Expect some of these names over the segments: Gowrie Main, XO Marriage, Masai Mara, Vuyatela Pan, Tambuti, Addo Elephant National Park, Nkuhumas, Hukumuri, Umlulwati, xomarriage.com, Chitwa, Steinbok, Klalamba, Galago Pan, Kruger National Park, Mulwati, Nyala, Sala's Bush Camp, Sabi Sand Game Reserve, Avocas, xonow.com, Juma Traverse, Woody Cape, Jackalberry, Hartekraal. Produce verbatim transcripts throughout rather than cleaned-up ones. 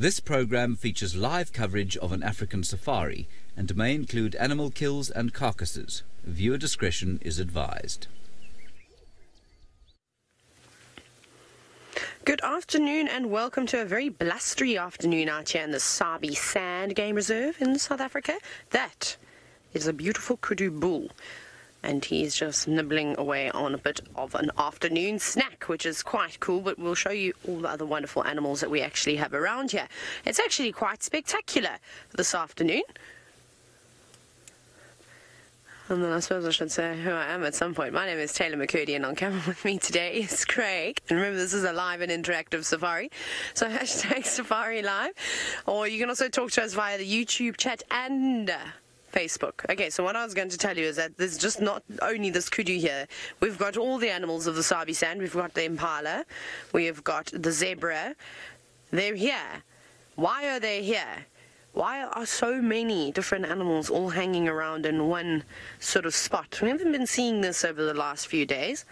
This program features live coverage of an African safari and may include animal kills and carcasses. Viewer discretion is advised. Good afternoon and welcome to a very blustery afternoon out here in the Sabi Sand Game Reserve in South Africa. That is a beautiful kudu bull, and he's just nibbling away on a bit of an afternoon snack, which is quite cool, but we'll show you all the other wonderful animals that we actually have around here. It's actually quite spectacular this afternoon. And then I suppose I should say who I am at some point. My name is Taylor McCurdy, and on camera with me today is Craig. And remember, this is a live and interactive safari. So hashtag Safari Live. Or you can also talk to us via the YouTube chat and Facebook. Okay, so what I was going to tell you is that there's just not only this kudu here. We've got all the animals of the Sabi Sand. We've got the impala. We've got the zebra. They're here. Why are they here? Why are so many different animals all hanging around in one sort of spot? We haven't been seeing this over the last few days.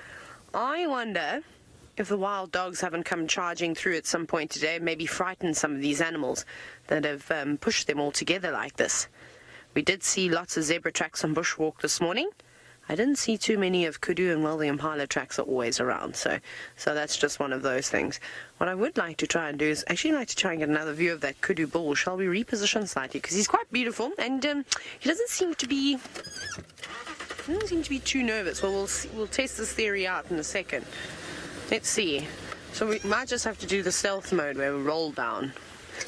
I wonder if the wild dogs haven't come charging through at some point today, maybe frightened some of these animals that have um, pushed them all together like this. We did see lots of zebra tracks on bushwalk this morning. I didn't see too many of kudu, and well, the impala tracks are always around, so so that's just one of those things. What I would like to try and do is actually like to try and get another view of that kudu bull. Shall we reposition slightly? Because he's quite beautiful, and um, he doesn't seem to be doesn't seem to be too nervous. Well, we'll see, we'll test this theory out in a second. Let's see. So we might just have to do the stealth mode where we roll down.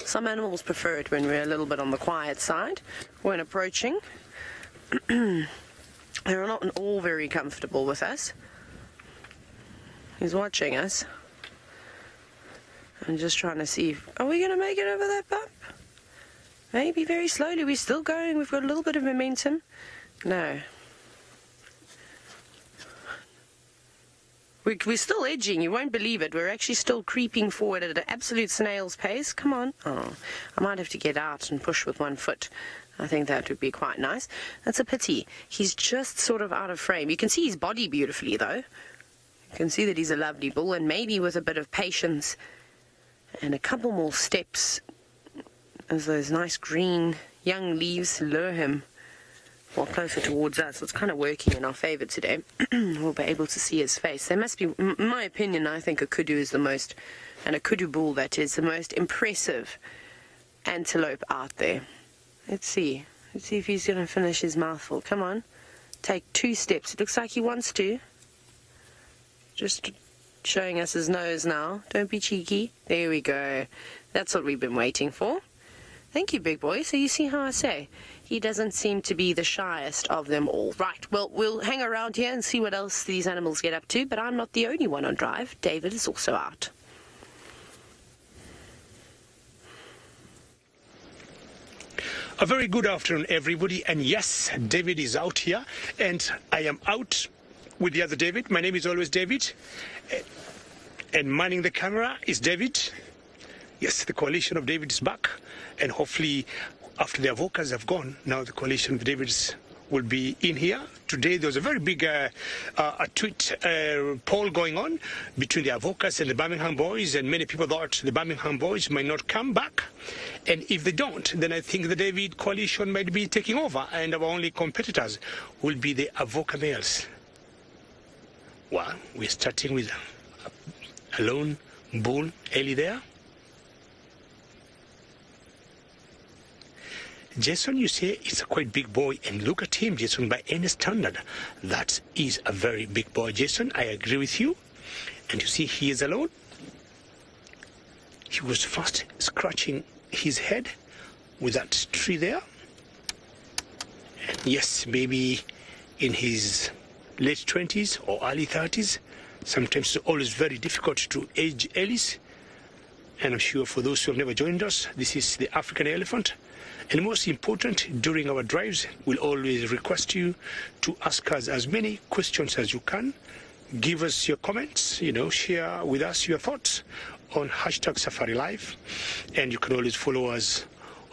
Some animals prefer it when we're a little bit on the quiet side when approaching. They're not all very comfortable with us. He's watching us. I'm just trying to see, if, are we going to make it over that bump? Maybe very slowly. We're still going. We've got a little bit of momentum. No. We're, we're still edging. You won't believe it. We're actually still creeping forward at an absolute snail's pace. Come on. Oh, I might have to get out and push with one foot. I think that would be quite nice. That's a pity. He's just sort of out of frame. You can see his body beautifully, though. You can see that he's a lovely bull, and maybe with a bit of patience and a couple more steps, as those nice green young leaves lure him well closer towards us. So it's kind of working in our favor today. We'll be able to see his face. There must be, in my opinion, I think a kudu is the most, and a kudu bull that is, the most impressive antelope out there. Let's see. Let's see if he's going to finish his mouthful. Come on. Take two steps. It looks like he wants to. Just showing us his nose now. Don't be cheeky. There we go. That's what we've been waiting for. Thank you, big boy. So you see how I say? He doesn't seem to be the shyest of them all. Right. Well, we'll hang around here and see what else these animals get up to. But I'm not the only one on drive. David is also out. A very good afternoon, everybody, and yes, David is out here, and I am out with the other David. My name is always David, and manning the camera is David. Yes, the coalition of David is back, and hopefully after the Avocas have gone, now the coalition of David's will be in here. Today there was a very big uh, uh, a tweet uh, poll going on between the Avocas and the Birmingham boys, and many people thought the Birmingham boys might not come back. And if they don't, then I think the David coalition might be taking over, and our only competitors will be the Avoca males. Well, we're starting with a lone bull early there. Jason, you say it's a quite big boy, and look at him, Jason, by any standard. That is a very big boy, Jason. I agree with you. And you see he is alone. He was fast scratching his head with that tree there. And yes, maybe in his late twenties or early thirties. Sometimes it's always very difficult to age Ellis. And I'm sure for those who have never joined us, this is the African elephant. And most important, during our drives, we'll always request you to ask us as many questions as you can. Give us your comments, you know, share with us your thoughts on hashtag Safari Live. And you can always follow us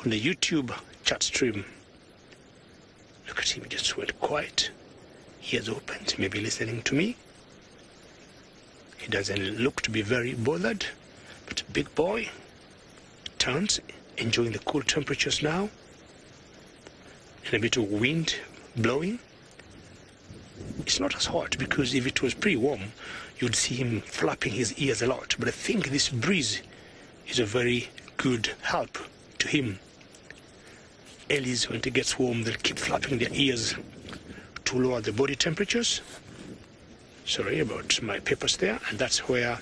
on the YouTube chat stream. Look at him, he just went quiet. He has opened, maybe listening to me. He doesn't look to be very bothered, but big boy. stands, enjoying the cool temperatures now, and a bit of wind blowing. It's not as hot, because if it was pretty warm, you'd see him flapping his ears a lot. But I think this breeze is a very good help to him. Ellies, when it gets warm, they'll keep flapping their ears to lower the body temperatures. Sorry about my papers there. And that's where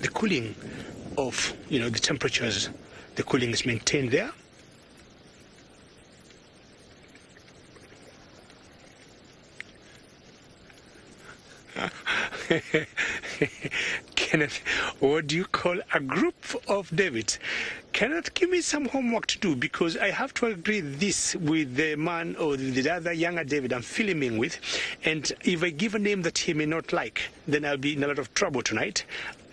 the cooling of, you know, the temperatures, the cooling is maintained there. Kenneth, what do you call a group of Davids? Kenneth, give me some homework to do, because I have to agree this with the man or the other younger David I'm filming with, and if I give a name that he may not like, then I'll be in a lot of trouble tonight.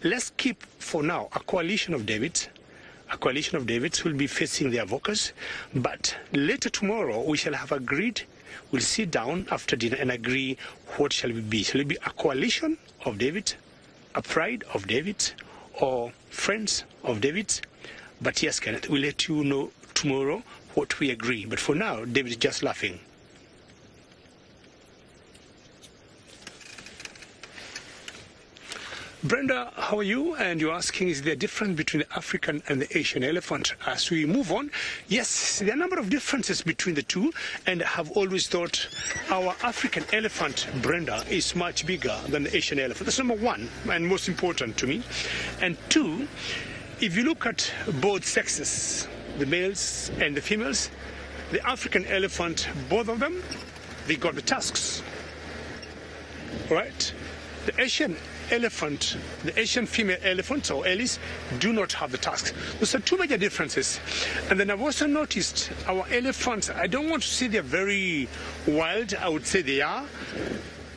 Let's keep for now a coalition of Davids. A coalition of Davids will be facing the Avocas, but later tomorrow we shall have agreed. We'll sit down after dinner and agree what shall we be. Shall it be a coalition of Davids, a pride of Davids, or friends of Davids? But yes, Kenneth, we'll let you know tomorrow what we agree. But for now, David is just laughing. Brenda, how are you? And you're asking, is there a difference between the African and the Asian elephant? As we move on, yes, there are a number of differences between the two, and I have always thought our African elephant, Brenda, is much bigger than the Asian elephant. That's number one, and most important to me. And two, if you look at both sexes, the males and the females, the African elephant, both of them, they got the tusks, right? The Asian elephant, the Asian female elephants or ellies, do not have the tusks. Those are two major differences. And then I've also noticed our elephants, I don't want to say they're very wild, I would say they are,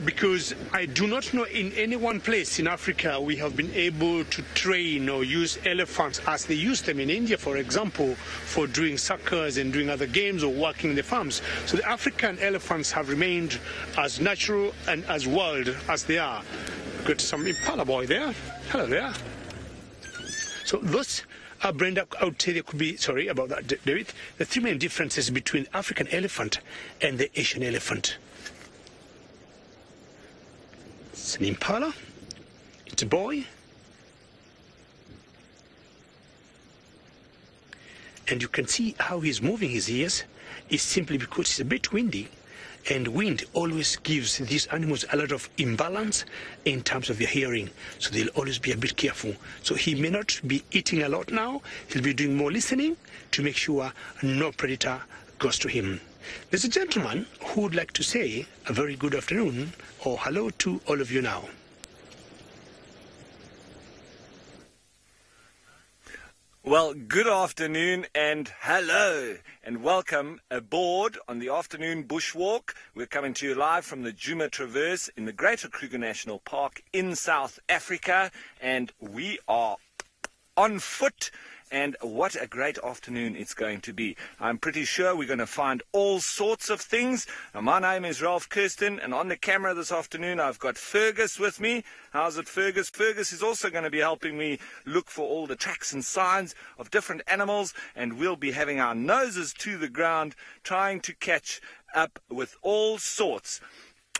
because I do not know in any one place in Africa we have been able to train or use elephants as they use them in India, for example, for doing suckers and doing other games or working in the farms. So the African elephants have remained as natural and as wild as they are. Got some Impala boy there. Hello there. So those are, Brenda, I would say there could be, sorry about that, David, the three main differences between African elephant and the Asian elephant. It's an Impala, it's a boy, and you can see how he's moving his ears is simply because it's a bit windy, and wind always gives these animals a lot of imbalance in terms of their hearing, so they'll always be a bit careful. So he may not be eating a lot now, he'll be doing more listening to make sure no predator goes to him. There's a gentleman who would like to say a very good afternoon or hello to all of you now. Well, good afternoon and hello and welcome aboard on the afternoon bushwalk. We're coming to you live from the Juma Traverse in the Greater Kruger National Park in South Africa, and we are on foot. And what a great afternoon it's going to be. I'm pretty sure we're going to find all sorts of things. Now, my name is Ralph Kirsten, and on the camera this afternoon I've got Fergus with me. How's it, Fergus? Fergus is also going to be helping me look for all the tracks and signs of different animals, and we'll be having our noses to the ground trying to catch up with all sorts.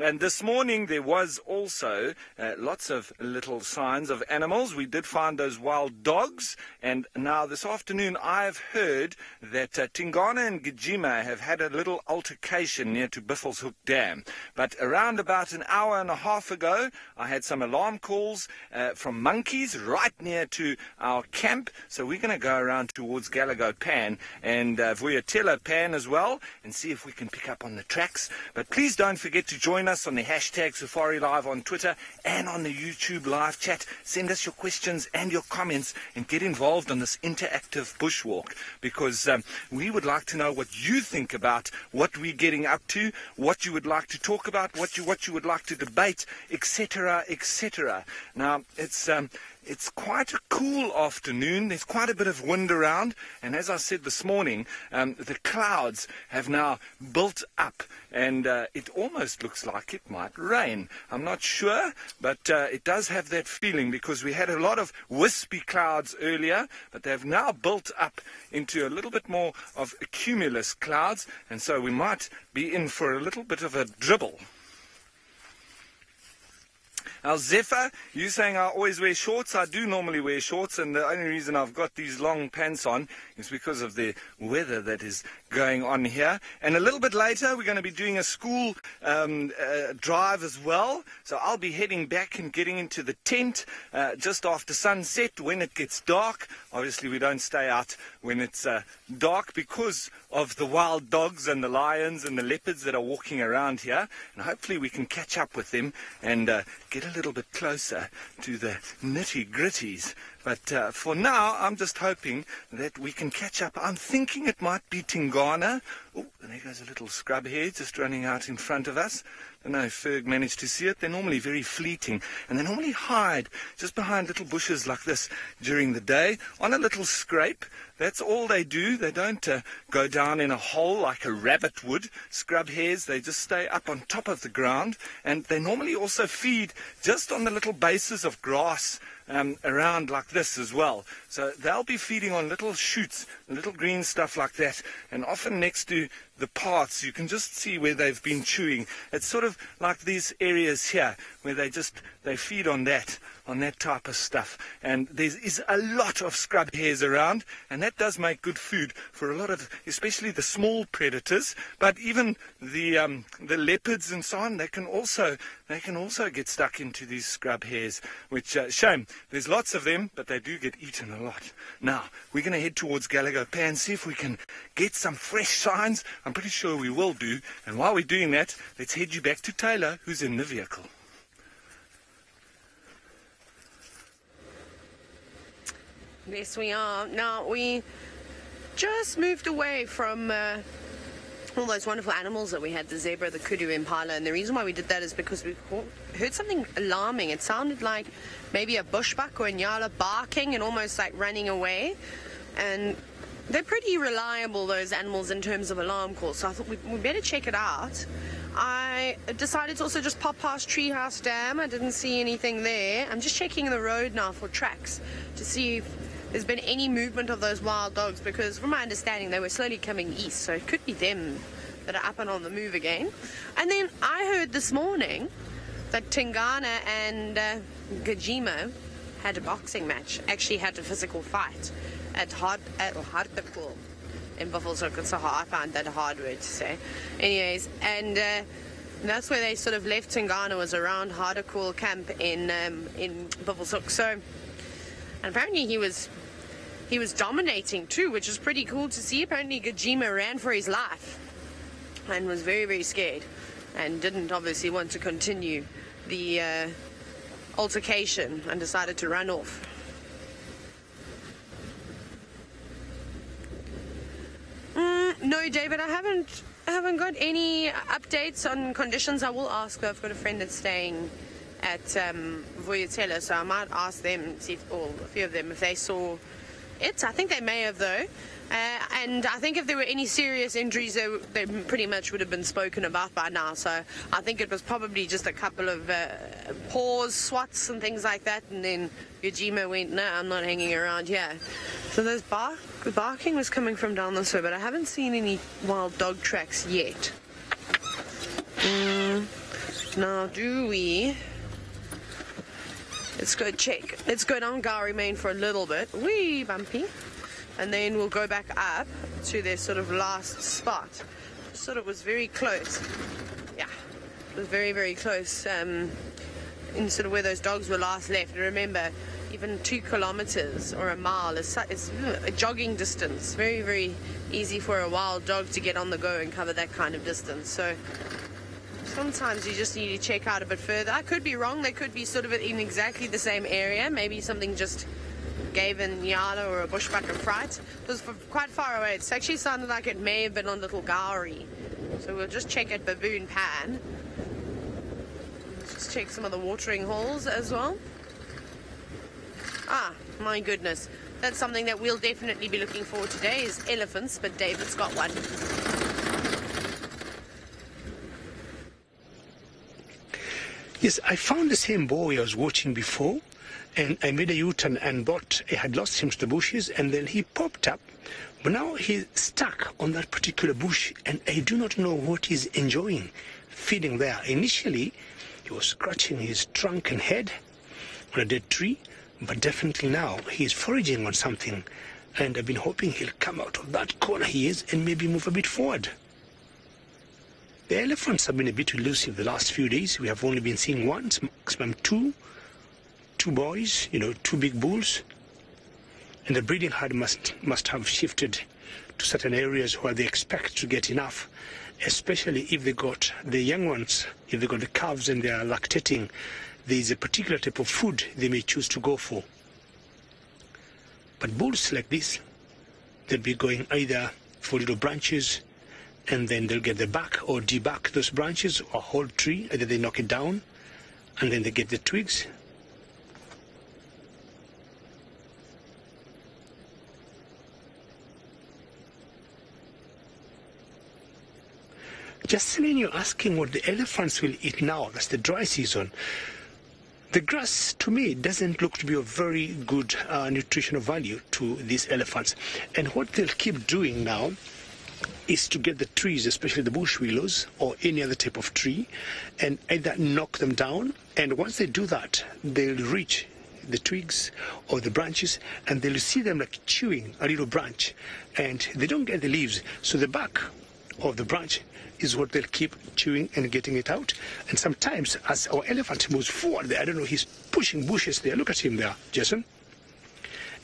And this morning there was also uh, lots of little signs of animals. We did find those wild dogs. And now this afternoon I've heard that uh, Tingana and Gijima have had a little altercation near to Buffelshoek Dam. But around about an hour and a half ago, I had some alarm calls uh, from monkeys right near to our camp. So we're going to go around towards Galago Pan and uh, Vuyatela Pan as well and see if we can pick up on the tracks. But please don't forget to join us on the hashtag Safari Live on Twitter and on the YouTube live chat. Send us your questions and your comments and get involved on this interactive bushwalk, because um, we would like to know what you think about what we're getting up to, what you would like to talk about, what you what you would like to debate, et cetera, et cetera. Now it's um, It's quite a cool afternoon. There's quite a bit of wind around. And as I said this morning, um, the clouds have now built up. And uh, it almost looks like it might rain. I'm not sure, but uh, it does have that feeling because we had a lot of wispy clouds earlier, but they've now built up into a little bit more of cumulus clouds. And so we might be in for a little bit of a dribble. Now, Zephyr, you're saying I always wear shorts. I do normally wear shorts, and the only reason I've got these long pants on is because of the weather that is going on here. And a little bit later, we're going to be doing a school um, uh, drive as well. So I'll be heading back and getting into the tent uh, just after sunset when it gets dark. Obviously, we don't stay out when it's uh, dark because of the wild dogs and the lions and the leopards that are walking around here. And hopefully we can catch up with them and uh, get a little bit closer to the nitty-gritties. But uh, for now, I'm just hoping that we can catch up. I'm thinking it might be Tingana. Oh, and there goes a little scrub here just running out in front of us. I don't know if Ferg managed to see it. They're normally very fleeting. And they normally hide just behind little bushes like this during the day on a little scrape. That's all they do. They don't uh, go down in a hole like a rabbit would. Scrub hares, they just stay up on top of the ground. And they normally also feed just on the little bases of grass Um, around like this as well. So they'll be feeding on little shoots, little green stuff like that, and often next to the paths you can just see where they've been chewing. It's sort of like these areas here where they just they feed on that on that type of stuff. And there is a lot of scrub hares around, and that does make good food for a lot of, especially the small predators, but even the um, the leopards and so on. They can also they can also get stuck into these scrub hares, which uh, shame. There's lots of them, but they do get eaten a lot. Now, we're going to head towards Galago Pan, see if we can get some fresh signs. I'm pretty sure we will do. And while we're doing that, let's head you back to Taylor, who's in the vehicle. Yes, we are. Now, we just moved away from Uh all those wonderful animals that we had, the zebra, the kudu, impala, and the reason why we did that is because we heard something alarming. It sounded like maybe a bushbuck or a nyala barking and almost like running away, and they're pretty reliable, those animals, in terms of alarm calls, so I thought we'd, we'd better check it out. I decided to also just pop past Treehouse Dam. I didn't see anything there. I'm just checking the road now for tracks to see if there's been any movement of those wild dogs, because from my understanding they were slowly coming east, so it could be them that are up and on the move again. And then I heard this morning that Tingana and uh, Gijima had a boxing match, actually had a physical fight at Hart at Hartekraal in Buffelshoek. So I found that a hard word to say. Anyways, and uh, that's where they sort of left Tingana, was around Hartekraal camp in um, in Buffelshoek. So. And apparently he was he was dominating too, which is pretty cool to see. Apparently Gijima ran for his life and was very, very scared and didn't obviously want to continue the uh, altercation and decided to run off. Mm, no, David, I haven't I haven't got any updates on conditions. I will ask though. I've got a friend that's staying at um, Vuyatela, so I might ask them, see if, or a few of them, if they saw it. I think they may have though, uh, and I think if there were any serious injuries they, they pretty much would have been spoken about by now, so I think it was probably just a couple of uh, paws, swats and things like that, and then Gijima went, no, I'm not hanging around here. So those bark, the barking was coming from down this way, but I haven't seen any wild dog tracks yet. Mm. Now do we Let's go check. Let's go down Gowrie Main for a little bit. Wee bumpy. And then we'll go back up to their sort of last spot. Just thought it was very close. Yeah. It was very, very close um, in sort of where those dogs were last left. And remember, even two kilometers or a mile is, is a jogging distance. Very, very easy for a wild dog to get on the go and cover that kind of distance. So sometimes you just need to check out a bit further. I could be wrong. They could be sort of in exactly the same area. Maybe something just gave an nyala or a bushbuck a fright. It was quite far away. It actually sounded like it may have been on Little Gowrie. So we'll just check at Baboon Pan. Just check some of the watering holes as well. Ah, my goodness. That's something that we'll definitely be looking for today is elephants, but David's got one. Yes, I found the same boy I was watching before, and I made a U-turn and thought I had lost him to the bushes, and then he popped up. But now he's stuck on that particular bush, and I do not know what he's enjoying, feeding there. Initially, he was scratching his trunk and head on a dead tree, but definitely now he's foraging on something, and I've been hoping he'll come out of that corner he is and maybe move a bit forward. The elephants have been a bit elusive the last few days. We have only been seeing one, maximum two, two boys, you know, two big bulls. And the breeding herd must, must have shifted to certain areas where they expect to get enough, especially if they got the young ones, if they got the calves and they are lactating. There is a particular type of food they may choose to go for. But bulls like this, they'll be going either for little branches, and then they'll get the bark or debark those branches or whole tree, either they knock it down, and then they get the twigs. Justin, you're asking what the elephants will eat now. That's the dry season. The grass, to me, doesn't look to be of very good uh, nutritional value to these elephants. And what they'll keep doing now is to get the trees, especially the bush willows or any other type of tree, and either knock them down. And once they do that, they'll reach the twigs or the branches, and they'll see them like chewing a little branch. And they don't get the leaves, so the bark of the branch is what they'll keep chewing and getting it out. And sometimes as our elephant moves forward there, I don't know, he's pushing bushes there. Look at him there, Jason.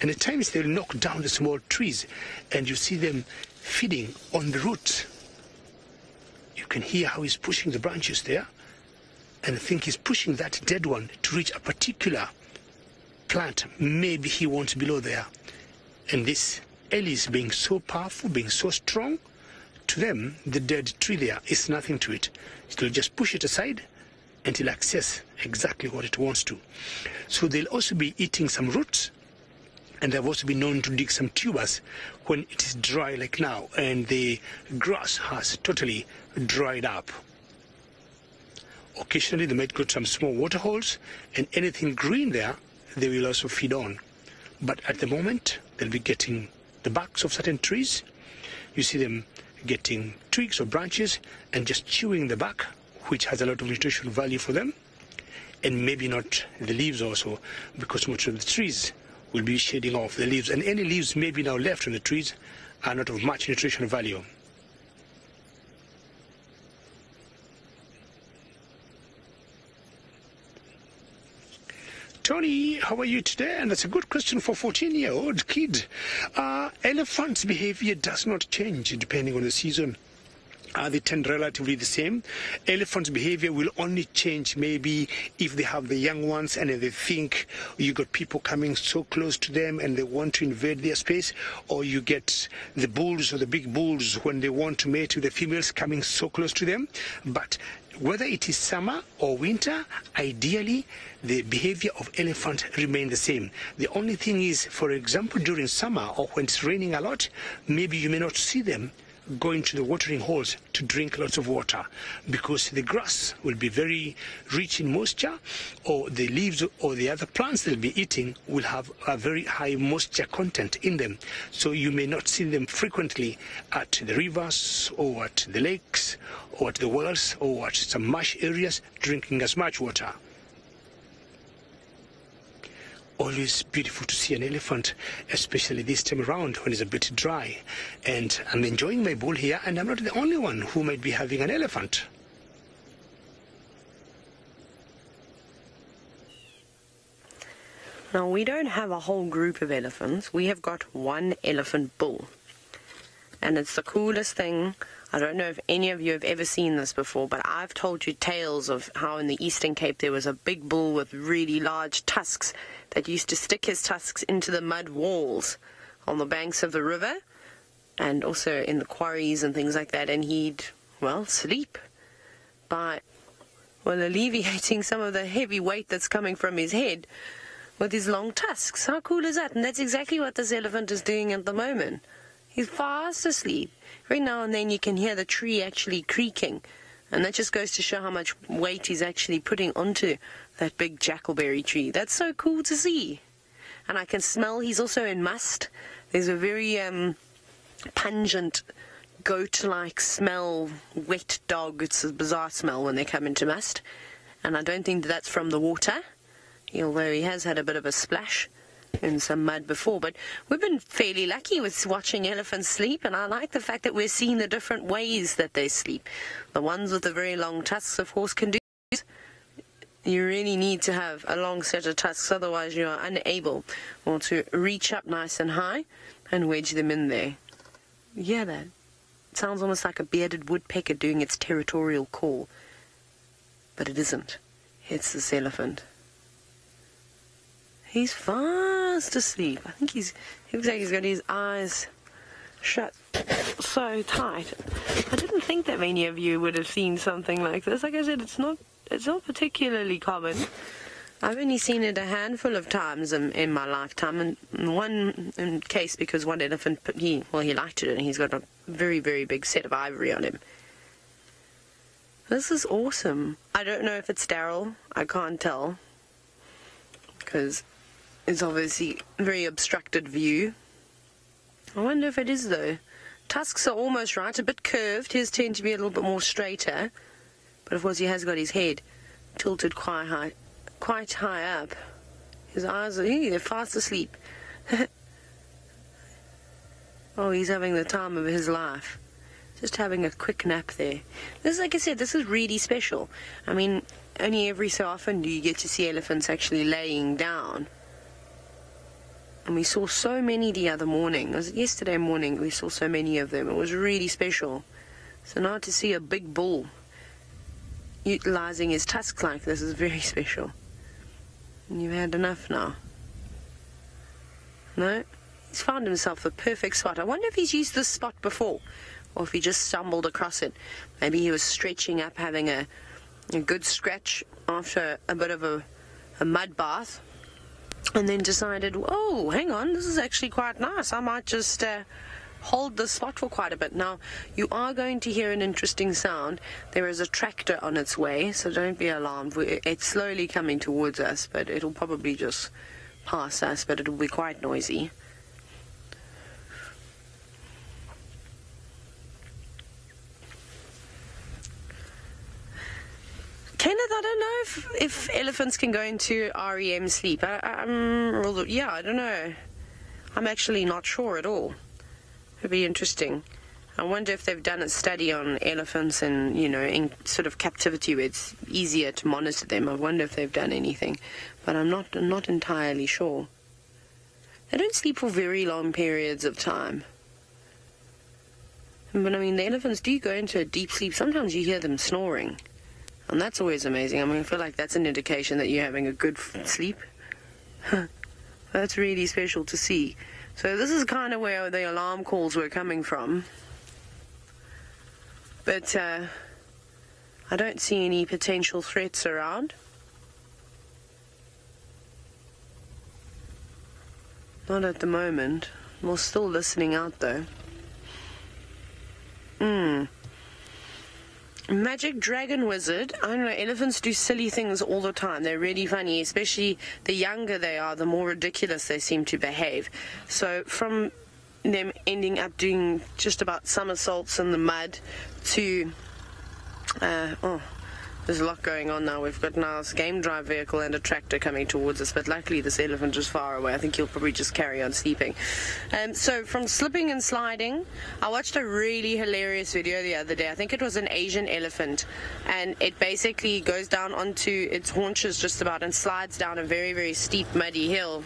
And at times they'll knock down the small trees and you see them feeding on the roots. You can hear how he's pushing the branches there, and I think he's pushing that dead one to reach a particular plant maybe he wants below there. And this Ellis being so powerful, being so strong, to them, the dead tree there is nothing to it. It will just push it aside and it'll access exactly what it wants to. So they'll also be eating some roots, and they've also been known to dig some tubers when it is dry like now and the grass has totally dried up. Occasionally they might go to some small waterholes, and anything green there they will also feed on. But at the moment they'll be getting the barks of certain trees. You see them getting twigs or branches and just chewing the bark, which has a lot of nutritional value for them, and maybe not the leaves also, because most of the trees will be shedding off the leaves, and any leaves maybe now left on the trees are not of much nutritional value. Tony, how are you today? And that's a good question for a fourteen-year-old kid. Uh, elephants' behavior does not change depending on the season. Uh, they tend relatively the same. Elephants' behavior will only change maybe if they have the young ones and if they think you got people coming so close to them and they want to invade their space, or you get the bulls or the big bulls when they want to mate with the females coming so close to them. But whether it is summer or winter, ideally, the behavior of elephants remain the same. The only thing is, for example, during summer or when it's raining a lot, maybe you may not see them going to the watering holes to drink lots of water, because the grass will be very rich in moisture, or the leaves or the other plants they'll be eating will have a very high moisture content in them. So you may not see them frequently at the rivers or at the lakes or at the wells or at some marsh areas drinking as much water. Always beautiful to see an elephant, especially this time around when it's a bit dry. And I'm enjoying my bowl here, and I'm not the only one who might be having an elephant. Now, we don't have a whole group of elephants. We have got one elephant bull. And it's the coolest thing. I don't know if any of you have ever seen this before, but I've told you tales of how in the Eastern Cape there was a big bull with really large tusks that used to stick his tusks into the mud walls on the banks of the river and also in the quarries and things like that, and he'd, well, sleep by, well, alleviating some of the heavy weight that's coming from his head with his long tusks. How cool is that? And that's exactly what this elephant is doing at the moment. He's fast asleep. Every now and then you can hear the tree actually creaking. And that just goes to show how much weight he's actually putting onto that big jackalberry tree. That's so cool to see. And I can smell, he's also in must. There's a very um, pungent, goat-like smell, wet dog. It's a bizarre smell when they come into must. And I don't think that's from the water, although he has had a bit of a splash in some mud before. But we've been fairly lucky with watching elephants sleep, and I like the fact that we're seeing the different ways that they sleep. The ones with the very long tusks, of course, can do this. You really need to have a long set of tusks, otherwise you are unable or to reach up nice and high and wedge them in there. You hear that? It sounds almost like a bearded woodpecker doing its territorial call. But it isn't. It's this elephant. He's fast asleep. I think he's, he looks like he's got his eyes shut so tight. I didn't think that many of you would have seen something like this. Like I said, it's not, it's not particularly common. I've only seen it a handful of times in, in my lifetime, and one in case because one elephant, he well, he liked it, and he's got a very, very big set of ivory on him. This is awesome. I don't know if it's sterile. I can't tell, because it's obviously a very obstructed view. I wonder if it is, though. Tusks are almost right, a bit curved. His tend to be a little bit more straighter. But of course he has got his head tilted quite high, quite high up. His eyes are, hey, they're fast asleep. Oh, he's having the time of his life. Just having a quick nap there. This, like I said, this is really special. I mean, only every so often do you get to see elephants actually laying down. And we saw so many the other morning. It was yesterday morning we saw so many of them. It was really special. So now to see a big bull utilizing his tusks like this is very special. And you've had enough now. No? He's found himself the perfect spot. I wonder if he's used this spot before, or if he just stumbled across it. Maybe he was stretching up, having a, a good scratch after a bit of a, a mud bath. And then decided, oh, hang on, this is actually quite nice. I might just uh, hold the spot for quite a bit. Now, you are going to hear an interesting sound. There is a tractor on its way, so don't be alarmed. We're, it's slowly coming towards us, but it'll probably just pass us, but it'll be quite noisy. Kenneth, I don't know if, if elephants can go into R E M sleep. I, um, yeah, I don't know. I'm actually not sure at all. It'd be interesting. I wonder if they've done a study on elephants and, you know, in sort of captivity where it's easier to monitor them. I wonder if they've done anything. But I'm not, I'm not entirely sure. They don't sleep for very long periods of time. But, I mean, the elephants do go into a deep sleep. Sometimes you hear them snoring. And that's always amazing. I mean, I feel like that's an indication that you're having a good f sleep. That's really special to see. So this is kind of where the alarm calls were coming from. But uh, I don't see any potential threats around. Not at the moment. We're still listening out, though. Hmm. Magic dragon wizard. I don't know, elephants do silly things all the time. They're really funny, especially the younger they are, the more ridiculous they seem to behave. So from them ending up doing just about somersaults in the mud to... Uh, oh, there's a lot going on now. We've got now this game drive vehicle and a tractor coming towards us, but luckily this elephant is far away. I think he'll probably just carry on sleeping. Um, so from slipping and sliding, I watched a really hilarious video the other day. I think it was an Asian elephant, and it basically goes down onto its haunches just about and slides down a very, very steep muddy hill.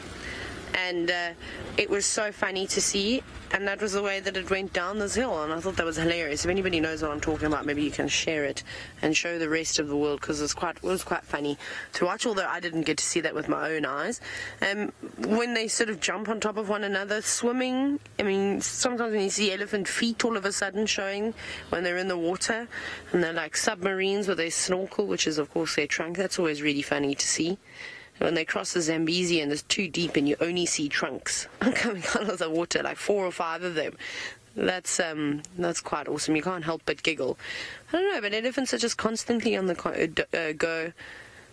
And uh, it was so funny to see, and that was the way that it went down this hill, and I thought that was hilarious. If anybody knows what I'm talking about, maybe you can share it and show the rest of the world, because it's quite, it was quite funny to watch, although I didn't get to see that with my own eyes. Um, when they sort of jump on top of one another, swimming, I mean, sometimes when you see elephant feet all of a sudden showing when they're in the water, and they're like submarines with their snorkel, which is, of course, their trunk. That's always really funny to see. When they cross the Zambezi and it's too deep and you only see trunks coming out of the water, like four or five of them. That's um, that's quite awesome. You can't help but giggle. I don't know, but elephants are just constantly on the uh, go.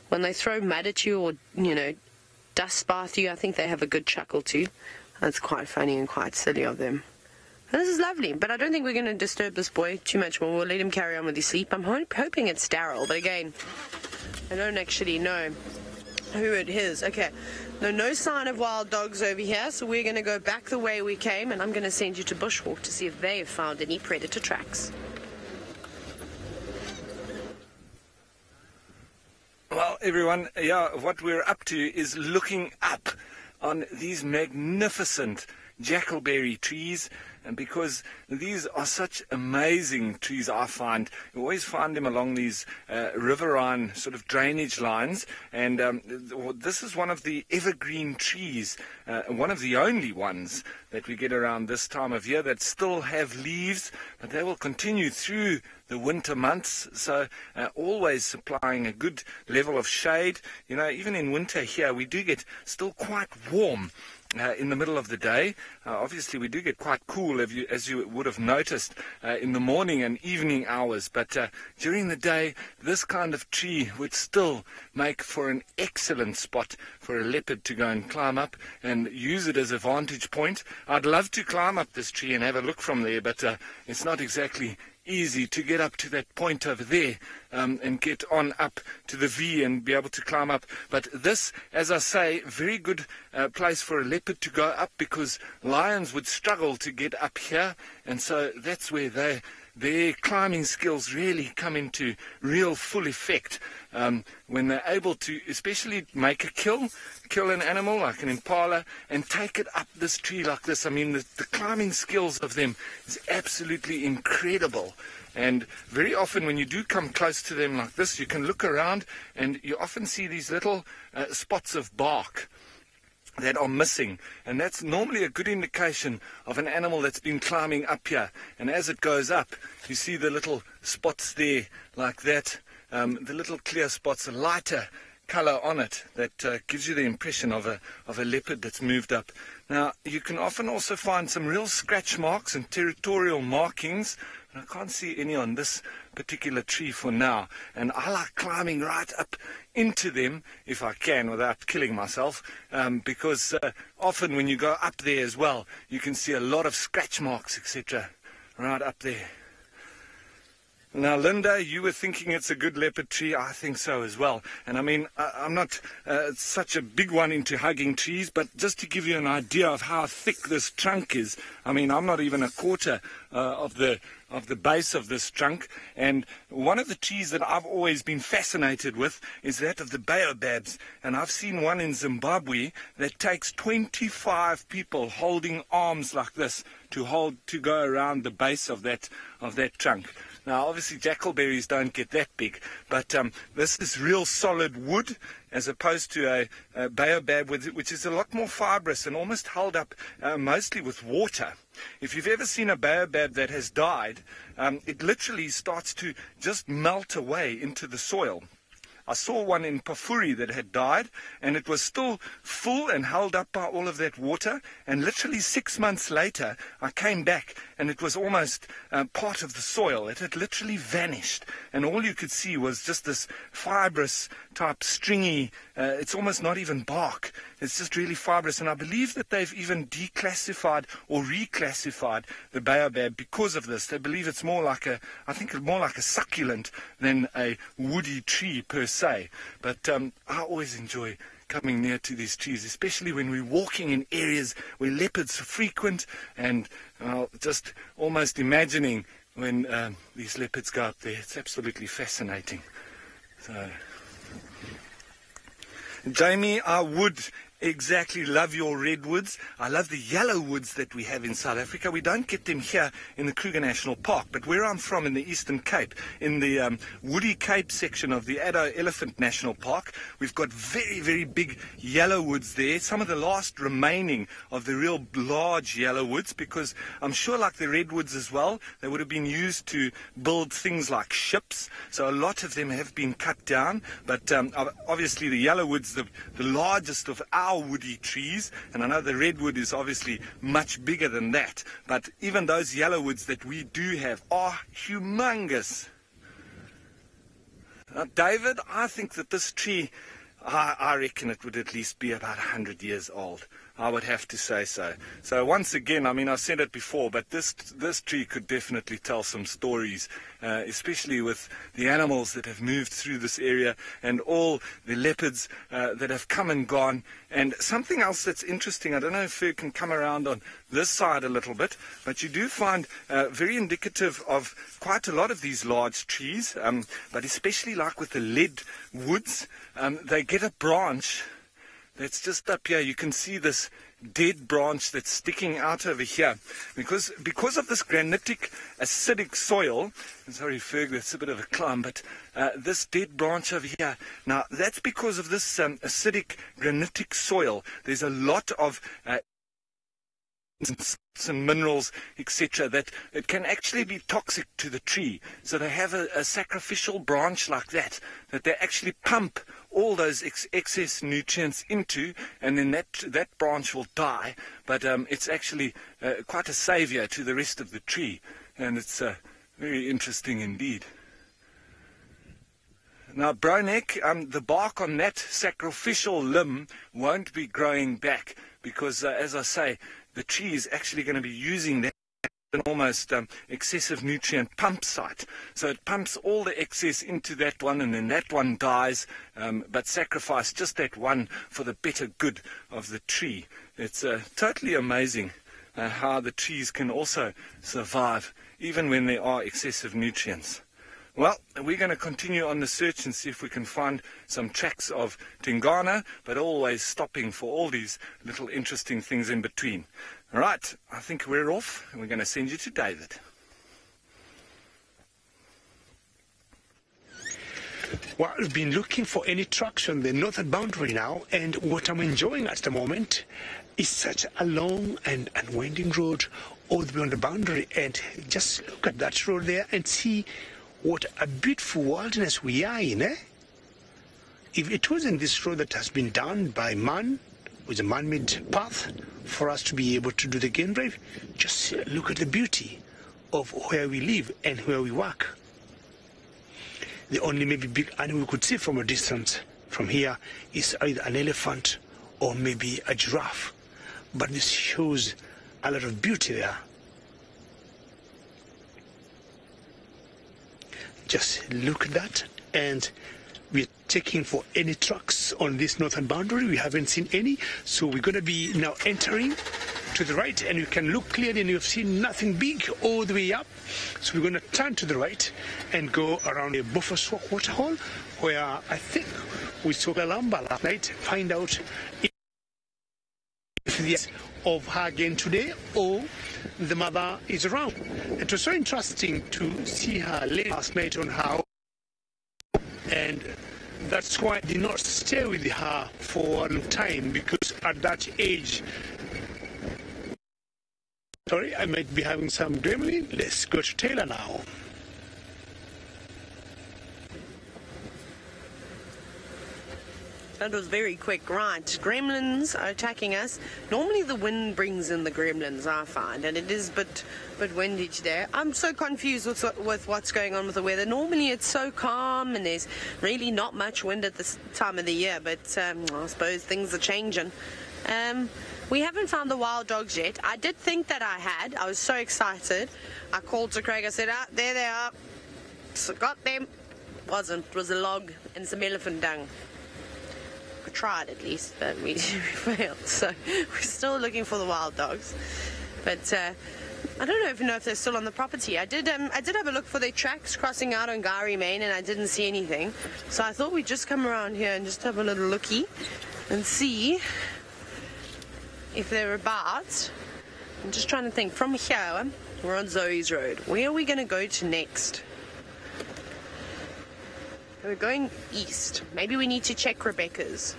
When they throw mud at you or, you know, dust bath you, I think they have a good chuckle too. That's quite funny and quite silly of them. And this is lovely, but I don't think we're going to disturb this boy too much more. We'll let him carry on with his sleep. I'm ho hoping it's Daryl, but again, I don't actually know who it is. Okay, no, no sign of wild dogs over here, so we're going to go back the way we came, and I'm going to send you to Bushwalk to see if they have found any predator tracks. Well, everyone, yeah, what we're up to is looking up on these magnificent jackalberry trees, and because these are such amazing trees, I find you always find them along these uh, riverine sort of drainage lines, and um, this is one of the evergreen trees, uh, one of the only ones that we get around this time of year that still have leaves, but they will continue through the winter months, so uh, always supplying a good level of shade. You know, even in winter here we do get still quite warm Uh, in the middle of the day. Uh, obviously we do get quite cool, if you, as you would have noticed, uh, in the morning and evening hours, but uh, during the day this kind of tree would still make for an excellent spot for a leopard to go and climb up and use it as a vantage point. I'd love to climb up this tree and have a look from there, but uh, it's not exactly easy to get up to that point over there um, and get on up to the V and be able to climb up. But this, as I say, very good uh, place for a leopard to go up, because lions would struggle to get up here, and so that's where they, their climbing skills really come into real full effect, um, when they're able to especially make a kill, kill an animal like an impala and take it up this tree like this. I mean, the, the climbing skills of them is absolutely incredible. And very often when you do come close to them like this, you can look around and you often see these little uh, spots of bark that are missing, and that's normally a good indication of an animal that's been climbing up here. And as it goes up, you see the little spots there like that, um, the little clear spots, a lighter color on it that uh, gives you the impression of a of a leopard that's moved up. Now you can often also find some real scratch marks and territorial markings, and I can't see any on this particular tree for now, and I like climbing right up into them if I can without killing myself, um, because uh, often when you go up there as well you can see a lot of scratch marks etc right up there. Now Linda, you were thinking it's a good leopard tree. I think so as well, and I mean I, I'm not uh, such a big one into hugging trees, but just to give you an idea of how thick this trunk is, I mean I'm not even a quarter uh, of the of the base of this trunk. And one of the trees that I've always been fascinated with is that of the baobabs, and I've seen one in Zimbabwe that takes twenty-five people holding arms like this to hold to go around the base of that of that trunk. Now obviously jackalberries don't get that big, but um, this is real solid wood as opposed to a, a baobab, with, which is a lot more fibrous and almost held up uh, mostly with water. If you've ever seen a baobab that has died, um, it literally starts to just melt away into the soil. I saw one in Pafuri that had died, and it was still full and held up by all of that water, and literally six months later I came back and it was almost uh, part of the soil. It had literally vanished, and all you could see was just this fibrous type stringy, uh, it's almost not even bark, it's just really fibrous. And I believe that they've even declassified or reclassified the baobab because of this. They believe it's more like a, I think it's more like a succulent than a woody tree per se. say but um, I always enjoy coming near to these trees, especially when we're walking in areas where leopards are frequent, and uh, just almost imagining when um, these leopards go up there. It's absolutely fascinating. So Jamie, I would Exactly. Love your redwoods. I love the yellow woods that we have in South Africa. We don't get them here in the Kruger National Park, but where I'm from in the Eastern Cape, in the um, Woody Cape section of the Addo Elephant National Park, we've got very, very big yellow woods there, some of the last remaining of the real large yellow woods, because I'm sure, like the redwoods as well, they would have been used to build things like ships, so a lot of them have been cut down, but um, obviously the yellow woods, the, the largest of our Our woody trees, and I know the redwood is obviously much bigger than that, but even those yellow woods that we do have are humongous. Now, David, I think that this tree, I, I reckon it would at least be about one hundred years old. I would have to say so. So once again, I mean, I've said it before, but this this tree could definitely tell some stories, uh, especially with the animals that have moved through this area and all the leopards uh, that have come and gone. And something else that's interesting, I don't know if you can come around on this side a little bit, but you do find uh, very indicative of quite a lot of these large trees, um, but especially like with the lead woods, um, they get a branch that's just up here. You can see this dead branch that's sticking out over here. Because because of this granitic, acidic soil, sorry Ferg, that's a bit of a climb, but uh, this dead branch over here, now that's because of this um, acidic, granitic soil. There's a lot of uh, and minerals, et cetera, that it can actually be toxic to the tree. So they have a, a sacrificial branch like that, that they actually pump all those ex excess nutrients into, and then that that branch will die. But um, it's actually uh, quite a savior to the rest of the tree, and it's uh, very interesting indeed. Now, Bronek, um, the bark on that sacrificial limb won't be growing back because, uh, as I say, the tree is actually going to be using that an almost um, excessive nutrient pump site. So it pumps all the excess into that one, and then that one dies, um, but sacrifice just that one for the better good of the tree. It's uh, totally amazing uh, how the trees can also survive, even when there are excessive nutrients. Well, we're going to continue on the search and see if we can find some tracks of Tingana, but always stopping for all these little interesting things in between. All right, I think we're off, and we're going to send you to David. Well, we've been looking for any tracks on the northern boundary now, and what I'm enjoying at the moment is such a long and unwinding road all the way on the boundary, and just look at that road there and see what a beautiful wilderness we are in, eh? If it wasn't this road that has been done by man, with a man-made path, for us to be able to do the game drive, just look at the beauty of where we live and where we work. The only maybe big animal we could see from a distance from here is either an elephant or maybe a giraffe. But this shows a lot of beauty there. Just look at that, and we're checking for any tracks on this northern boundary. We haven't seen any, so we're going to be now entering to the right, and you can look clearly and you've seen nothing big all the way up. So we're going to turn to the right and go around the Buffelshoek waterhole, where I think we saw Klalamba last night, find out if the of her again today, or the mother is around. It was so interesting to see her late last night on her own, and that's why I did not stay with her for a long time, because at that age, sorry, I might be having some gremlin. Let's go to Taylor now. It was very quick. Right, gremlins are attacking us. Normally the wind brings in the gremlins, I find, and it is a bit, bit windy today. I'm so confused with, with what's going on with the weather. Normally it's so calm and there's really not much wind at this time of the year, but um, I suppose things are changing. Um, we haven't found the wild dogs yet. I did think that I had. I was so excited. I called to Craig. I said, ah, there they are. So got them. Wasn't. It was a log and some elephant dung. Tried at least, but we, we failed, so we're still looking for the wild dogs, but uh, I don't know if you know if they're still on the property. I did um, I did have a look for their tracks crossing out on Gowrie Main, and I didn't see anything, so I thought we'd just come around here and just have a little looky and see if there are baths. I'm just trying to think. From here, we're on Zoe's Road. Where are we going to go to next? We're going east. Maybe we need to check Rebecca's.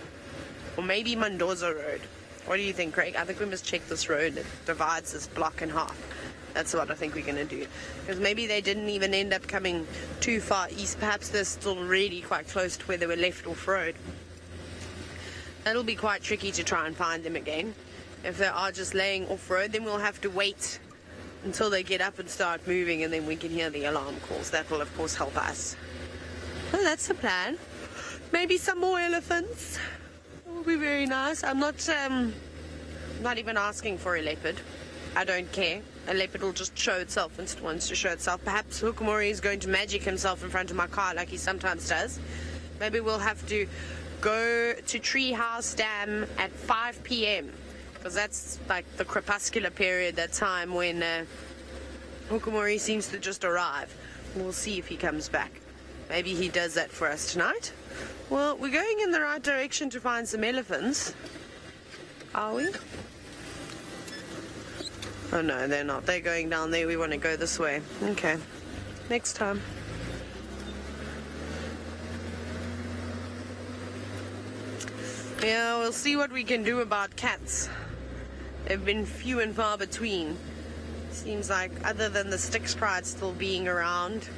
Or maybe Mendoza Road. What do you think, Craig? I think we must check this road. It divides this block in half. That's what I think we're going to do. Because maybe they didn't even end up coming too far east. Perhaps they're still really quite close to where they were left off road. It'll be quite tricky to try and find them again. If they are just laying off road, then we'll have to wait until they get up and start moving, and then we can hear the alarm calls. That will, of course, help us. Oh, that's the plan. Maybe some more elephants. That would be very nice. I'm not, um, not even asking for a leopard. I don't care. A leopard will just show itself and wants to show itself. Perhaps Hukumuri is going to magic himself in front of my car like he sometimes does. Maybe we'll have to go to Treehouse Dam at five p m because that's like the crepuscular period, that time when uh, Hukumuri seems to just arrive. We'll see if he comes back. Maybe he does that for us tonight. Well, we're going in the right direction to find some elephants. Are we? Oh no, they're not. They're going down there. We want to go this way. Okay. Next time. Yeah, we'll see what we can do about cats. They've been few and far between. Seems like other than the Styx Pride still being around.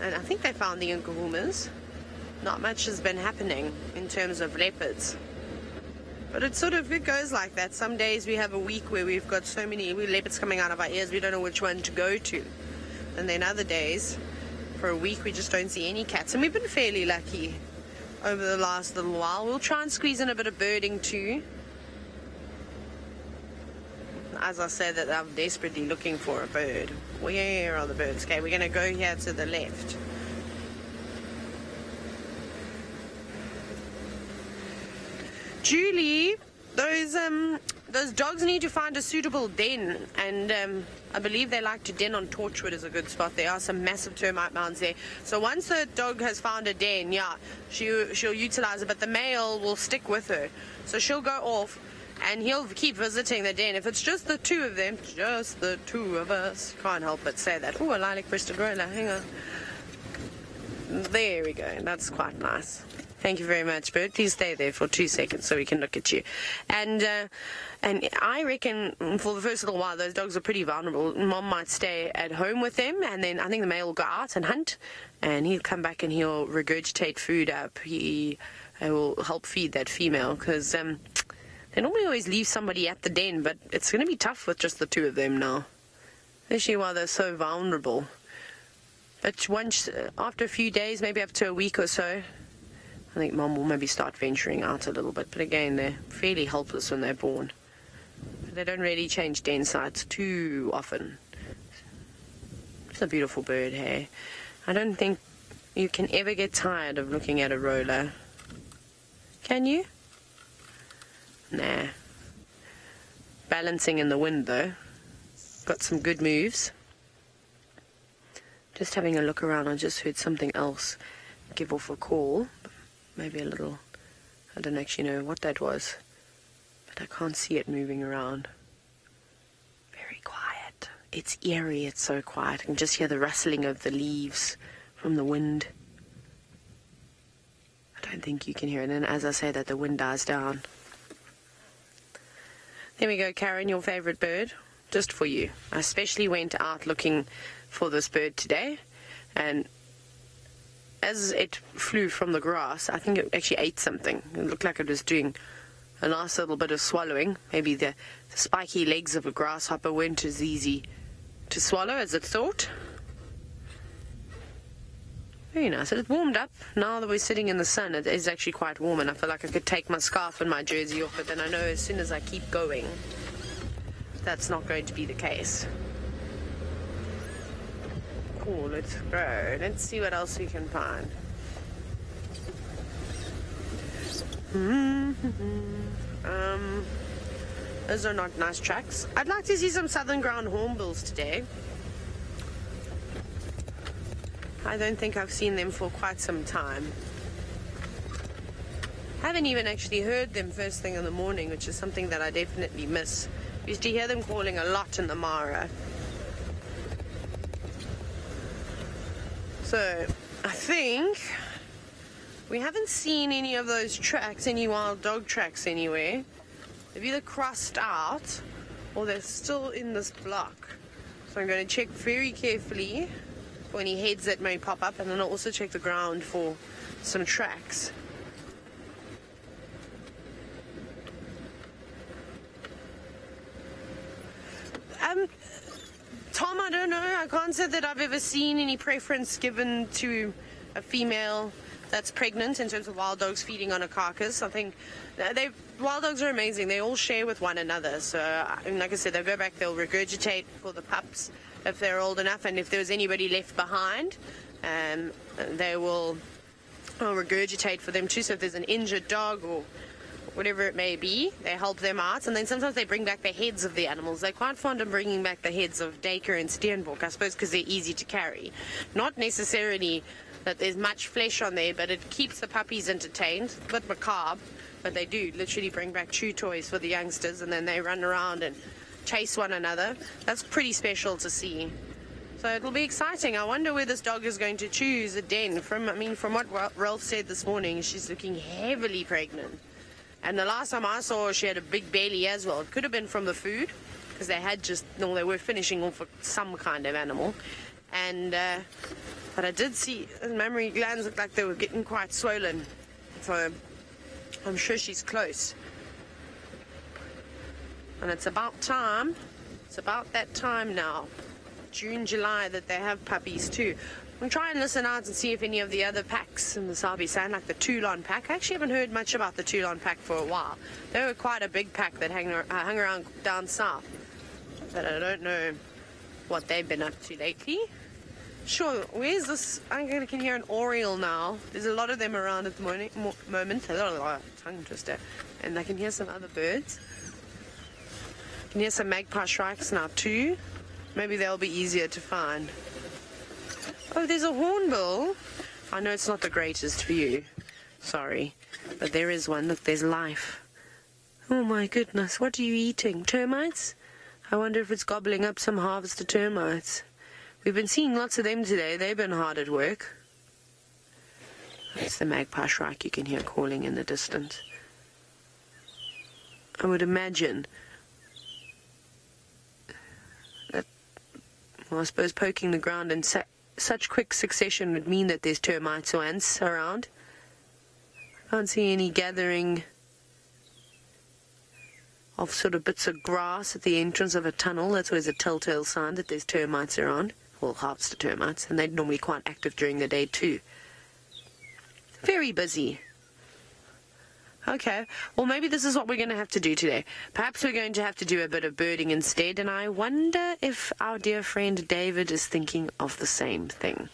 And I think they found the Nkuhumas. Not much has been happening in terms of leopards. But it sort of, it goes like that. Some days we have a week where we've got so many leopards coming out of our ears, we don't know which one to go to. And then other days, for a week, we just don't see any cats. And we've been fairly lucky over the last little while. We'll try and squeeze in a bit of birding too. As I said, that I'm desperately looking for a bird. Where are the birds? Okay, we're going to go here to the left. Julie, those um those dogs need to find a suitable den, and um, I believe they like to den on Torchwood is a good spot. There are some massive termite mounds there. So once the dog has found a den, yeah, she, she'll utilize it, but the male will stick with her. So she'll go off, and he'll keep visiting the den. If it's just the two of them, just the two of us, can't help but say that. Oh, a lilac breasted growler, hang on. There we go, that's quite nice. Thank you very much, Bert. Please stay there for two seconds so we can look at you. And uh, and I reckon for the first little while, those dogs are pretty vulnerable. Mom might stay at home with them, and then I think the male will go out and hunt, and he'll come back and he'll regurgitate food up. He uh, will help feed that female, because um, they normally always leave somebody at the den, but it's going to be tough with just the two of them now. Especially while they're so vulnerable. But once, after a few days, maybe up to a week or so, I think Mom will maybe start venturing out a little bit, but again, they're fairly helpless when they're born. They don't really change den sites too often. It's a beautiful bird, hey? I don't think you can ever get tired of looking at a roller. Can you? Nah. Balancing in the wind, though. Got some good moves. Just having a look around, I just heard something else give off a call. Maybe a little, I don't actually know what that was, but I can't see it moving around. Very quiet. It's eerie, it's so quiet. I can just hear the rustling of the leaves from the wind. I don't think you can hear it. And as I say that, the wind dies down. There we go, Karen, your favorite bird, just for you. I especially went out looking for this bird today, and as it flew from the grass, I think it actually ate something. It looked like it was doing a nice little bit of swallowing. Maybe the, the spiky legs of a grasshopper weren't as easy to swallow as it thought. Very nice. It warmed up. Now that we're sitting in the sun, it is actually quite warm, and I feel like I could take my scarf and my jersey off, but then I know as soon as I keep going, that's not going to be the case. Cool, let's go. Let's see what else we can find. Mm-hmm. Um, those are not nice tracks. I'd like to see some southern ground hornbills today. I don't think I've seen them for quite some time. haven't even actually heard them first thing in the morning, which is something that I definitely miss. Used to hear them calling a lot in the Mara. So I think we haven't seen any of those tracks, any wild dog tracks anywhere. They've either crossed out or they're still in this block. So I'm going to check very carefully for any heads that may pop up, and then I'll also check the ground for some tracks. Um, Tom, I don't know. I can't say that I've ever seen any preference given to a female that's pregnant in terms of wild dogs feeding on a carcass. I think they wild dogs are amazing. They all share with one another. So, I mean, like I said, they'll go back, they'll regurgitate for the pups if they're old enough, and if there's anybody left behind, um, they will will regurgitate for them too. So if there's an injured dog or whatever it may be, they help them out. And then sometimes they bring back the heads of the animals. They're quite fond of bringing back the heads of Dacre and Steenbok, I suppose because they're easy to carry. Not necessarily that there's much flesh on there, but it keeps the puppies entertained. A bit macabre, but they do literally bring back chew toys for the youngsters, and then they run around and chase one another. That's pretty special to see. So it'll be exciting. I wonder where this dog is going to choose a den from. I mean, from what Ralph said this morning, she's looking heavily pregnant. And the last time I saw her, she had a big belly as well. It could have been from the food, because they had just, no, they were finishing off some kind of animal. And, uh, but I did see, the mammary glands looked like they were getting quite swollen. So I'm sure she's close. And it's about time, it's about that time now, June, July, that they have puppies too. I'm trying to listen out and see if any of the other packs in the Sabi Sand, like the Toulon pack. I actually haven't heard much about the Toulon pack for a while. They were quite a big pack that hang, uh, hung around down south, but I don't know what they've been up to lately. Sure, where's this? I'm going to hear an oriole now. There's a lot of them around at the morning, mo moment. A lot of tongue twister, and I can hear some other birds. I can hear some magpie shrikes now too. Maybe they'll be easier to find. Oh, there's a hornbill. I know it's not the greatest view, sorry, but there is one. Look, there's life. Oh my goodness, what are you eating? Termites? I wonder if it's gobbling up some harvest of termites. We've been seeing lots of them today. They've been hard at work. It's the magpie shrike you can hear calling in the distance. I would imagine that, well, I suppose poking the ground and sa such quick succession would mean that there's termites or ants around. I can't see any gathering of sort of bits of grass at the entrance of a tunnel. That's always a telltale sign that there's termites around. Well, harvest termites, and they're normally quite active during the day too. Very busy. Okay, well maybe this is what we're going to have to do today. Perhaps we're going to have to do a bit of birding instead, and I wonder if our dear friend David is thinking of the same thing.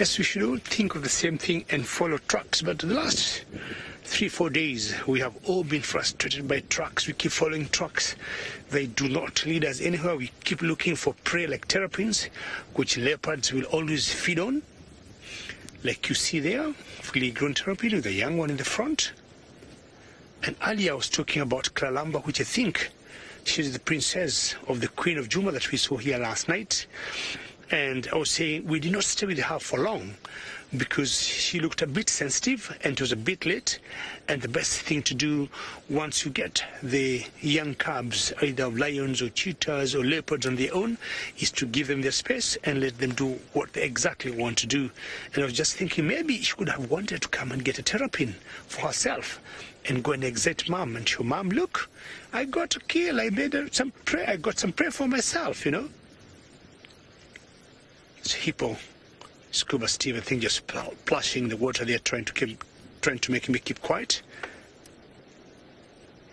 Yes, we should all think of the same thing and follow trucks, but the last three, four days we have all been frustrated by trucks. We keep following trucks. They do not lead us anywhere. We keep looking for prey like terrapins, which leopards will always feed on. Like you see there, fully grown terrapin with a young one in the front. And earlier I was talking about Klalamba, which I think she's the princess of the Queen of Juma that we saw here last night. And I was saying we did not stay with her for long because she looked a bit sensitive and it was a bit late. And the best thing to do once you get the young cubs, either of lions or cheetahs or leopards on their own, is to give them their space and let them do what they exactly want to do. And I was just thinking maybe she would have wanted to come and get a terrapin for herself and go and exit mom and show mom, look, I got a kill, I made some prayer, I got some prayer for myself, you know. It's hippo. Scuba Steve, I think, just pl plashing the water there, trying to keep, trying to make me keep quiet.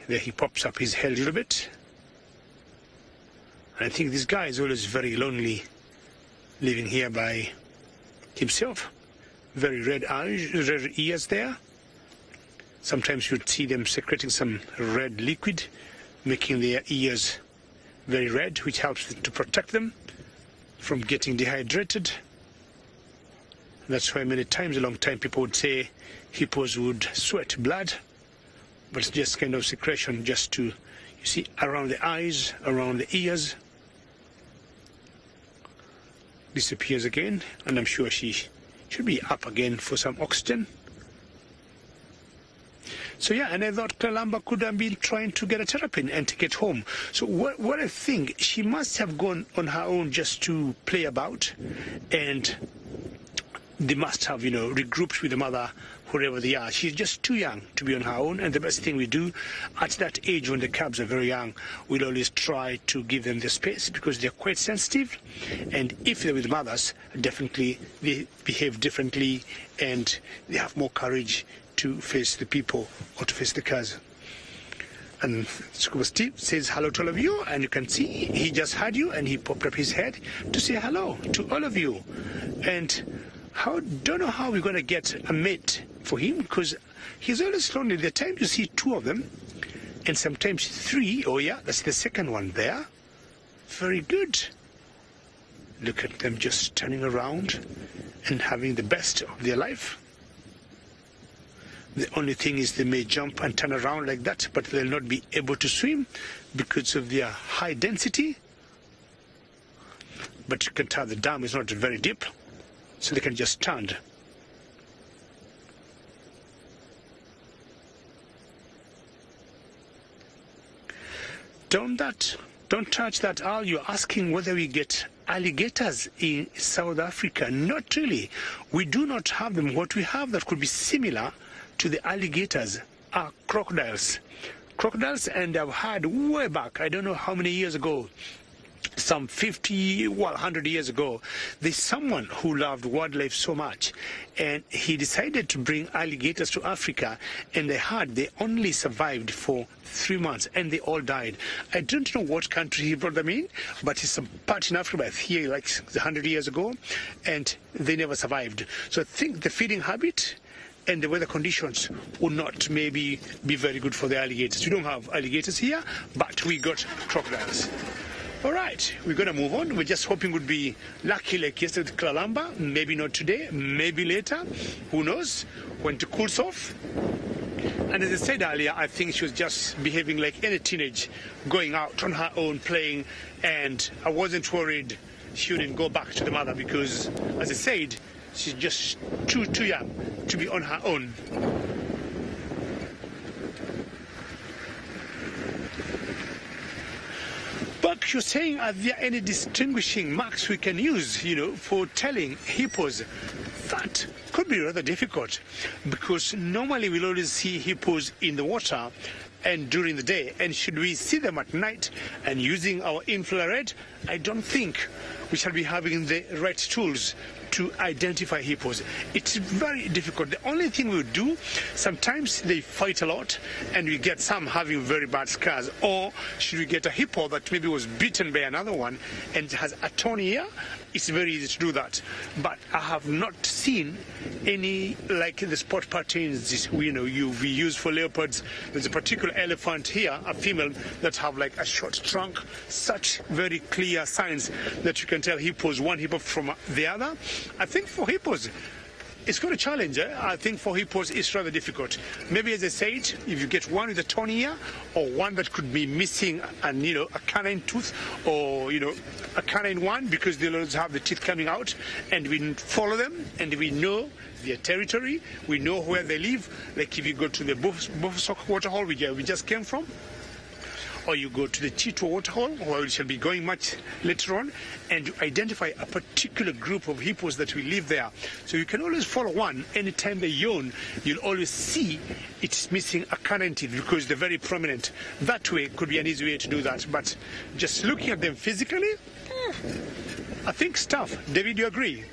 There he pops up his head a little bit. And I think this guy is always very lonely, living here by himself. Very red eyes, red ears there. Sometimes you'd see them secreting some red liquid, making their ears very red, which helps to protect them from getting dehydrated. That's why many times, a long time, people would say hippos would sweat blood, but it's just kind of secretion just to, you see, around the eyes, around the ears. Disappears again, and I'm sure she should be up again for some oxygen. So yeah, and I thought Klalamba could have been trying to get a terrapin and take it home. So what, what I think, she must have gone on her own just to play about, and they must have, you know, regrouped with the mother, wherever they are. She's just too young to be on her own, and the best thing we do at that age when the cubs are very young, we'll always try to give them the space because they're quite sensitive, and if they're with mothers, definitely they behave differently and they have more courage to face the people or to face the cars. And Scuba Steve says hello to all of you, and you can see he just had you and he popped up his head to say hello to all of you. And I don't know how we're going to get a mate for him because he's always lonely. There are times you see two of them and sometimes three. Oh yeah, that's the second one there. Very good. Look at them just turning around and having the best of their life. The only thing is they may jump and turn around like that, but they'll not be able to swim because of their high density. But you can tell the dam is not very deep, so they can just stand. Don't that, don't touch that, Al. You're asking whether we get alligators in South Africa. Not really. We do not have them. What we have that could be similar to the alligators are crocodiles. Crocodiles, and I've had way back, I don't know how many years ago, some fifty, well, one hundred years ago, there's someone who loved wildlife so much, and he decided to bring alligators to Africa, and they had, they only survived for three months, and they all died. I don't know what country he brought them in, but it's some part in Africa, here like one hundred years ago, and they never survived. So I think the feeding habit and the weather conditions would not maybe be very good for the alligators. We don't have alligators here, but we got crocodiles. All right, we're going to move on. We're just hoping we'd be lucky like yesterday at Klalamba. Maybe not today, maybe later. Who knows when it cools off. And as I said earlier, I think she was just behaving like any teenage, going out on her own, playing, and I wasn't worried she wouldn't go back to the mother because, as I said, she's just too, too young to be on her own. But you're saying, are there any distinguishing marks we can use, you know, for telling hippos? That could be rather difficult because normally we'll always see hippos in the water and during the day. And should we see them at night and using our infrared, I don't think we shall be having the right tools to identify hippos. It's very difficult. The only thing we do, sometimes they fight a lot and we get some having very bad scars, or should we get a hippo that maybe was bitten by another one and has a torn ear, it's very easy to do that. But I have not seen any like the spot patterns, you know, you, we use for leopards. There's a particular elephant here, a female, that have like a short trunk, such very clear signs that you can tell hippos, one hippo from the other. I think for hippos, it's got a challenge. Eh? I think for hippos, it's rather difficult. Maybe, as I said, if you get one with a torn ear, or one that could be missing, and you know, a canine tooth, or you know, a canine one, because they always have the teeth coming out, and we follow them, and we know their territory, we know where they live. Like if you go to the Buffelshoek waterhole, which we just came from, or you go to the Chitwa waterhole, where we shall be going much later on, and you identify a particular group of hippos that will live there. So you can always follow one. Anytime they yawn, you'll always see it's missing a canine teeth because they're very prominent. That way could be an easy way to do that. But just looking at them physically, I think it's tough. David, you agree?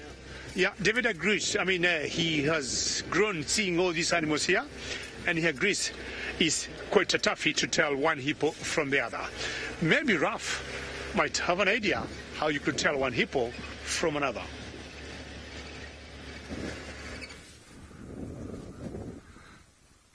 Yeah, David agrees. I mean, uh, he has grown seeing all these animals here, and he agrees. Is quite a toughie to tell one hippo from the other. Maybe Ralph might have an idea how you could tell one hippo from another.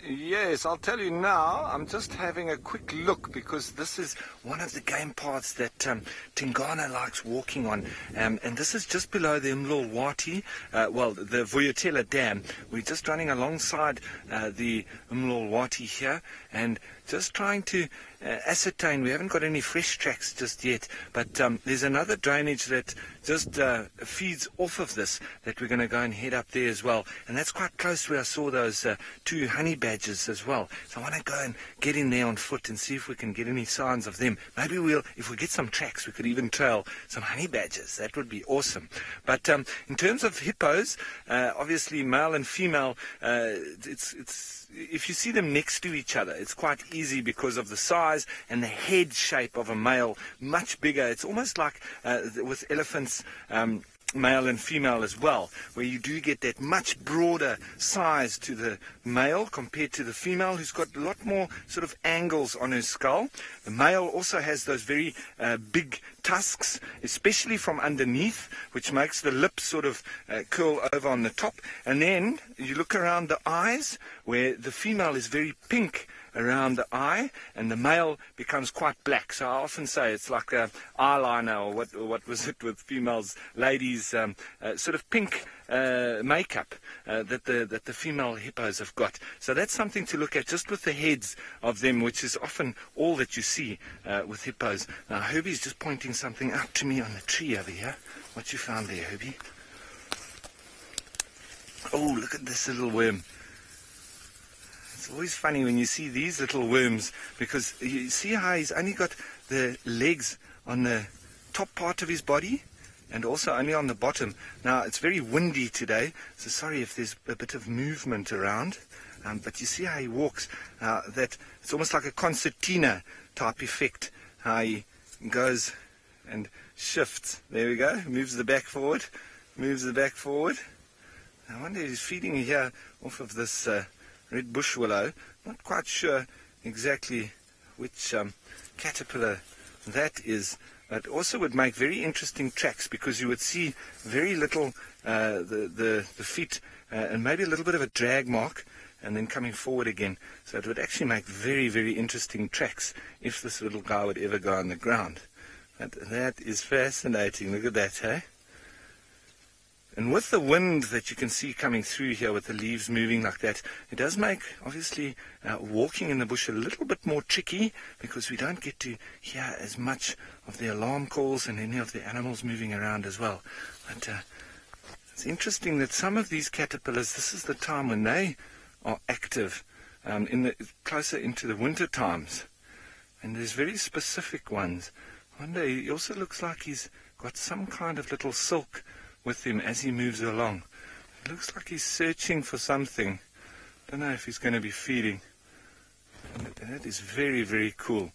Yes, I'll tell you now. I'm just having a quick look because this is one of the game paths that um, Tingana likes walking on. Um, and this is just below the Umlulwati, uh, well, the Vuyatela Dam. We're just running alongside uh, the Umlulwati here and just trying to uh, ascertain. We haven't got any fresh tracks just yet, but um, there's another drainage that just uh, feeds off of this that we're going to go and head up there as well. And that's quite close where I saw those uh, two honey badgers as well. So I want to go and get in there on foot and see if we can get any signs of them. Maybe we'll, if we get some tracks, we could even trail some honey badgers. That would be awesome. But um, in terms of hippos, uh, obviously male and female, uh, it's it's. If you see them next to each other, it's quite easy because of the size and the head shape of a male, much bigger. It's almost like uh, with elephants, um, male and female as well, where you do get that much broader size to the male compared to the female, who's got a lot more sort of angles on her skull. The male also has those very uh, big tusks, especially from underneath, which makes the lips sort of uh, curl over on the top. And then you look around the eyes, where the female is very pink around the eye, and the male becomes quite black. So I often say it's like a eyeliner, or what, or what was it with females, ladies, um, uh, sort of pink uh, makeup uh, that the that the female hippos have got. So that's something to look at just with the heads of them, which is often all that you see uh, with hippos. Now Herbie's just pointing something out to me on the tree over here. What you found there, Herbie? Oh, look at this little worm. It's always funny when you see these little worms, because you see how he's only got the legs on the top part of his body and also only on the bottom. Now, it's very windy today, so sorry if there's a bit of movement around, um, but you see how he walks. Uh, that it's almost like a concertina type effect, how he goes and shifts. There we go, moves the back forward, moves the back forward. I wonder if he's feeding here off of this... Uh, red bush willow. Not quite sure exactly which um, caterpillar that is, but also would make very interesting tracks, because you would see very little uh, the, the, the feet uh, and maybe a little bit of a drag mark and then coming forward again. So it would actually make very, very interesting tracks if this little guy would ever go on the ground. But that is fascinating. Look at that, hey? And with the wind that you can see coming through here, with the leaves moving like that, it does make, obviously, uh, walking in the bush a little bit more tricky, because we don't get to hear as much of the alarm calls and any of the animals moving around as well. But uh, it's interesting that some of these caterpillars, this is the time when they are active, um, in the, closer into the winter times. And there's very specific ones. One day, he also looks like he's got some kind of little silk with him as he moves along. It looks like he's searching for something. Don't know if he's going to be feeding. That is very, very cool.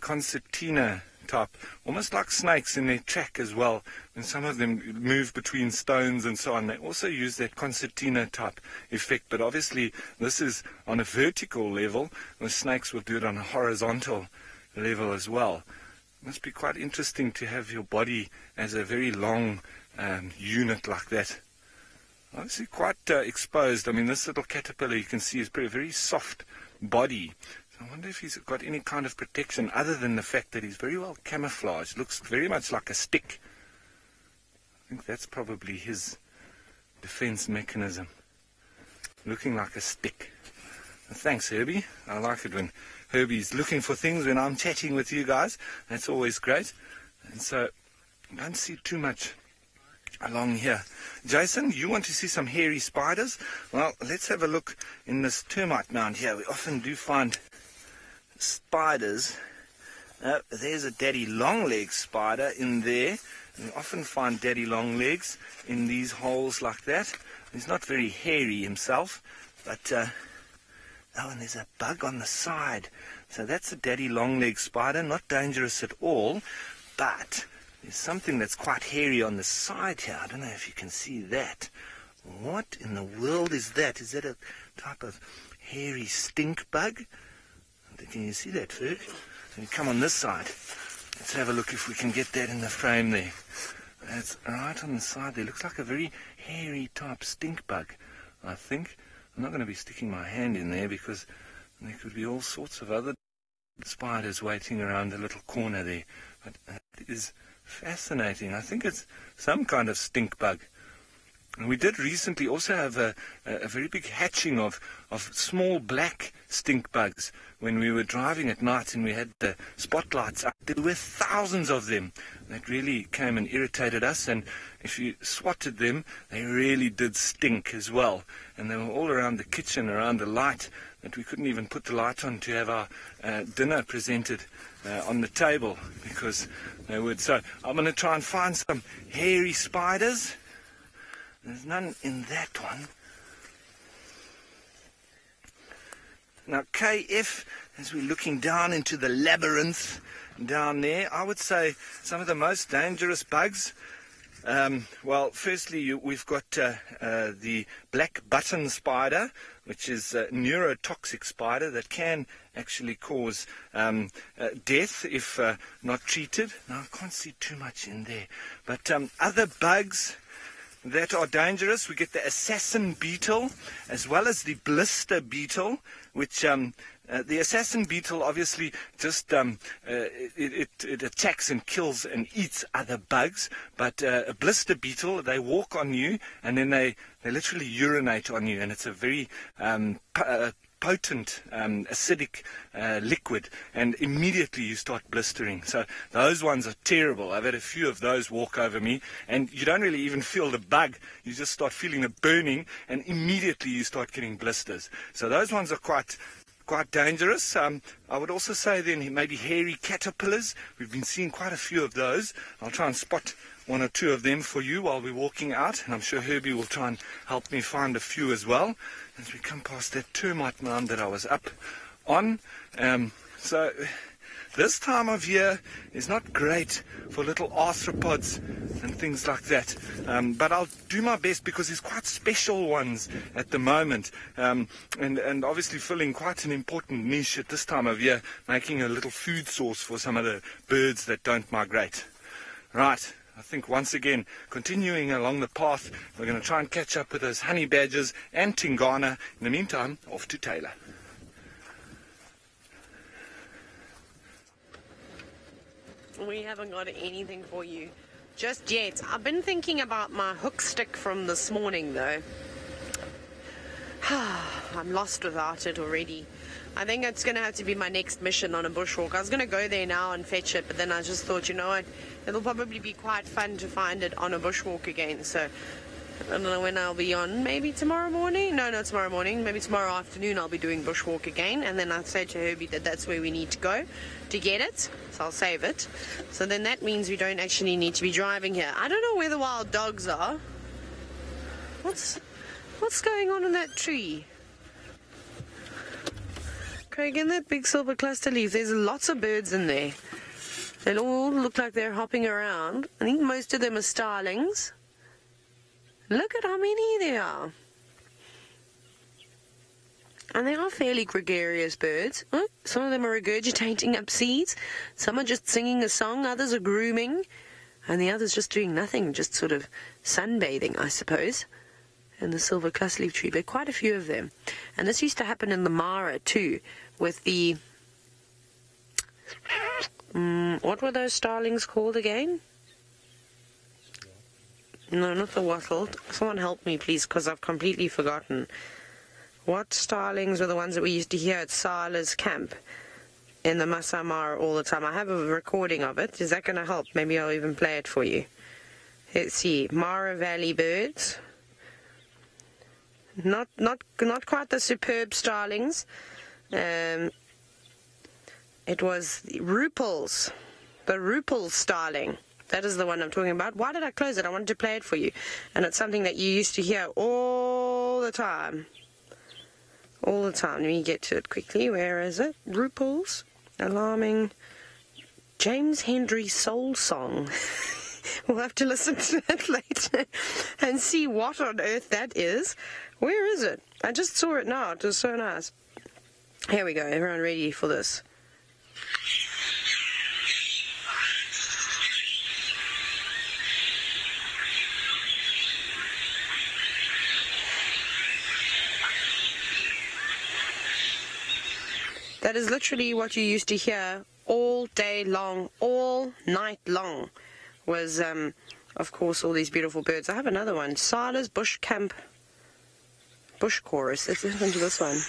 Concertina type, almost like snakes in their track as well. And some of them move between stones and so on. They also use that concertina type effect, but obviously this is on a vertical level. The snakes will do it on a horizontal level as well. It must be quite interesting to have your body as a very long Um, unit like that. Obviously quite uh, exposed. I mean, this little caterpillar you can see is pretty very soft body. So I wonder if he's got any kind of protection other than the fact that he's very well camouflaged. Looks very much like a stick. I think that's probably his defense mechanism. Looking like a stick. Thanks, Herbie. I like it when Herbie's looking for things when I'm chatting with you guys. That's always great. And so I don't see too much along here. Jason, you want to see some hairy spiders? Well, let's have a look in this termite mound here. We often do find spiders. Uh, there's a daddy long-leg spider in there. And we often find daddy long-legs in these holes like that. He's not very hairy himself, but uh, oh, and there's a bug on the side. So that's a daddy long-leg spider, not dangerous at all, but there's something that's quite hairy on the side here. I don't know if you can see that. What in the world is that? Is that a type of hairy stink bug? Can you see that, Ferg? Let me come on this side. Let's have a look if we can get that in the frame there. That's right on the side there. Looks like a very hairy type stink bug, I think. I'm not going to be sticking my hand in there because there could be all sorts of other spiders waiting around the little corner there. But that is fascinating. I think it's some kind of stink bug. And we did recently also have a, a, a very big hatching of, of small black stink bugs when we were driving at night and we had the spotlights up. There were thousands of them. That really came and irritated us, and if you swatted them, they really did stink as well. And they were all around the kitchen, around the light, that we couldn't even put the light on to have our uh, dinner presented uh, on the table because they would. So I'm going to try and find some hairy spiders. There's none in that one. Now K F, as we're looking down into the labyrinth down there, I would say some of the most dangerous bugs, um, well, firstly you, we've got uh, uh, the black button spider, which is a neurotoxic spider that can actually cause um, uh, death if uh, not treated. Now I can't see too much in there, but um, other bugs that are dangerous, we get the assassin beetle as well as the blister beetle, which um, uh, the assassin beetle obviously just um, uh, it, it, it attacks and kills and eats other bugs, but uh, a blister beetle, they walk on you and then they, they literally urinate on you, and it's a very um, uh, potent um, acidic uh, liquid, and immediately you start blistering. So those ones are terrible. I've had a few of those walk over me, and you don't really even feel the bug. You just start feeling the burning and immediately you start getting blisters. So those ones are quite quite dangerous. Um, I would also say then maybe hairy caterpillars. We've been seeing quite a few of those. I'll try and spot one or two of them for you while we're walking out, and I'm sure Herbie will try and help me find a few as well as we come past that termite mound that I was up on. Um, so this time of year is not great for little arthropods and things like that, um, but I'll do my best because there's quite special ones at the moment, um, and, and obviously filling quite an important niche at this time of year, making a little food source for some of the birds that don't migrate. Right. I think once again, continuing along the path, we're going to try and catch up with those honey badgers and Tingana. In the meantime, off to Taylor. We haven't got anything for you just yet. I've been thinking about my hook stick from this morning, though. I'm lost without it already. I think it's going to have to be my next mission on a bushwalk. I was going to go there now and fetch it, but then I just thought, you know what, it'll probably be quite fun to find it on a bushwalk again. So I don't know when I'll be on. Maybe tomorrow morning? No, not tomorrow morning. Maybe tomorrow afternoon I'll be doing bushwalk again. And then I said to Herbie that that's where we need to go to get it. So I'll save it. So then that means we don't actually need to be driving here. I don't know where the wild dogs are. What's, what's going on in that tree? Craig, in that big silver cluster leaf, there's lots of birds in there. They all look like they're hopping around. I think most of them are starlings. Look at how many there are. And they are fairly gregarious birds. Oh, some of them are regurgitating up seeds. Some are just singing a song. Others are grooming. And the others just doing nothing, just sort of sunbathing, I suppose, in the silver clustleaf tree. But quite a few of them. And this used to happen in the Mara too, with the... Mm, what were those starlings called again? No, not the wattle. Someone help me, please, because I've completely forgotten. What starlings were the ones that we used to hear at Sala's camp in the Masai Mara all the time? I have a recording of it. Is that going to help? Maybe I'll even play it for you. Let's see. Mara Valley birds. Not, not, not quite the superb starlings. Um, it was the Rupels, the Rupel starling. That is the one I'm talking about. Why did I close it? I wanted to play it for you. And it's something that you used to hear all the time. All the time. Let me get to it quickly. Where is it? Rupels. Alarming. James Henry Soul Song. We'll have to listen to that later and see what on earth that is. Where is it? I just saw it now. It was so nice. Here we go. Everyone ready for this? That is literally what you used to hear all day long, all night long, was, um, of course, all these beautiful birds. I have another one, Sala's Bush Camp Bush Chorus. Let's listen to this one.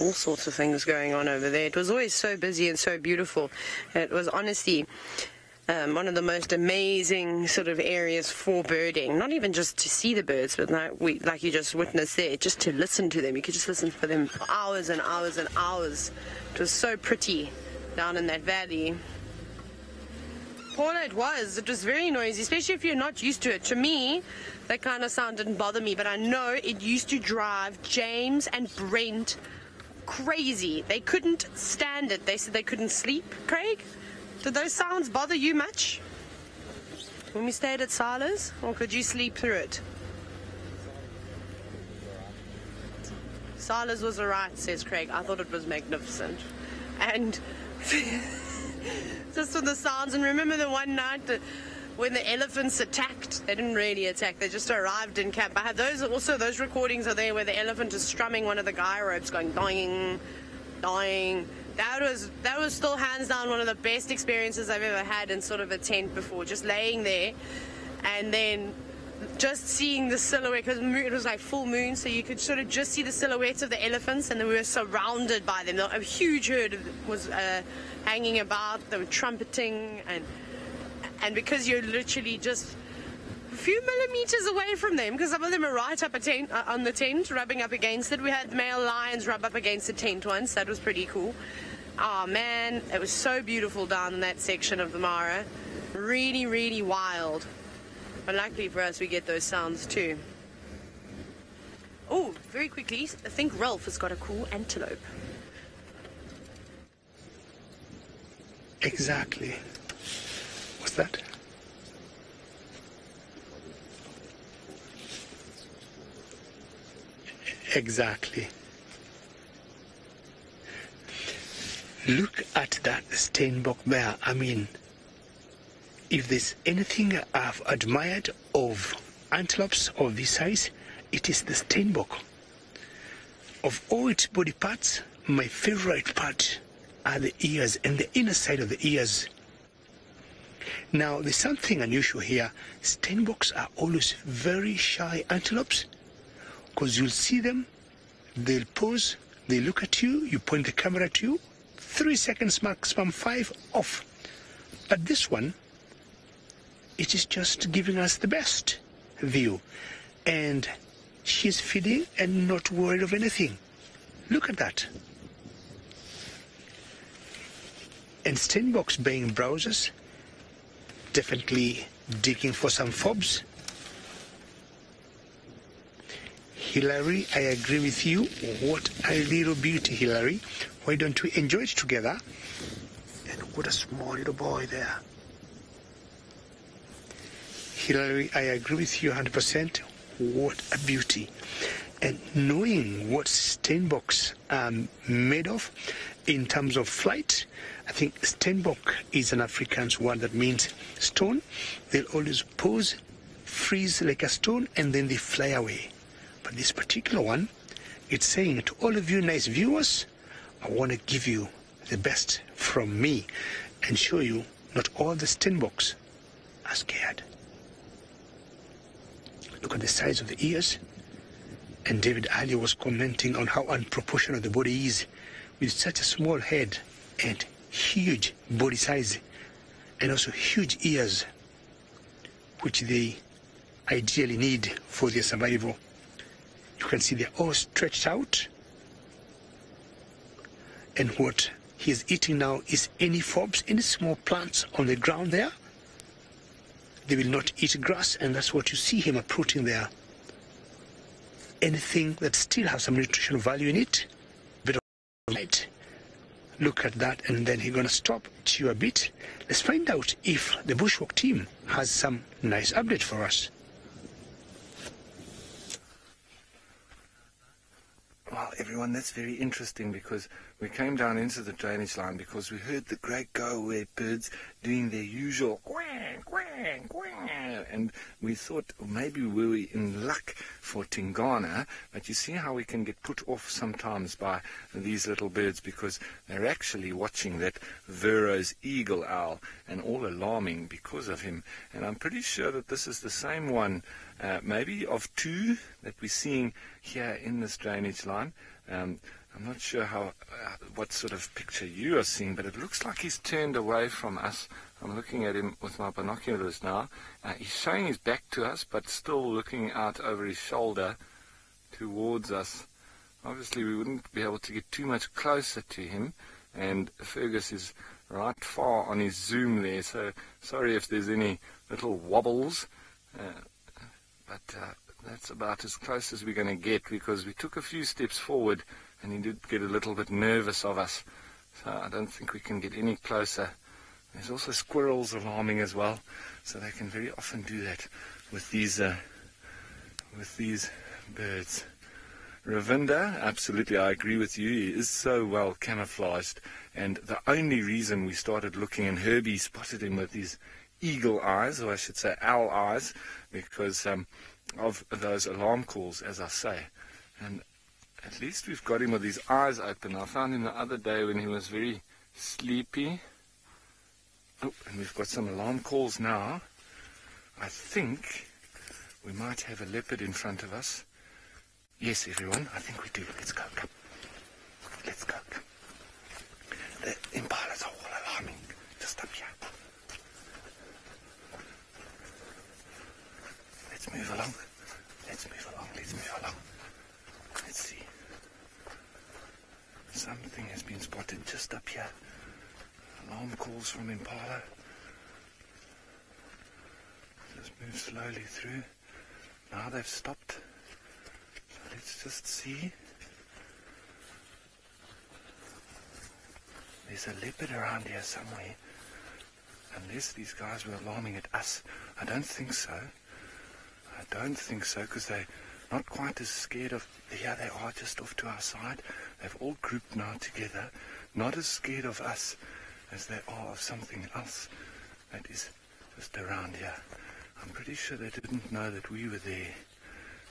All sorts of things going on over there. It was always so busy and so beautiful. It was honestly um, one of the most amazing sort of areas for birding. Not even just to see the birds, but like, we, like you just witnessed there, just to listen to them. You could just listen for them for hours and hours and hours. It was so pretty down in that valley. Paula, it was. It was very noisy, especially if you're not used to it. To me, that kind of sound didn't bother me, but I know it used to drive James and Brent crazy. They couldn't stand it. They said they couldn't sleep. Craig, did those sounds bother you much when we stayed at Sala's, or could you sleep through it? Sala's was alright, says Craig. I thought it was magnificent. And just with the sounds, and remember the one night that when the elephants attacked, they didn't really attack, they just arrived in camp. I had those, also those recordings are there where the elephant is strumming one of the guy ropes, going dying, dying. That was, that was still hands down one of the best experiences I've ever had in sort of a tent before, just laying there and then just seeing the silhouette, because it was like full moon, so you could sort of just see the silhouettes of the elephants, and then we were surrounded by them. A huge herd was uh, hanging about, they were trumpeting, and And because you're literally just a few millimeters away from them, because some of them are right up a tent, uh, on the tent, rubbing up against it. We had male lions rub up against the tent once. That was pretty cool. Oh, man, it was so beautiful down in that section of the Mara. Really, really wild. But luckily for us, we get those sounds too. Oh, very quickly, I think Ralph has got a cool antelope. Exactly. What's that? Exactly. Look at that Steinbock bear. I mean, if there's anything I've admired of antelopes of this size, it is the Steinbock. Of all its body parts, my favorite part are the ears and the inner side of the ears. Now, there's something unusual here. Steinbocks are always very shy antelopes, because you'll see them, they'll pause, they look at you, you point the camera to you, three seconds maximum, five, off. But this one, it is just giving us the best view. And she's feeding and not worried of anything. Look at that. And Steinbocks being browsers, definitely digging for some fobs. Hilary, I agree with you. What a little beauty, Hilary. Why don't we enjoy it together? And what a small little boy there. Hilary, I agree with you one hundred percent. What a beauty. And knowing what Steinbocks are made of in terms of flight, I think Steinbock is an African word that means stone. They'll always pause, freeze like a stone, and then they fly away. But this particular one, it's saying to all of you nice viewers, I want to give you the best from me and show you not all the Steinbocks are scared. Look at the size of the ears. And David earlier was commenting on how unproportional the body is with such a small head and huge body size, and also huge ears, which they ideally need for their survival. You can see they're all stretched out, and what he is eating now is any forbs, any small plants on the ground there. They will not eat grass, and that's what you see him uprooting there. Anything that still has some nutritional value in it, bit of light. Look at that, and then he's gonna stop, chew a bit. Let's find out if the bushwalk team has some nice update for us. Wow, everyone. everyone, that's very interesting because we came down into the drainage line because we heard the great Gowrie birds doing their usual quack, quack, quack, and we thought maybe we were in luck for Tingana, but you see how we can get put off sometimes by these little birds because they're actually watching that Vero's eagle owl and all alarming because of him. And I'm pretty sure that this is the same one, uh, maybe of two, that we're seeing here in this drainage line. Um, I'm not sure how, uh, what sort of picture you are seeing, but it looks like he's turned away from us. I'm looking at him with my binoculars now. Uh, he's showing his back to us, but still looking out over his shoulder towards us. Obviously, we wouldn't be able to get too much closer to him, and Fergus is right far on his zoom there, so sorry if there's any little wobbles, uh, but uh, that's about as close as we're going to get because we took a few steps forward and he did get a little bit nervous of us, so I don't think we can get any closer. There's also squirrels alarming as well, so they can very often do that with these uh, with these birds. Ravinda, absolutely, I agree with you. He is so well camouflaged, and the only reason we started looking, and Herbie spotted him with his eagle eyes, or I should say owl eyes, because um, of those alarm calls, as I say. And at least we've got him with his eyes open. I found him the other day when he was very sleepy. Oh, and we've got some alarm calls now. I think we might have a leopard in front of us. Yes, everyone, I think we do. Let's go, come. Let's go, come. The impalas are all alarming, just up here. Let's move along. Let's move along, let's move along. Let's see. Something has been spotted just up here. Alarm calls from impala. Just move slowly through. Now they've stopped. Let's just see. There's a leopard around here somewhere. Unless these guys were alarming at us. I don't think so. I don't think so, because they're not quite as scared of... Here they are, just off to our side. They've all grouped now together. Not as scared of us as they are of something else that is just around here. I'm pretty sure they didn't know that we were there.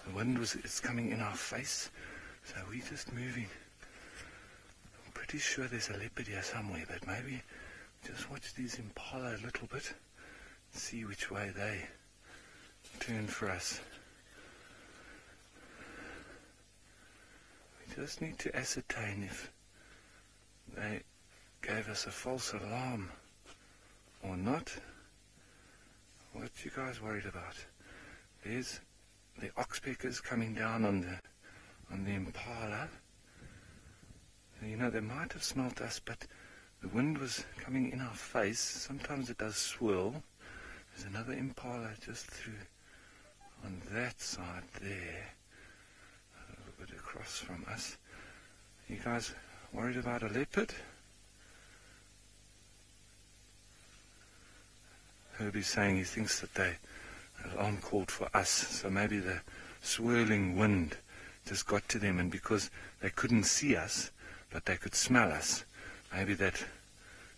The wind was it's coming in our face, so we're just moving. I'm pretty sure there's a leopard here somewhere, but maybe just watch these impala a little bit and see which way they turn for us. We just need to ascertain if they gave us a false alarm or not. What are you guys worried about? There's the oxpeckers coming down on the on the impala. You know, they might have smelt us, but the wind was coming in our face. Sometimes it does swirl. There's another impala just through on that side there, a little bit across from us. You guys worried about a leopard? Herbie's saying he thinks that they alarm called for us, so maybe the swirling wind just got to them, and because they couldn't see us but they could smell us, maybe that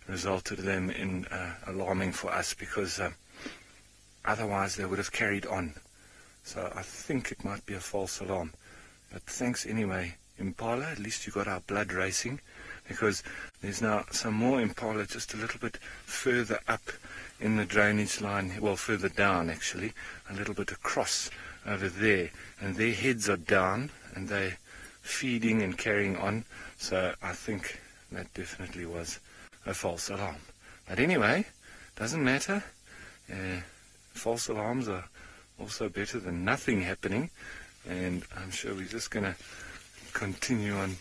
resulted them in uh, alarming for us, because um, otherwise they would have carried on. So I think it might be a false alarm, but thanks anyway, impala. At least you got our blood racing, because there's now some more impala just a little bit further up in the drainage line, well, further down actually, a little bit across over there, and their heads are down and they're feeding and carrying on, so I think that definitely was a false alarm. But anyway, doesn't matter. Uh, false alarms are also better than nothing happening, and I'm sure we're just going to continue on.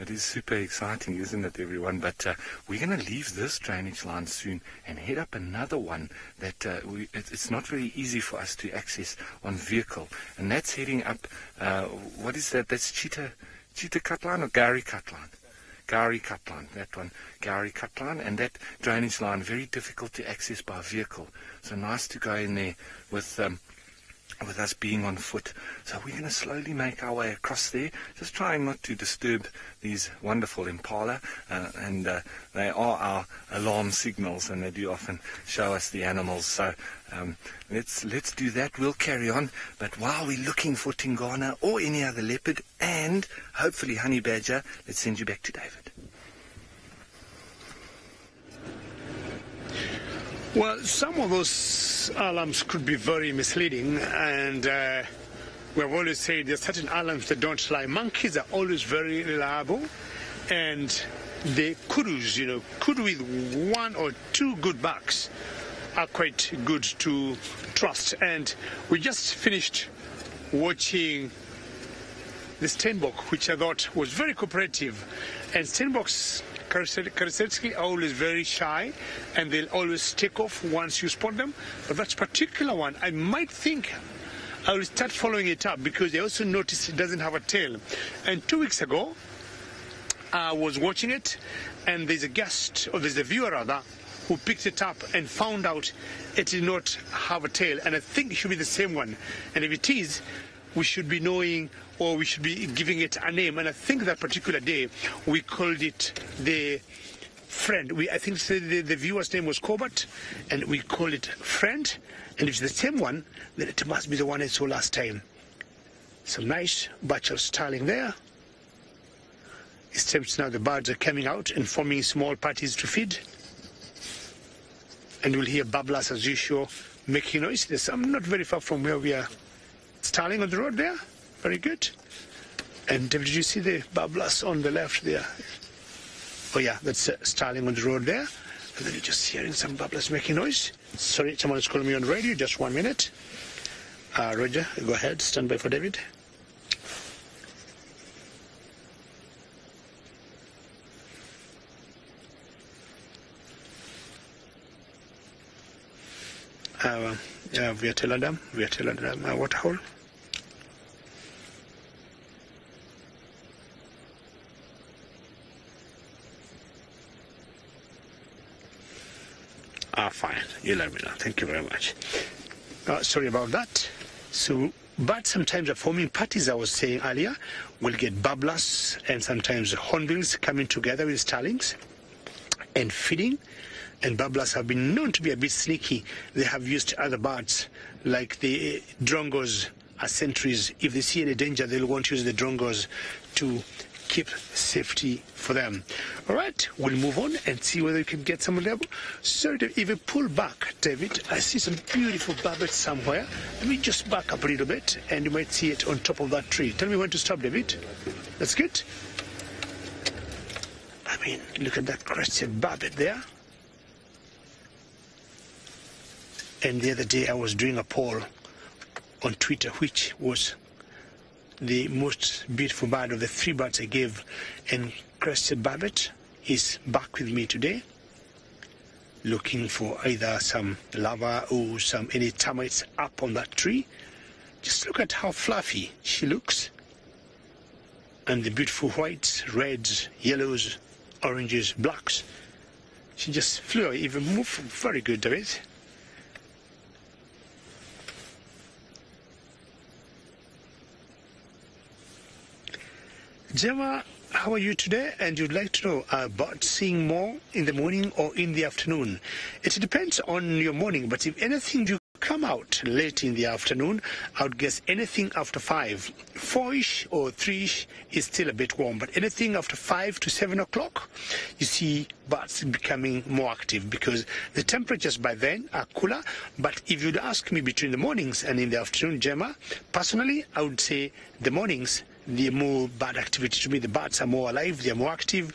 It is super exciting, isn't it, everyone? But uh, we're going to leave this drainage line soon and head up another one that uh, we, it, it's not very easy for us to access on vehicle. And that's heading up, uh, what is that? That's Cheetah, Cheetah Cut Line or Gowrie Cut Line? Gowrie Cut Line, that one. Gowrie Cut Line, and that drainage line, very difficult to access by vehicle. So nice to go in there with... Um, with us being on foot. So we're going to slowly make our way across there, just trying not to disturb these wonderful impala, uh, and uh, they are our alarm signals, and they do often show us the animals. So um, let's let's do that. We'll carry on, but while we're looking for Tingana or any other leopard, and hopefully honey badger, let's send you back to David. Well, some of those alarms could be very misleading, and uh, we've always said there's certain alarms that don't lie. Monkeys are always very reliable, and the kudus, you know, kudu with one or two good bucks are quite good to trust. And we just finished watching the steinbok, which I thought was very cooperative, and steinboks characteristically are always very shy, and they'll always take off once you spot them. But that particular one, I might think I will start following it up, because I also noticed it doesn't have a tail. And two weeks ago, I was watching it, and there's a guest, or there's a viewer rather, who picked it up and found out it did not have a tail. And I think it should be the same one. And if it is, we should be knowing, or we should be giving it a name. And I think that particular day we called it the Friend. We, I think the, the viewer's name was Corbett, and we called it Friend. And if it's the same one, then it must be the one I saw last time. Some nice bachelor styling there. It seems now the birds are coming out and forming small parties to feed. And we'll hear babblers as usual making noises. I'm not very far from where we are styling on the road there. Very good. And did you see the babblers on the left there? Oh yeah, that's uh, styling on the road there. And then you're just hearing some babblers making noise. Sorry, someone is calling me on the radio. Just one minute. Uh, Roger, go ahead. Stand by for David. Uh, uh, Vuyatela Dam, Vuyatela Dam, uh, waterhole. Ah, fine. You let me know. Thank you very much. Uh, sorry about that. So, but sometimes are forming parties, I was saying earlier. We'll get babblers and sometimes hornbills coming together with starlings and feeding. And babblers have been known to be a bit sneaky. They have used other birds, like the drongos as sentries. If they see any danger, they won't use the drongos to keep safety for them. All right, we'll move on and see whether we can get some level. Sorry, if we pull back, David, I see some beautiful barbets somewhere. Let me just back up a little bit, and you might see it on top of that tree. Tell me when to stop, David. That's good. I mean, look at that crested barbet there. And the other day I was doing a poll on Twitter, which was the most beautiful bird of the three birds I gave, and crested barbet is back with me today, looking for either some larvae or some any termites up on that tree. Just look at how fluffy she looks, and the beautiful whites, reds, yellows, oranges, blacks. She just flew away, even moved. Very good, David. Gemma, how are you today? And you'd like to know about seeing more in the morning or in the afternoon? It depends on your morning, but if anything you come out late in the afternoon, I would guess anything after five. Four-ish or three-ish is still a bit warm, but anything after five to seven o'clock, you see birds becoming more active, because the temperatures by then are cooler. But if you'd ask me between the mornings and in the afternoon, Gemma, personally, I would say the mornings, the more bird activity to me. The birds are more alive, they are more active.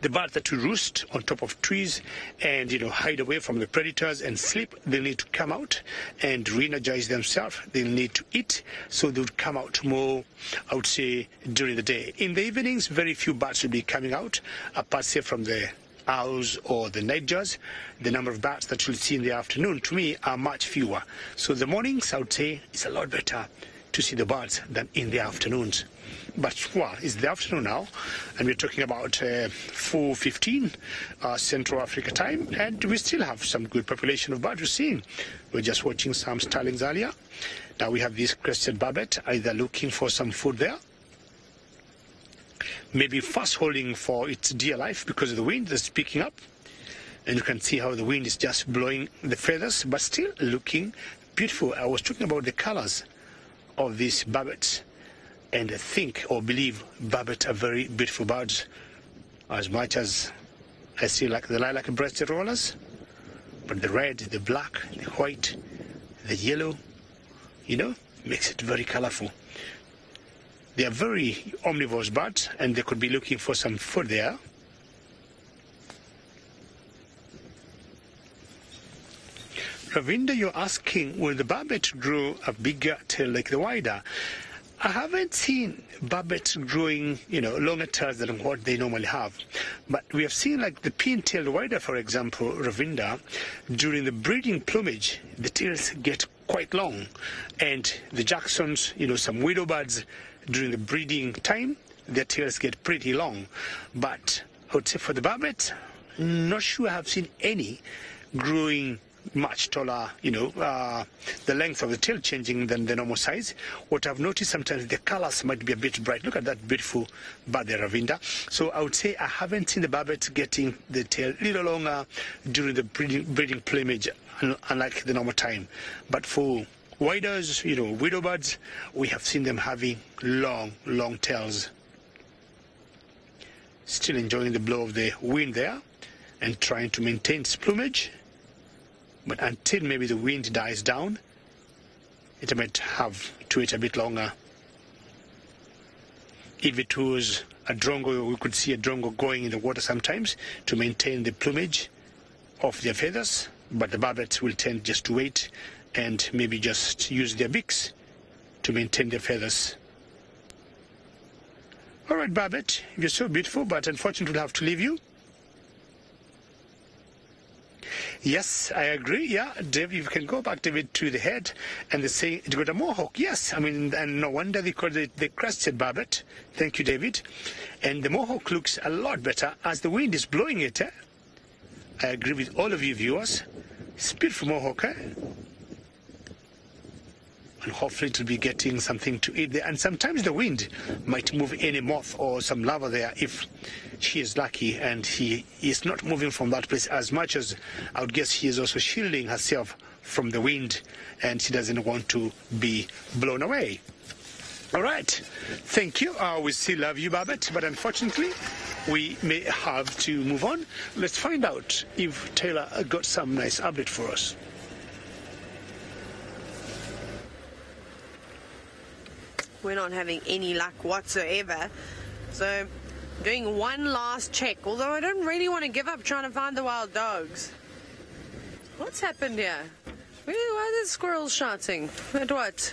The birds that to roost on top of trees and, you know, hide away from the predators and sleep, they need to come out and re-energize themselves. They need to eat, so they would come out more, I would say, during the day. In the evenings, very few birds will be coming out, apart say from the owls or the nightjars. The number of birds that you'll see in the afternoon, to me, are much fewer. So the mornings, I would say, is a lot better to see the birds than in the afternoons. But, well, it's the afternoon now, and we're talking about uh, four fifteen uh, Central Africa time, and we still have some good population of birds we're seeing. We're just watching some starlings earlier. Now we have this crested barbet, either looking for some food there, maybe fast holding for its dear life because of the wind that's picking up. And you can see how the wind is just blowing the feathers, but still looking beautiful. I was talking about the colors of these barbets, and I think or believe barbets are very beautiful birds, as much as I see like the lilac-breasted rollers. But the red, the black, the white, the yellow, you know, makes it very colorful. They are very omnivorous birds, and they could be looking for some food there. Ravinda, you're asking, will the barbet grow a bigger tail like the wider? I haven't seen barbets growing, you know, longer tails than what they normally have. But we have seen, like the pin-tailed wider, for example, Ravinda, during the breeding plumage, the tails get quite long. And the Jacksons, you know, some widow birds, during the breeding time, their tails get pretty long. But I would say for the barbet, not sure I have seen any growing much taller, you know, uh, the length of the tail changing than the normal size. What I've noticed sometimes the colors might be a bit bright. Look at that beautiful bird there, Ravinda. So I would say I haven't seen the barbets getting the tail a little longer during the breeding, breeding plumage, unlike the normal time. But for widers, you know, widow birds, we have seen them having long, long tails. Still enjoying the blow of the wind there and trying to maintain its plumage. But until maybe the wind dies down, it might have to wait a bit longer. If it was a drongo, we could see a drongo going in the water sometimes to maintain the plumage of their feathers, but the barbets will tend just to wait and maybe just use their beaks to maintain their feathers. All right, barbet, you're so beautiful, but unfortunately we'll have to leave you. Yes, I agree. Yeah, Dave, you can go back, David, to the head, and they say it got a mohawk. Yes, I mean, and no wonder they call it the crested barbet. Thank you, David. And the mohawk looks a lot better as the wind is blowing it. Eh? I agree with all of you viewers. It's beautiful mohawk, eh? And hopefully it'll be getting something to eat there. And sometimes the wind might move any moth or some larva there if she is lucky and he is not moving from that place as much as I would guess he is also shielding herself from the wind and she doesn't want to be blown away. All right, thank you. Uh, we still love you, Babette, but unfortunately we may have to move on. Let's find out if Taylor got some nice update for us. We're not having any luck whatsoever, so I'm doing one last check, although I don't really want to give up trying to find the wild dogs. What's happened here? Really, why are the squirrels shouting? At what?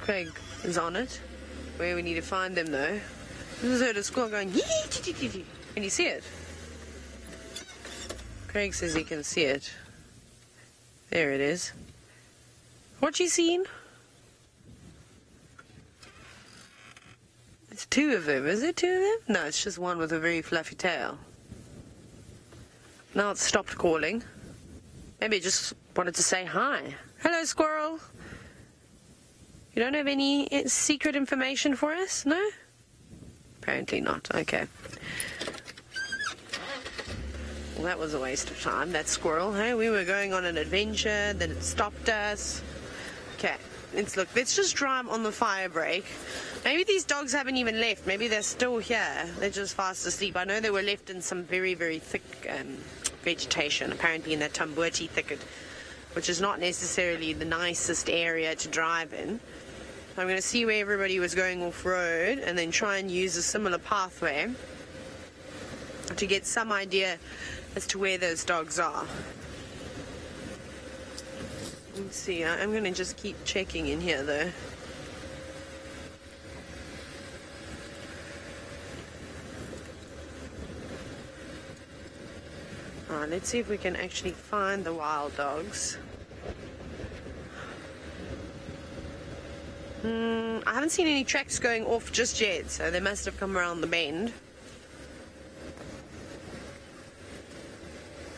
Craig is on it. Where we need to find them though. I just heard a squirrel going yee. Can you see it? Craig says he can see it. There it is. What you seen? It's two of them. Is it two of them? No, it's just one with a very fluffy tail. Now it's stopped calling. Maybe it just wanted to say hi. Hello, squirrel. You don't have any secret information for us? No? Apparently not. Okay. Well, that was a waste of time, that squirrel. Hey, we were going on an adventure, then it stopped us. Okay. Let's look. Let's just try them on the fire break. Maybe these dogs haven't even left. Maybe they're still here. They're just fast asleep. I know they were left in some very, very thick um, vegetation, apparently in that Tambuerti thicket, which is not necessarily the nicest area to drive in. I'm going to see where everybody was going off-road and then try and use a similar pathway to get some idea as to where those dogs are. Let's see, I'm going to just keep checking in here though. Alright, let's see if we can actually find the wild dogs. Mm, I haven't seen any tracks going off just yet, so they must have come around the bend.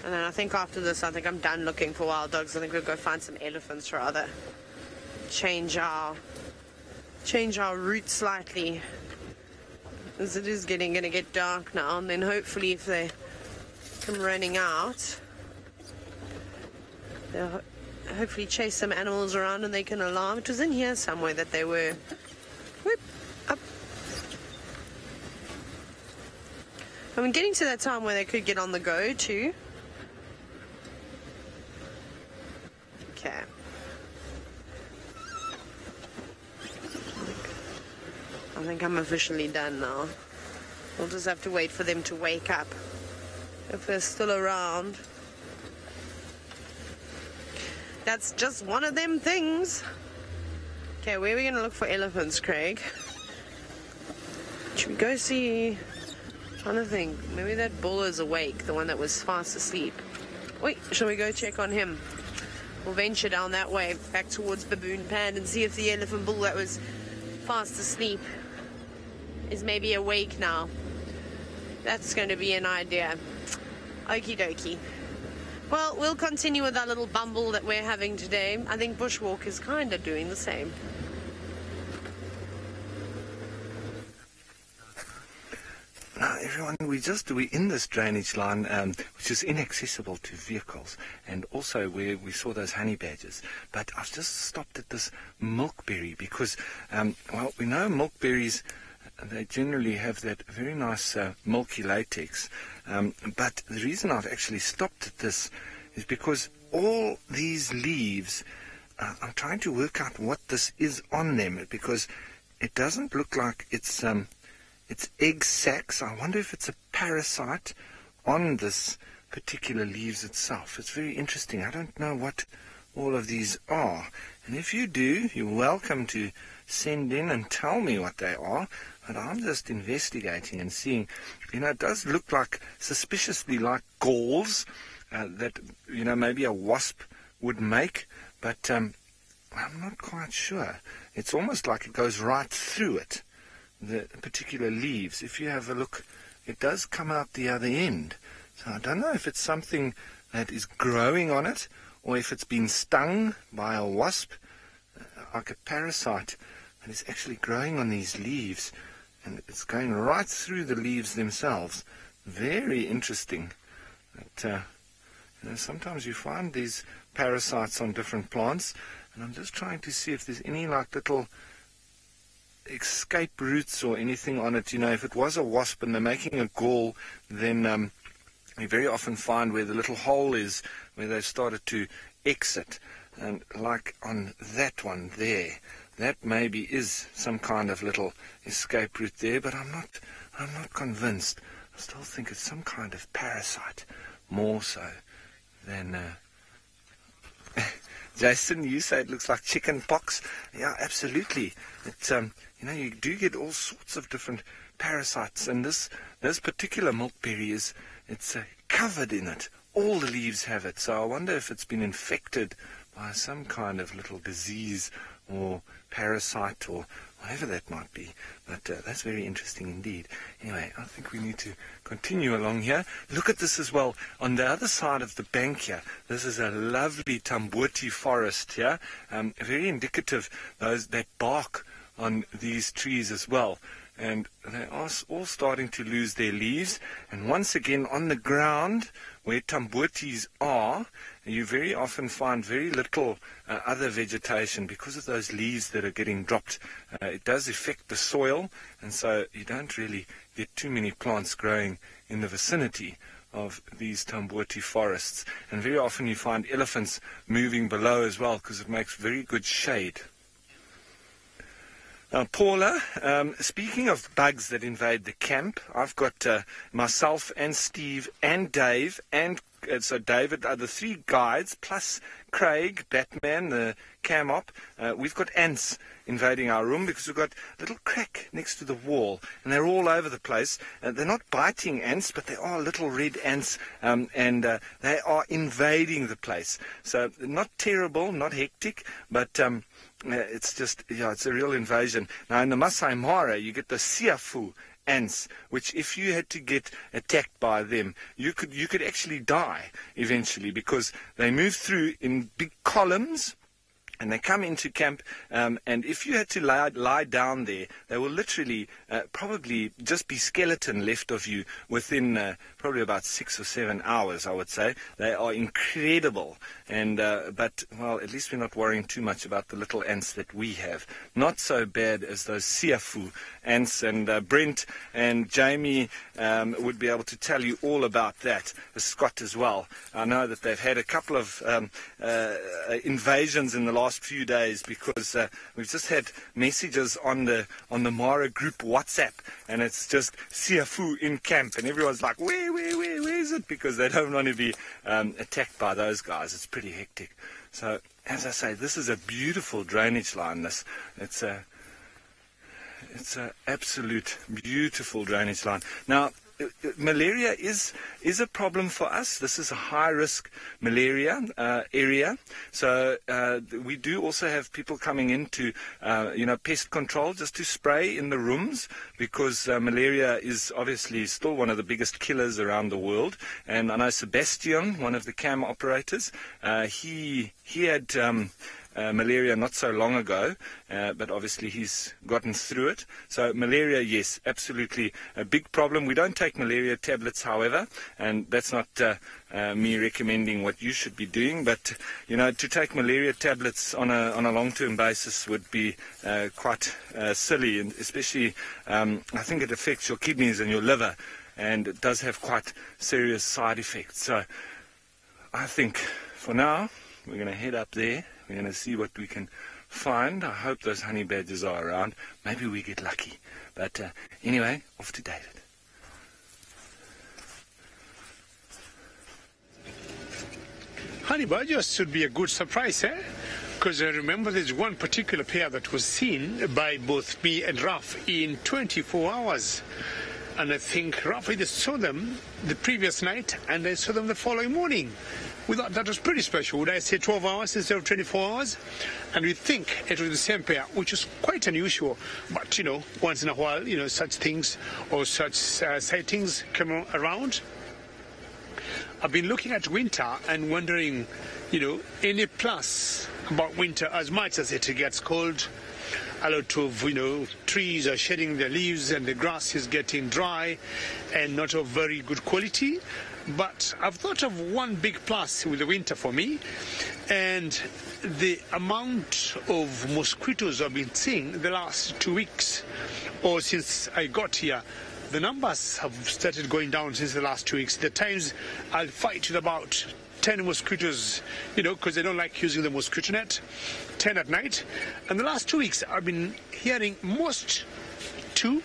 And then I think after this, I think I'm done looking for wild dogs. I think we'll go find some elephants rather. Change our, change our route slightly. As it is getting going to get dark now, and then hopefully if they come running out, they'll ho hopefully chase some animals around and they can alarm. It was in here somewhere that they were. Whoop, up. I mean, getting to that time where they could get on the go too. Okay. I think I'm officially done now. We'll just have to wait for them to wake up. If they're still around. That's just one of them things. Okay, where are we gonna look for elephants, Craig? Should we go see? I'm trying to think. Maybe that bull is awake, the one that was fast asleep. Wait, shall we go check on him? We'll venture down that way, back towards Baboon Pan, and see if the elephant bull that was fast asleep is maybe awake now. That's going to be an idea. Okie dokie. Well, we'll continue with our little bumble that we're having today. I think Bushwalk is kind of doing the same. Now, everyone, we just we're in this drainage line, um, which is inaccessible to vehicles, and also where we saw those honey badgers. But I've just stopped at this milkberry because, um, well, we know milkberries, they generally have that very nice uh, milky latex. Um, but the reason I've actually stopped at this is because all these leaves, uh, I'm trying to work out what this is on them, because it doesn't look like it's um, it's egg sacs. I wonder if it's a parasite on this particular leaves itself. It's very interesting. I don't know what all of these are. And if you do, you're welcome to send in and tell me what they are. But I'm just investigating and seeing, you know, it does look like suspiciously like galls uh, that, you know, maybe a wasp would make. But um, I'm not quite sure. It's almost like it goes right through it, the particular leaves. If you have a look, it does come out the other end. So I don't know if it's something that is growing on it, or if it's been stung by a wasp, uh, like a parasite, and it's actually growing on these leaves, and it's going right through the leaves themselves. Very interesting. But, uh, you know, sometimes you find these parasites on different plants, and I'm just trying to see if there's any like little escape routes or anything on it. You know, if it was a wasp and they're making a gall, then um, you very often find where the little hole is where they've started to exit, and like on that one there, that maybe is some kind of little escape route there, but I'm not I'm not convinced. I still think it's some kind of parasite more so than uh, Jason, you say it looks like chicken pox. Yeah, absolutely. It's um you know, you do get all sorts of different parasites, and this this particular milkberry is it's uh, covered in it. All the leaves have it, so I wonder if it's been infected by some kind of little disease or parasite or whatever that might be. But uh, that's very interesting indeed. Anyway, I think we need to continue along here. Look at this as well. On the other side of the bank here, this is a lovely tambuti forest here. Um, very indicative, those that bark on these trees as well. And they are all starting to lose their leaves. And once again, on the ground where tambutis are, you very often find very little uh, other vegetation because of those leaves that are getting dropped. Uh, it does affect the soil, and so you don't really get too many plants growing in the vicinity of these tambuti forests. And very often you find elephants moving below as well, because it makes very good shade. Uh, Paula, um, speaking of bugs that invade the camp, I've got uh, myself and Steve and Dave and uh, so David are the three guides, plus Craig, Batman, the cam op. Uh, we've got ants invading our room because we've got a little crack next to the wall, and they're all over the place. Uh, they're not biting ants, but they are little red ants, um, and uh, they are invading the place. So not terrible, not hectic, but um, it's just, yeah, it's a real invasion. Now, in the Masai Mara, you get the siafu ants, which if you had to get attacked by them, you could, you could actually die eventually, because they move through in big columns, and they come into camp, um, and if you had to lie, lie down there, they will literally uh, probably just be skeleton left of you within uh, probably about six or seven hours, I would say. They are incredible. And uh, but, well, at least we're not worrying too much about the little ants that we have. Not so bad as those siafu ants, and uh, Brent and Jamie um, would be able to tell you all about that, Scott as well. I know that they've had a couple of um, uh, invasions in the last last few days, because uh, we've just had messages on the on the Mara group WhatsApp, and it's just siafu in camp, and everyone's like, where, where, where, where is it? Because they don't want to be um, attacked by those guys. It's pretty hectic. So, as I say, this is a beautiful drainage line. This it's a it's a absolute beautiful drainage line. Now, malaria is is a problem for us. This is a high-risk malaria uh, area, so uh, we do also have people coming in to, uh, you know, pest control, just to spray in the rooms, because uh, malaria is obviously still one of the biggest killers around the world. And I know Sebastian, one of the cam operators, uh, he he had um, Uh, malaria not so long ago, uh, but obviously he's gotten through it. So malaria, yes, absolutely a big problem. We don't take malaria tablets, however, and that's not uh, uh, me recommending what you should be doing. But, you know, to take malaria tablets on a on a long-term basis would be uh, quite uh, silly, and especially um, I think it affects your kidneys and your liver, and it does have quite serious side effects. So I think for now we're going to head up there. We're going to see what we can find. I hope those honey badgers are around. Maybe we get lucky. But uh, anyway, off to David. Honey badgers should be a good surprise, eh? Because I remember there's one particular pair that was seen by both me and Ralph in twenty-four hours. And I think Ralph either saw them the previous night and I saw them the following morning. We thought that was pretty special. Would I say twelve hours instead of twenty-four hours? And we think it was the same pair, which is quite unusual. But, you know, once in a while, you know, such things or such uh, sightings come around. I've been looking at winter and wondering, you know, any plus about winter as much as it gets cold. A lot of, you know, trees are shedding their leaves and the grass is getting dry and not of very good quality. But I've thought of one big plus with the winter for me, and the amount of mosquitoes I've been seeing the last two weeks or since I got here. The numbers have started going down since the last two weeks. The times I'll fight with about ten mosquitoes, you know, because they don't like using the mosquito net, ten at night. And the last two weeks I've been hearing most two,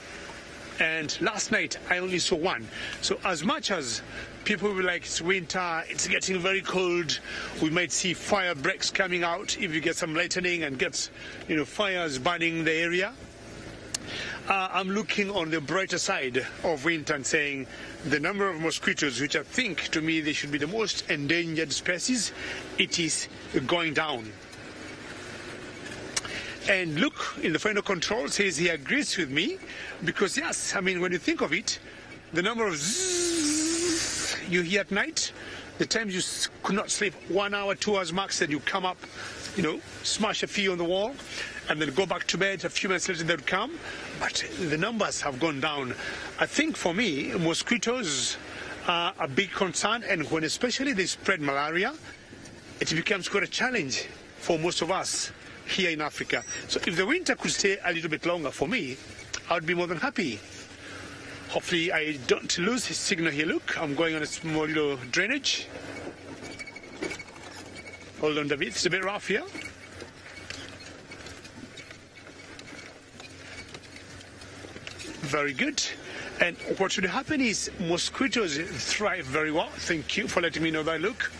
and last night I only saw one. So as much as people were like, it's winter, it's getting very cold, we might see fire breaks coming out if you get some lightning and gets, you know, fires burning the area. Uh, I'm looking on the brighter side of winter and saying the number of mosquitoes, which I think to me they should be the most endangered species, it is going down. And look, in the final control says he agrees with me, because yes, I mean, when you think of it, the number of zzzz you hear at night, the times you could not sleep, one hour, two hours max, then you come up, you know, smash a few on the wall, and then go back to bed. A few minutes later they would come, but the numbers have gone down. I think for me, mosquitoes are a big concern, and when especially they spread malaria, it becomes quite a challenge for most of us here in Africa. So if the winter could stay a little bit longer for me, I would be more than happy. Hopefully I don't lose his signal here. Look, I'm going on a small little drainage. Hold on, David, it's a bit rough here. Very good. And what should happen is mosquitoes thrive very well. Thank you for letting me know that, Luke.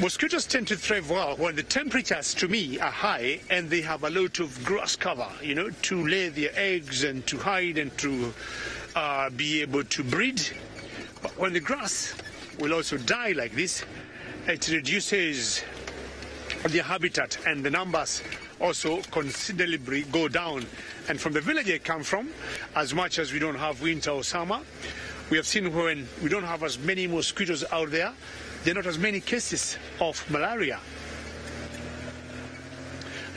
Mosquitoes tend to thrive well when the temperatures, to me, are high and they have a lot of grass cover, you know, to lay their eggs and to hide and to uh, be able to breed. But when the grass will also die like this, it reduces the habitat and the numbers also considerably go down. And from the village I come from, as much as we don't have winter or summer, we have seen when we don't have as many mosquitoes out there, there are not as many cases of malaria.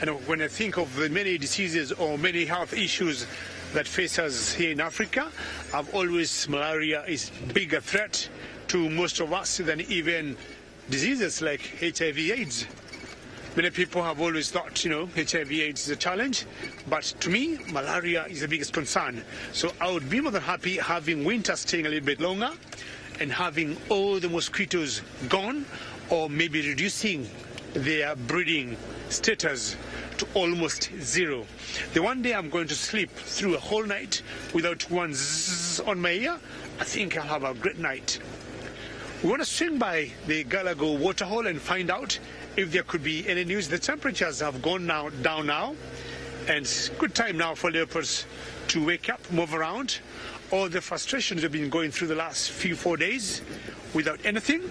And when I think of the many diseases or many health issues that face us here in Africa, I've always malaria is bigger threat to most of us than even diseases like H I V AIDS. Many people have always thought, you know, H I V AIDS is a challenge, but to me, malaria is the biggest concern. So I would be more than happy having winter staying a little bit longer and having all the mosquitoes gone, or maybe reducing their breeding status to almost zero. The one day I'm going to sleep through a whole night without one zzz on my ear, I think I'll have a great night. We want to swing by the Galago waterhole and find out if there could be any news. The temperatures have gone now, down now, and good time now for leopards to wake up, move around. All the frustrations have been going through the last few four days without anything.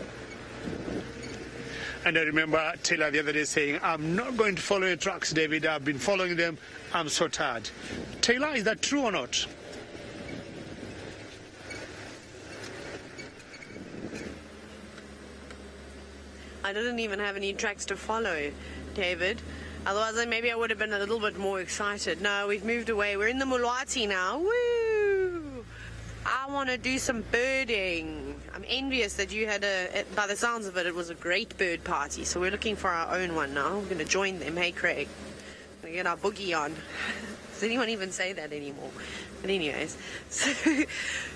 And I remember Taylor the other day saying, I'm not going to follow your tracks, David. I've been following them. I'm so tired. Taylor, is that true or not? I didn't even have any tracks to follow, David. Otherwise, maybe I would have been a little bit more excited. No, we've moved away. We're in the Mulwati now. Woo! I want to do some birding. I'm envious that you had a, by the sounds of it, it was a great bird party. So we're looking for our own one now. We're going to join them. Hey, Craig. We're going to get our boogie on. Does anyone even say that anymore? But anyways, so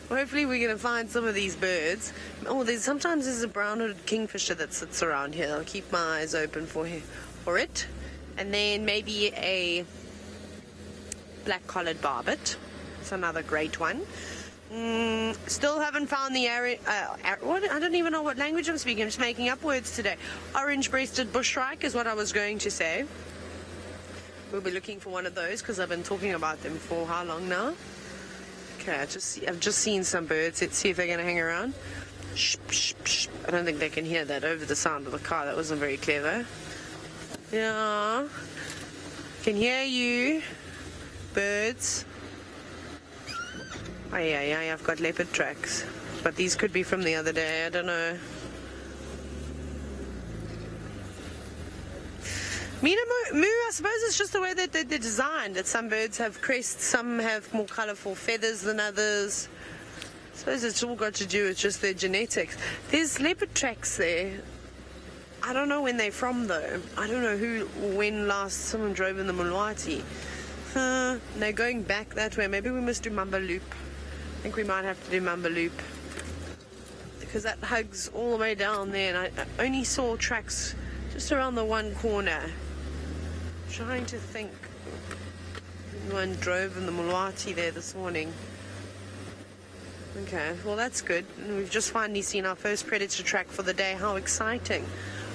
hopefully we're going to find some of these birds. Oh, there's sometimes there's a brown-hooded kingfisher that sits around here. I'll keep my eyes open for, for it. And then maybe a black-collared barbet. It's another great one. Mm, still haven't found the area. Uh, what? I don't even know what language I'm speaking. I'm just making up words today. Orange-breasted bushshrike is what I was going to say. We'll be looking for one of those because I've been talking about them for how long now? Okay, I just I've just seen some birds. Let's see if they're going to hang around. Shh, shh, shh. I don't think they can hear that over the sound of the car. That wasn't very clever. Yeah, can hear you, birds. Oh yeah, yeah, I've got leopard tracks, but these could be from the other day, I don't know. Mina moo, I suppose it's just the way that they're designed, that some birds have crests, some have more colourful feathers than others. I suppose it's all got to do with just their genetics. There's leopard tracks there. I don't know when they're from though. I don't know who, when last someone drove in the Mulwati. Uh, they're going back that way. Maybe we must do Mamba Loop. I think we might have to do Mamba Loop because that hugs all the way down there, and I, I only saw tracks just around the one corner. I'm trying to think. Anyone drove in the Mulwati there this morning? Okay, well that's good. We've just finally seen our first predator track for the day. How exciting.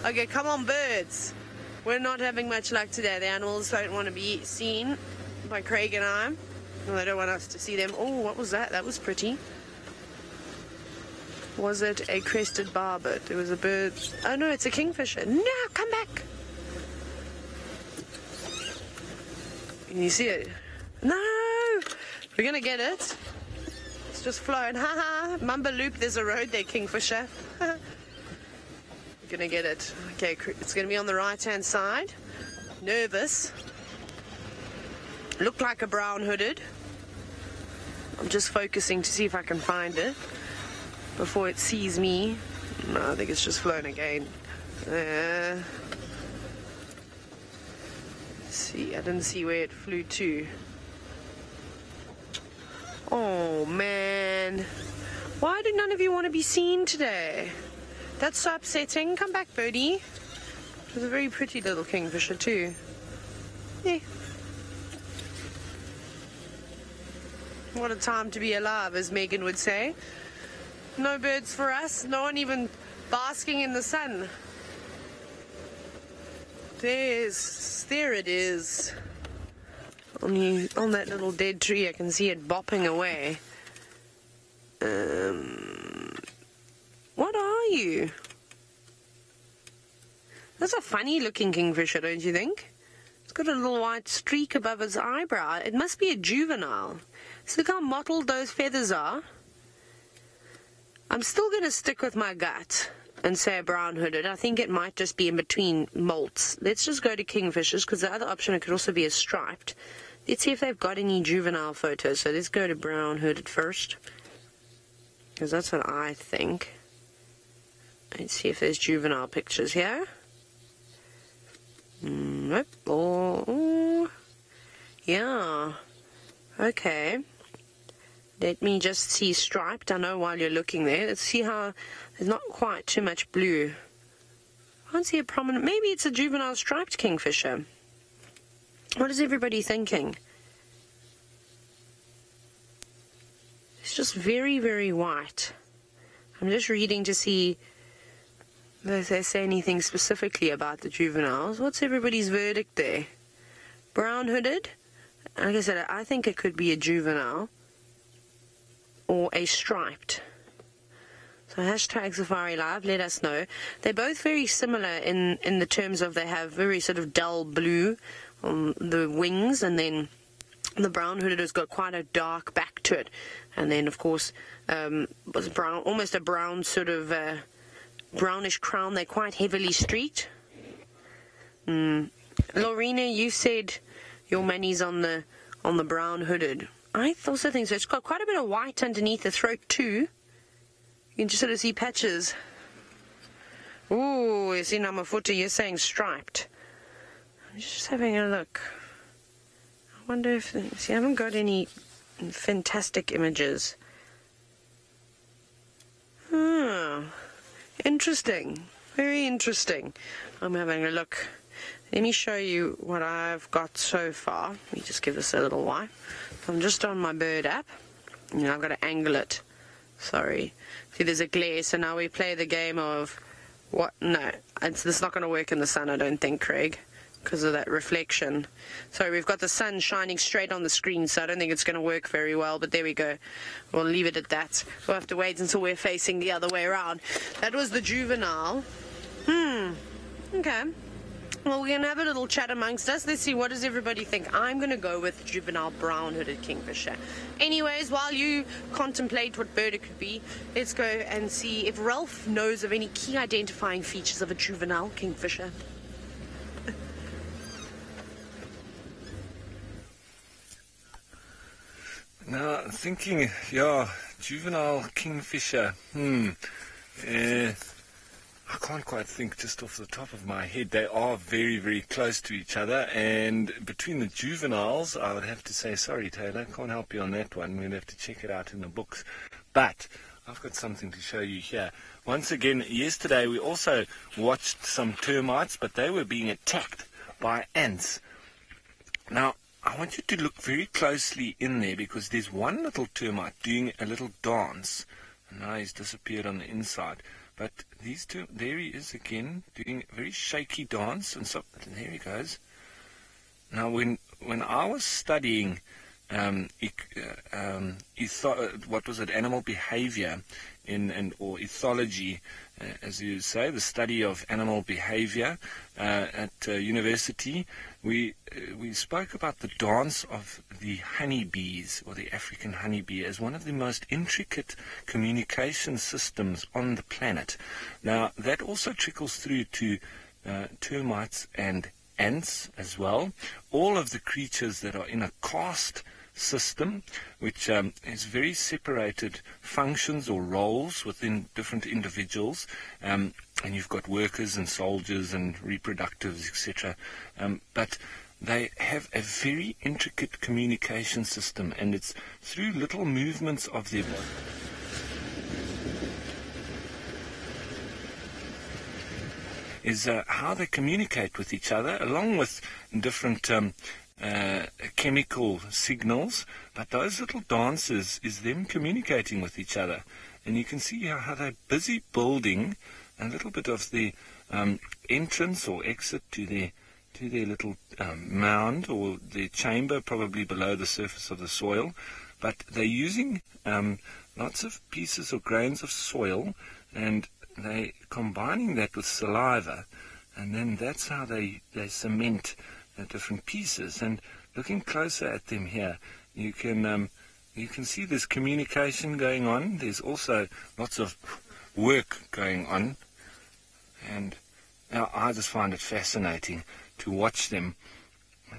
Okay, come on birds. We're not having much luck today. The animals don't want to be seen by Craig and I. Well, they don't want us to see them. Oh, what was that? That was pretty. Was it a crested barbet? It was a bird. Oh no, it's a kingfisher. No, come back. Can you see it? No, we're going to get it. It's just flown. Ha ha. Mamba Loop, there's a road there, kingfisher. Gonna get it. Okay, it's gonna be on the right hand side. Nervous. Looked like a brown hooded. I'm just focusing to see if I can find it before it sees me. No, I think it's just flown again. Uh, see, I didn't see where it flew to. Oh man, why do none of you want to be seen today? That's so upsetting. Come back, birdie. It was a very pretty little kingfisher too. Yeah. What a time to be alive, as Megan would say. No birds for us. No one even basking in the sun. There's, there it is. On, you, on that little dead tree, I can see it bopping away. Um... What are you? That's a funny looking kingfisher, don't you think? He's got a little white streak above his eyebrow. It must be a juvenile. So look how mottled those feathers are. I'm still going to stick with my gut and say a brown-hooded. I think it might just be in between molts. Let's just go to kingfishers, because the other option, it could also be a striped. Let's see if they've got any juvenile photos. So let's go to brown-hooded first, because that's what I think. Let's see if there's juvenile pictures here. Nope. Oh, yeah. Okay. Let me just see striped. I know while you're looking there. Let's see how there's not quite too much blue. I can't see a prominent. Maybe it's a juvenile striped kingfisher. What is everybody thinking? It's just very, very white. I'm just reading to see if they say anything specifically about the juveniles. What's everybody's verdict there? Brown-hooded? Like I said, I think it could be a juvenile or a striped. So hashtag Safari Live, let us know. They're both very similar in, in the terms of they have very sort of dull blue on the wings, and then the brown-hooded has got quite a dark back to it. And then, of course, um, was brown, almost a brown sort of... Uh, brownish crown. They're quite heavily streaked. Mm. Lorena, you said your money's on the on the brown hooded. I also think so. It's got quite a bit of white underneath the throat too. You can just sort of see patches. Ooh, you see Namafuta, you're saying striped. I'm just having a look. I wonder if see I haven't got any fantastic images. Hmm. Interesting, very interesting. I'm having a look. Let me show you what I've got so far. Let me just give this a little while. I'm just on my bird app, and I've got to angle it. Sorry. See, there's a glare, so now we play the game of what? No, it's, it's not going to work in the sun, I don't think, Craig, because of that reflection. So we've got the sun shining straight on the screen, so I don't think it's going to work very well, but there we go. We'll leave it at that. We'll have to wait until we're facing the other way around. That was the juvenile. Hmm. Okay. Well, we're going to have a little chat amongst us. Let's see, what does everybody think? I'm going to go with juvenile brown-hooded kingfisher. Anyways, while you contemplate what bird it could be, let's go and see if Ralph knows of any key identifying features of a juvenile kingfisher. Now I'm thinking, yeah, juvenile kingfisher, hmm, uh, I can't quite think just off the top of my head. They are very, very close to each other, and between the juveniles, I would have to say, sorry Taylor, can't help you on that one, we'll have to check it out in the books, but I've got something to show you here. Once again, yesterday we also watched some termites, but they were being attacked by ants. Now, I want you to look very closely in there, because there's one little termite doing a little dance, and now he's disappeared on the inside. But these two, there he is again, doing a very shaky dance, and so and there he goes. Now, when when I was studying, um, um, what was it, animal behaviour, in and or ethology, uh, as you say, the study of animal behaviour uh, at uh, university. We, uh, we spoke about the dance of the honeybees, or the African honeybee, as one of the most intricate communication systems on the planet. Now, that also trickles through to uh, termites and ants as well. All of the creatures that are in a caste system, which um, has very separated functions or roles within different individuals, um, and you've got workers and soldiers and reproductives, et cetera. Um, but they have a very intricate communication system, and it's through little movements of their body. Is uh, how they communicate with each other, along with different um, Uh, chemical signals, but those little dances is them communicating with each other, and you can see how, how they're busy building a little bit of the um, entrance or exit to their to their little um, mound or their chamber, probably below the surface of the soil. But they're using um, lots of pieces or grains of soil, and they combining that with saliva, and then that's how they they cement uh, different pieces. And looking closer at them here, you can um, you can see there's communication going on. There's also lots of work going on, and uh, I just find it fascinating to watch them.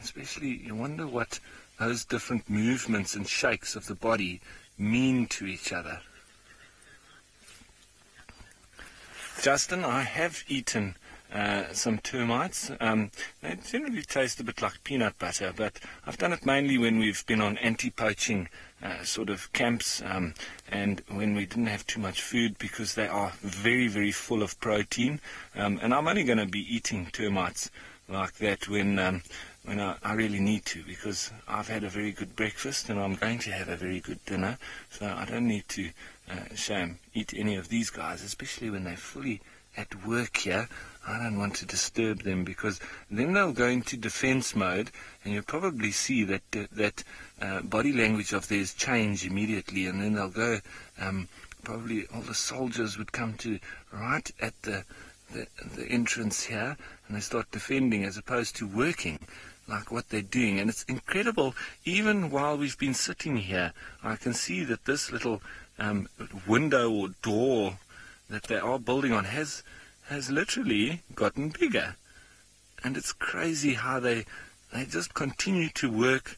Especially, you wonder what those different movements and shakes of the body mean to each other. Justin, I have eaten uh, some termites. Um, they generally taste a bit like peanut butter, but I've done it mainly when we've been on anti-poaching uh, sort of camps um, and when we didn't have too much food, because they are very, very full of protein. Um, and I'm only going to be eating termites like that when... Um, when I, I really need to, because I've had a very good breakfast and I'm going to have a very good dinner, so I don't need to uh, shame eat any of these guys, especially when they're fully at work here. I don't want to disturb them, because then they'll go into defense mode, and you'll probably see that uh, that uh, body language of theirs change immediately, and then they'll go, um, probably all the soldiers would come to right at the, the, the entrance here, and they start defending as opposed to working like what they're doing. And it's incredible, even while we've been sitting here, I can see that this little um, window or door that they are building on has has literally gotten bigger. And it's crazy how they they just continue to work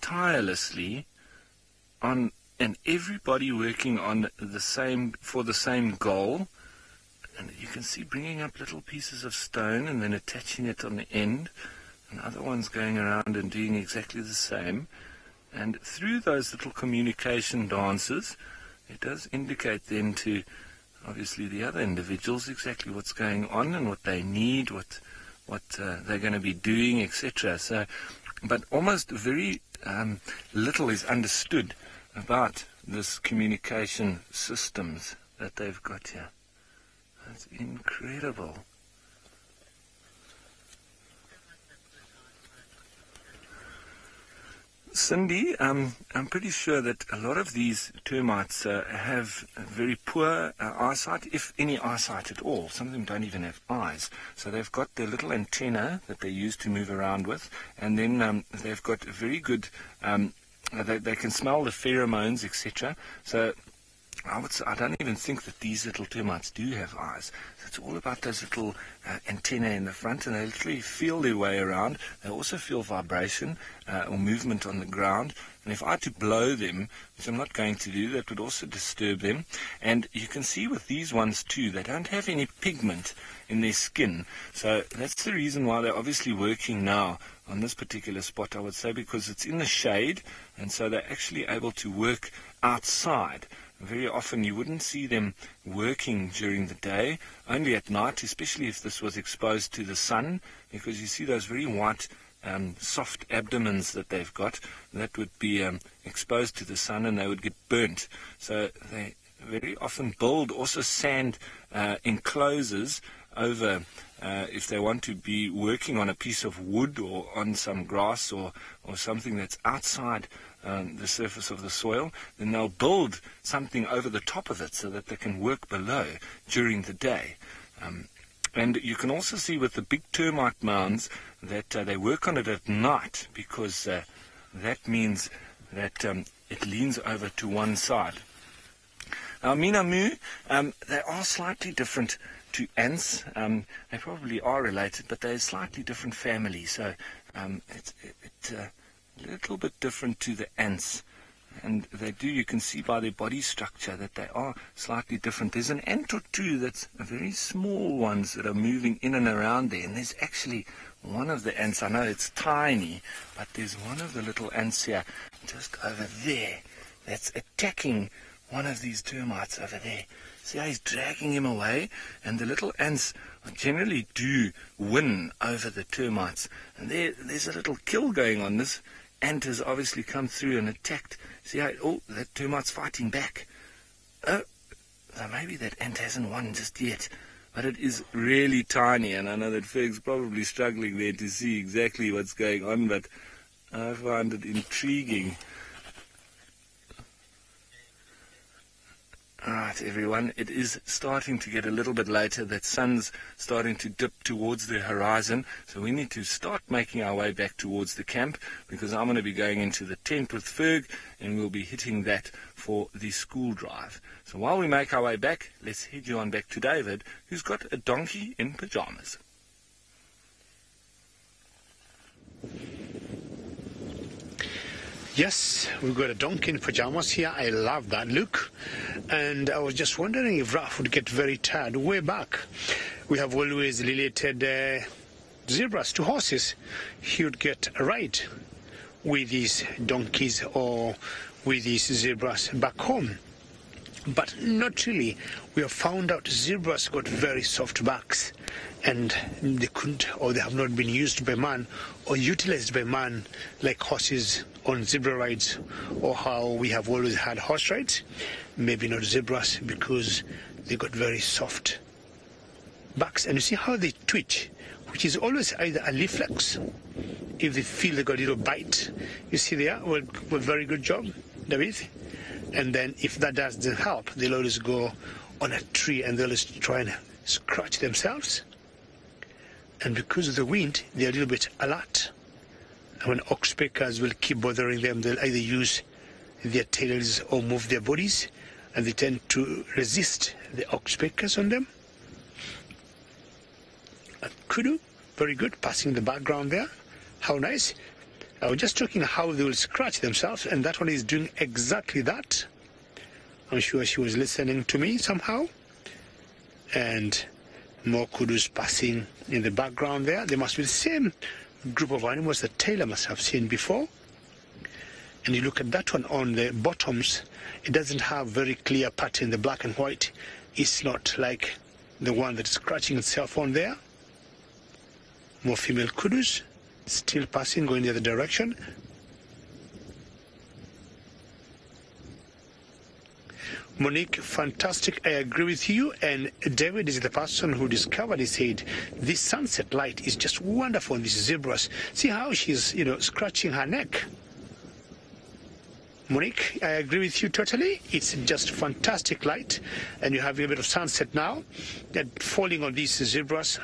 tirelessly on, and everybody working on the same, for the same goal. And you can see bringing up little pieces of stone and then attaching it on the end, and other ones going around and doing exactly the same. And through those little communication dances, it does indicate then to, obviously, the other individuals exactly what's going on and what they need, what what uh, they're going to be doing, et cetera. So, but almost very um, little is understood about this communication systems that they've got here. That's incredible. Cindy, um, I'm pretty sure that a lot of these termites uh, have very poor uh, eyesight, if any eyesight at all. Some of them don't even have eyes. So they've got their little antenna that they use to move around with, and then um, they've got very good, um, they, they can smell the pheromones, et cetera. So I, would, I don't even think that these little termites do have eyes. It's all about those little uh, antennae in the front, and they literally feel their way around. They also feel vibration uh, or movement on the ground. And if I had to blow them, which I'm not going to do, that would also disturb them. And you can see with these ones too, they don't have any pigment in their skin. So that's the reason why they're obviously working now on this particular spot, I would say, because it's in the shade, and so they're actually able to work outside. Very often you wouldn't see them working during the day, only at night, especially if this was exposed to the sun, because you see those very white, um, soft abdomens that they've got, that would be um, exposed to the sun, and they would get burnt. So they very often build also sand uh, enclosures over, uh, if they want to be working on a piece of wood or on some grass or, or something that's outside Um, the surface of the soil, then they'll build something over the top of it so that they can work below during the day. Um, and you can also see with the big termite mounds that uh, they work on it at night, because uh, that means that um, it leans over to one side. Now, minamu, um, they are slightly different to ants. Um, they probably are related, but they're a slightly different family, so um, it... it uh, a little bit different to the ants, and they do, you can see by their body structure that they are slightly different. There's an ant or two that's very small ones that are moving in and around there, and there's actually one of the ants, I know it's tiny, but there's one of the little ants here just over there that's attacking one of these termites over there. See how he's dragging him away, and the little ants generally do win over the termites, and there, there's a little kill going on. This ant has obviously come through and attacked. See how, oh, that termite's fighting back. Oh, so maybe that ant hasn't won just yet, but it is really tiny, and I know that Ferg's probably struggling there to see exactly what's going on, but I find it intriguing. Right, everyone, it is starting to get a little bit later. That sun's starting to dip towards the horizon, so we need to start making our way back towards the camp, because I'm going to be going into the tent with Ferg, and we'll be hitting that for the school drive. So while we make our way back, let's head you on back to David, who's got a donkey in pyjamas. Yes, we've got a donkey in pyjamas here. I love that look. And I was just wondering if Ralph would get very tired. Way back, we have always related uh, zebras to horses. He would get a ride with these donkeys or with these zebras back home. But not really. We have found out zebras got very soft backs, and they couldn't, or they have not been used by man or utilized by man like horses on zebra rides, or how we have always had horse rides. Maybe not zebras, because they got very soft backs, and you see how they twitch, which is always either a reflex, if they feel they got a little bite. You see there, well, well very good job, David. And then if that doesn't help, they'll always go on a tree and they'll always try and scratch themselves. And because of the wind, they're a little bit alert. And when oxpeckers will keep bothering them, they'll either use their tails or move their bodies, and they tend to resist the oxpeckers on them. And kudu, very good, passing the background there. How nice. I was just talking how they will scratch themselves, and that one is doing exactly that. I'm sure she was listening to me somehow. And more kudus passing in the background there. They must be the same group of animals that Taylor must have seen before. And you look at that one on the bottoms, it doesn't have very clear pattern, the black and white. It's not like the one that's scratching itself on there. More female kudus, still passing, going the other direction. Monique, fantastic, I agree with you, and David is the person who discovered, he said, this sunset light is just wonderful on these zebras. See how she's, you know, scratching her neck. Monique, I agree with you totally. It's just fantastic light, and you have a bit of sunset now, that falling on these zebras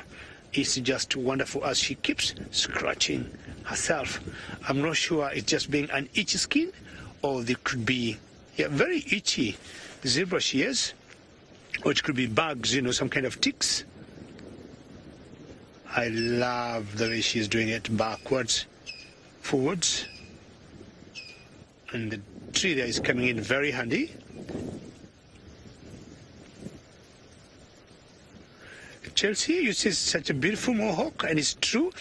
is just wonderful as she keeps scratching herself. I'm not sure it's just being an itchy skin, or they could be, yeah, very itchy zebra she is, or it could be bugs, you know, some kind of ticks. I love the way she's doing it, backwards, forwards. And the tree there is coming in very handy. Chelsea, you see such a beautiful mohawk, and it's true.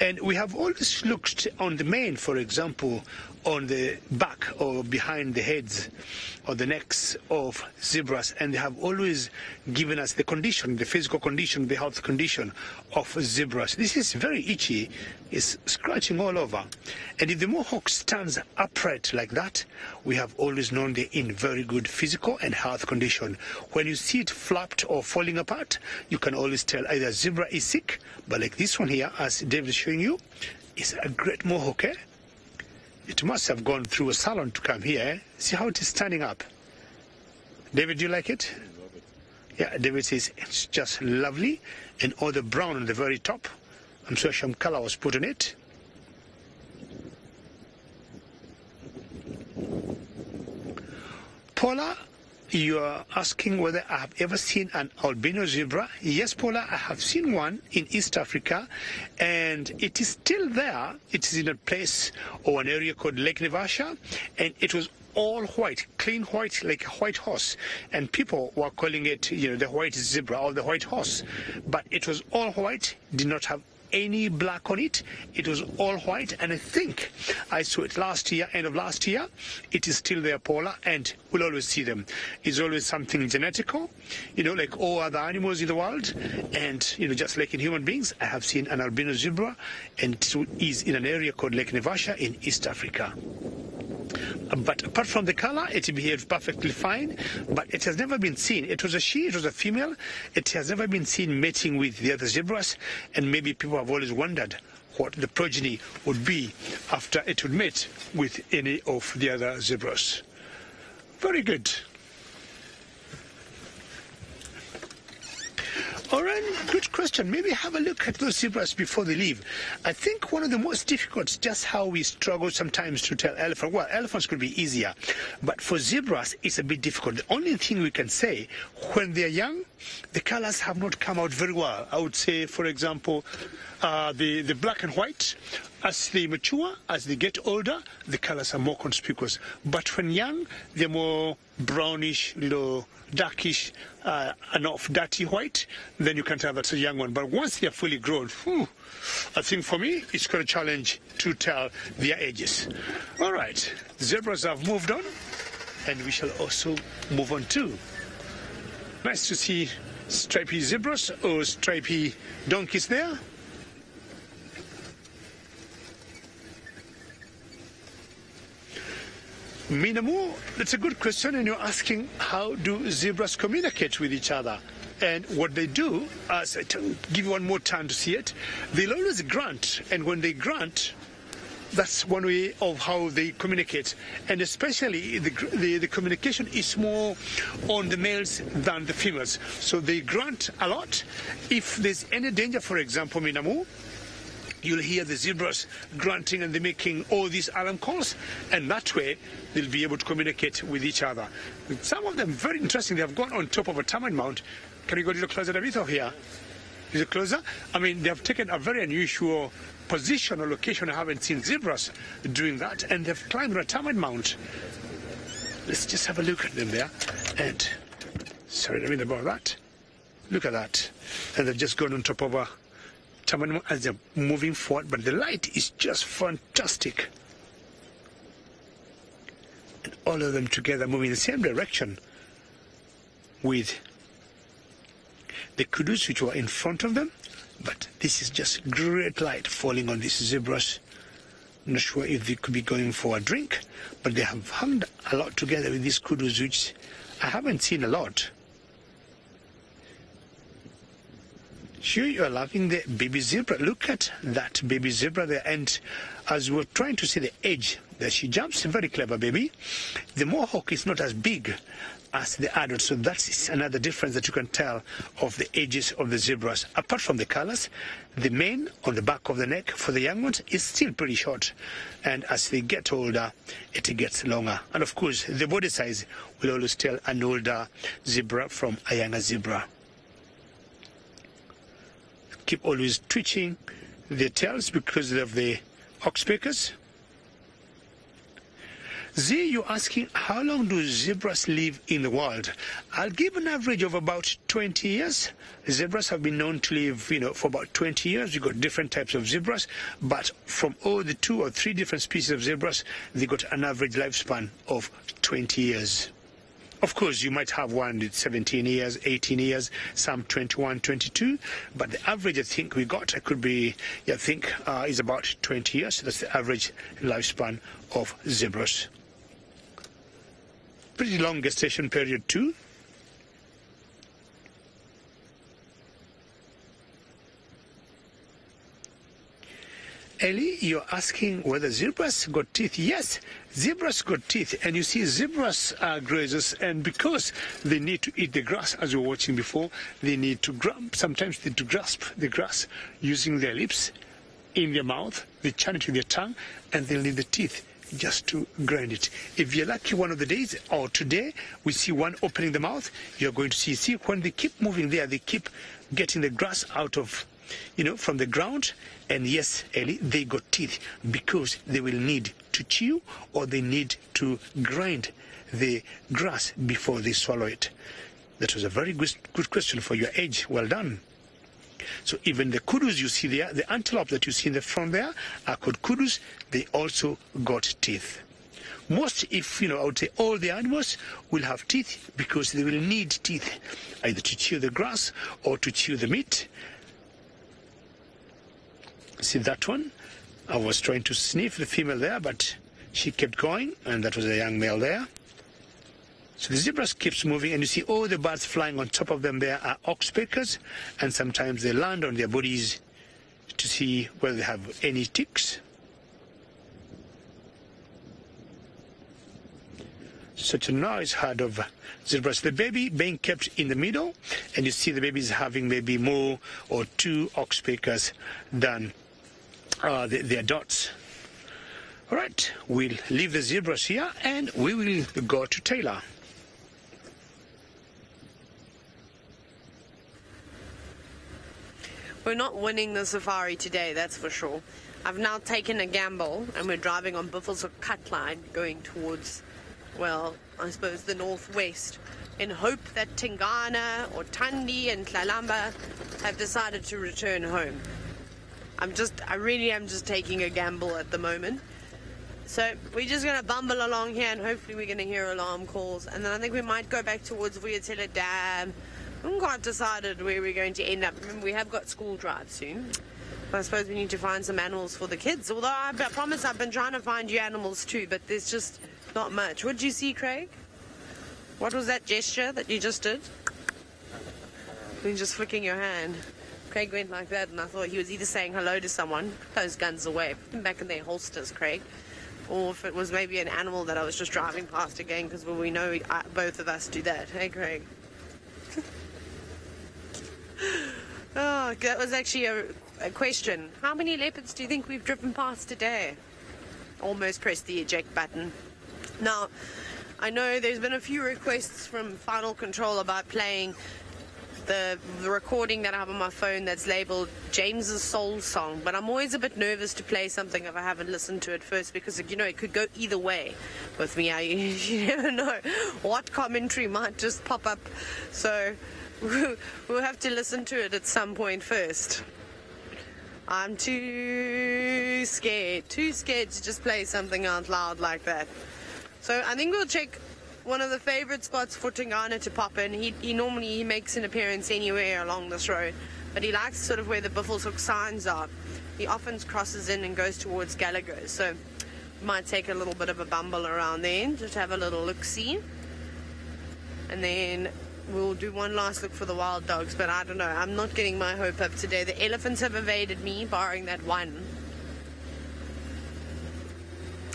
And we have always looked on the mane, for example, on the back or behind the heads or the necks of zebras, and they have always given us the condition, the physical condition, the health condition of zebras. This is very itchy, it's scratching all over. And if the mohawk stands upright like that, we have always known they're in very good physical and health condition. When you see it flapped or falling apart, you can always tell either zebra is sick, but like this one here, as David is showing you, is a great mohawk, eh? It must have gone through a salon to come here, eh? See how it is standing up. David, do you like it? I love it. Yeah, David says it's just lovely, and all the brown on the very top. I'm sure some color was put on it. Paula, you are asking whether I have ever seen an albino zebra. Yes, Paula, I have seen one in East Africa, and it is still there. It is in a place or an area called Lake Naivasha, and it was all white, clean white, like a white horse. And people were calling it, you know, the white zebra or the white horse. But it was all white, did not have any black on it. It was all white, and I think I saw it last year, end of last year. It is still there, Paula, and we'll always see them. It's always something genetical, you know, like all other animals in the world. And, you know, just like in human beings, I have seen an albino zebra, and it is in an area called Lake Naivasha in East Africa. But apart from the color, it behaved perfectly fine, but it has never been seen. It was a she, it was a female. It has never been seen mating with the other zebras, and maybe people have always wondered what the progeny would be after it would mate with any of the other zebras. Very good. Oren, good question. Maybe have a look at those zebras before they leave. I think one of the most difficult is just how we struggle sometimes to tell elephants. Well, elephants could be easier, but for zebras, it's a bit difficult. The only thing we can say, when they're young, the colors have not come out very well. I would say, for example, uh, the, the black and white, as they mature, as they get older, the colors are more conspicuous. But when young, they're more brownish, little darkish, uh, and of dirty white, then you can tell that's a young one. But once they're fully grown, whew, I think for me, it's quite a challenge to tell their ages. All right, zebras have moved on, and we shall also move on too. Nice to see stripy zebras or stripy donkeys there. Minamu, that's a good question, and you're asking how do zebras communicate with each other? And what they do, as I give you one more time to see it, they'll always grunt, and when they grunt, that's one way of how they communicate. And especially the, the, the communication is more on the males than the females. So they grunt a lot. If there's any danger, for example, Minamu, you'll hear the zebras grunting and they're making all these alarm calls, and that way they'll be able to communicate with each other. Some of them very interesting. They have gone on top of a tamarind mound. Can you go a little closer, David, or here? Is it closer? I mean, they have taken a very unusual position or location. I haven't seen zebras doing that, and they've climbed a tamarind mound. Let's just have a look at them there. And sorry, David, about that. Look at that. And they've just gone on top of a as they're moving forward, but the light is just fantastic. And all of them together moving in the same direction with the kudus which were in front of them, but this is just great light falling on these zebras. Not sure if they could be going for a drink, but they have hung a lot together with these kudus, which I haven't seen a lot. Sure, you're loving the baby zebra. Look at that baby zebra there. And as we're trying to see the edge that she jumps, very clever baby. The mohawk is not as big as the adult, so that's another difference that you can tell of the edges of the zebras. Apart from the colors, the mane on the back of the neck for the young ones is still pretty short. And as they get older, it gets longer. And of course, the body size will always tell an older zebra from a younger zebra. Keep always twitching their tails because of the oxpeckers. Z, you're asking how long do zebras live in the wild? I'll give an average of about twenty years. Zebras have been known to live, you know, for about twenty years. You've got different types of zebras, but from all the two or three different species of zebras, they got an average lifespan of twenty years. Of course, you might have one with seventeen years, eighteen years, some twenty-one, twenty-two, but the average I think we got could be, I think, uh, is about twenty years. That's the average lifespan of zebras. Pretty long gestation period too. Ellie, you're asking whether zebras got teeth. Yes, zebras got teeth, and you see zebras are grazers, and because they need to eat the grass, as we were watching before, they need to grasp, sometimes they need to grasp the grass using their lips, in their mouth, they churn it with their tongue, and they'll need the teeth just to grind it. If you're lucky one of the days, or today, we see one opening the mouth, you're going to see, see, when they keep moving there, they keep getting the grass out of, you know, from the ground. And yes, Ellie, they got teeth because they will need to chew or they need to grind the grass before they swallow it. That was a very good, good question for your age. Well done. So even the kudus you see there, the antelope that you see in the front there are called kudus. They also got teeth. Most, if, you know, I would say all the animals will have teeth because they will need teeth either to chew the grass or to chew the meat. See that one? I was trying to sniff the female there, but she kept going, and that was a young male there. So the zebras keeps moving, and you see all the birds flying on top of them there are oxpeckers, and sometimes they land on their bodies to see whether they have any ticks. such a nice herd of zebras. The baby being kept in the middle, and you see the babies having maybe more or two oxpeckers than uh, the, the adults. All right, we'll leave the zebras here and we will go to Taylor. We're not winning the safari today, that's for sure. I've now taken a gamble, and we're driving on Buffelshoek Cut Line, going towards, well, I suppose the northwest, in hope that Tingana or Tandi and Klalamba have decided to return home. I'm just, I really am just taking a gamble at the moment. So we're just going to bumble along here, and hopefully we're going to hear alarm calls. And then I think we might go back towards Vuyatela Dam. We haven't quite decided where we're going to end up. Remember, we have got school drive soon. But I suppose we need to find some animals for the kids. Although I, I promise I've been trying to find you animals too, but there's just not much. What did you see, Craig? What was that gesture that you just did? You were just flicking your hand. Craig went like that, and I thought he was either saying hello to someone, put those guns away, put them back in their holsters, Craig. Or if it was maybe an animal that I was just driving past again, because well, we know we, I, both of us do that. Hey, Craig. Oh, that was actually a, a question. How many leopards do you think we've driven past today? Almost pressed the eject button. Now, I know there's been a few requests from Final Control about playing the, the recording that I have on my phone that's labeled James's Soul Song, but I'm always a bit nervous to play something if I haven't listened to it first, because, you know, it could go either way with me. I, you never know what commentary might just pop up. So we'll have to listen to it at some point first. I'm too scared, too scared to just play something out loud like that. So I think we'll check one of the favorite spots for Tingana to pop in. He, he normally he makes an appearance anywhere along this road, but he likes sort of where the Buffelshoek signs are. He often crosses in and goes towards Galago, so might take a little bit of a bumble around there, just have a little look-see. And then we'll do one last look for the wild dogs, but I don't know. I'm not getting my hope up today. The elephants have evaded me, barring that one.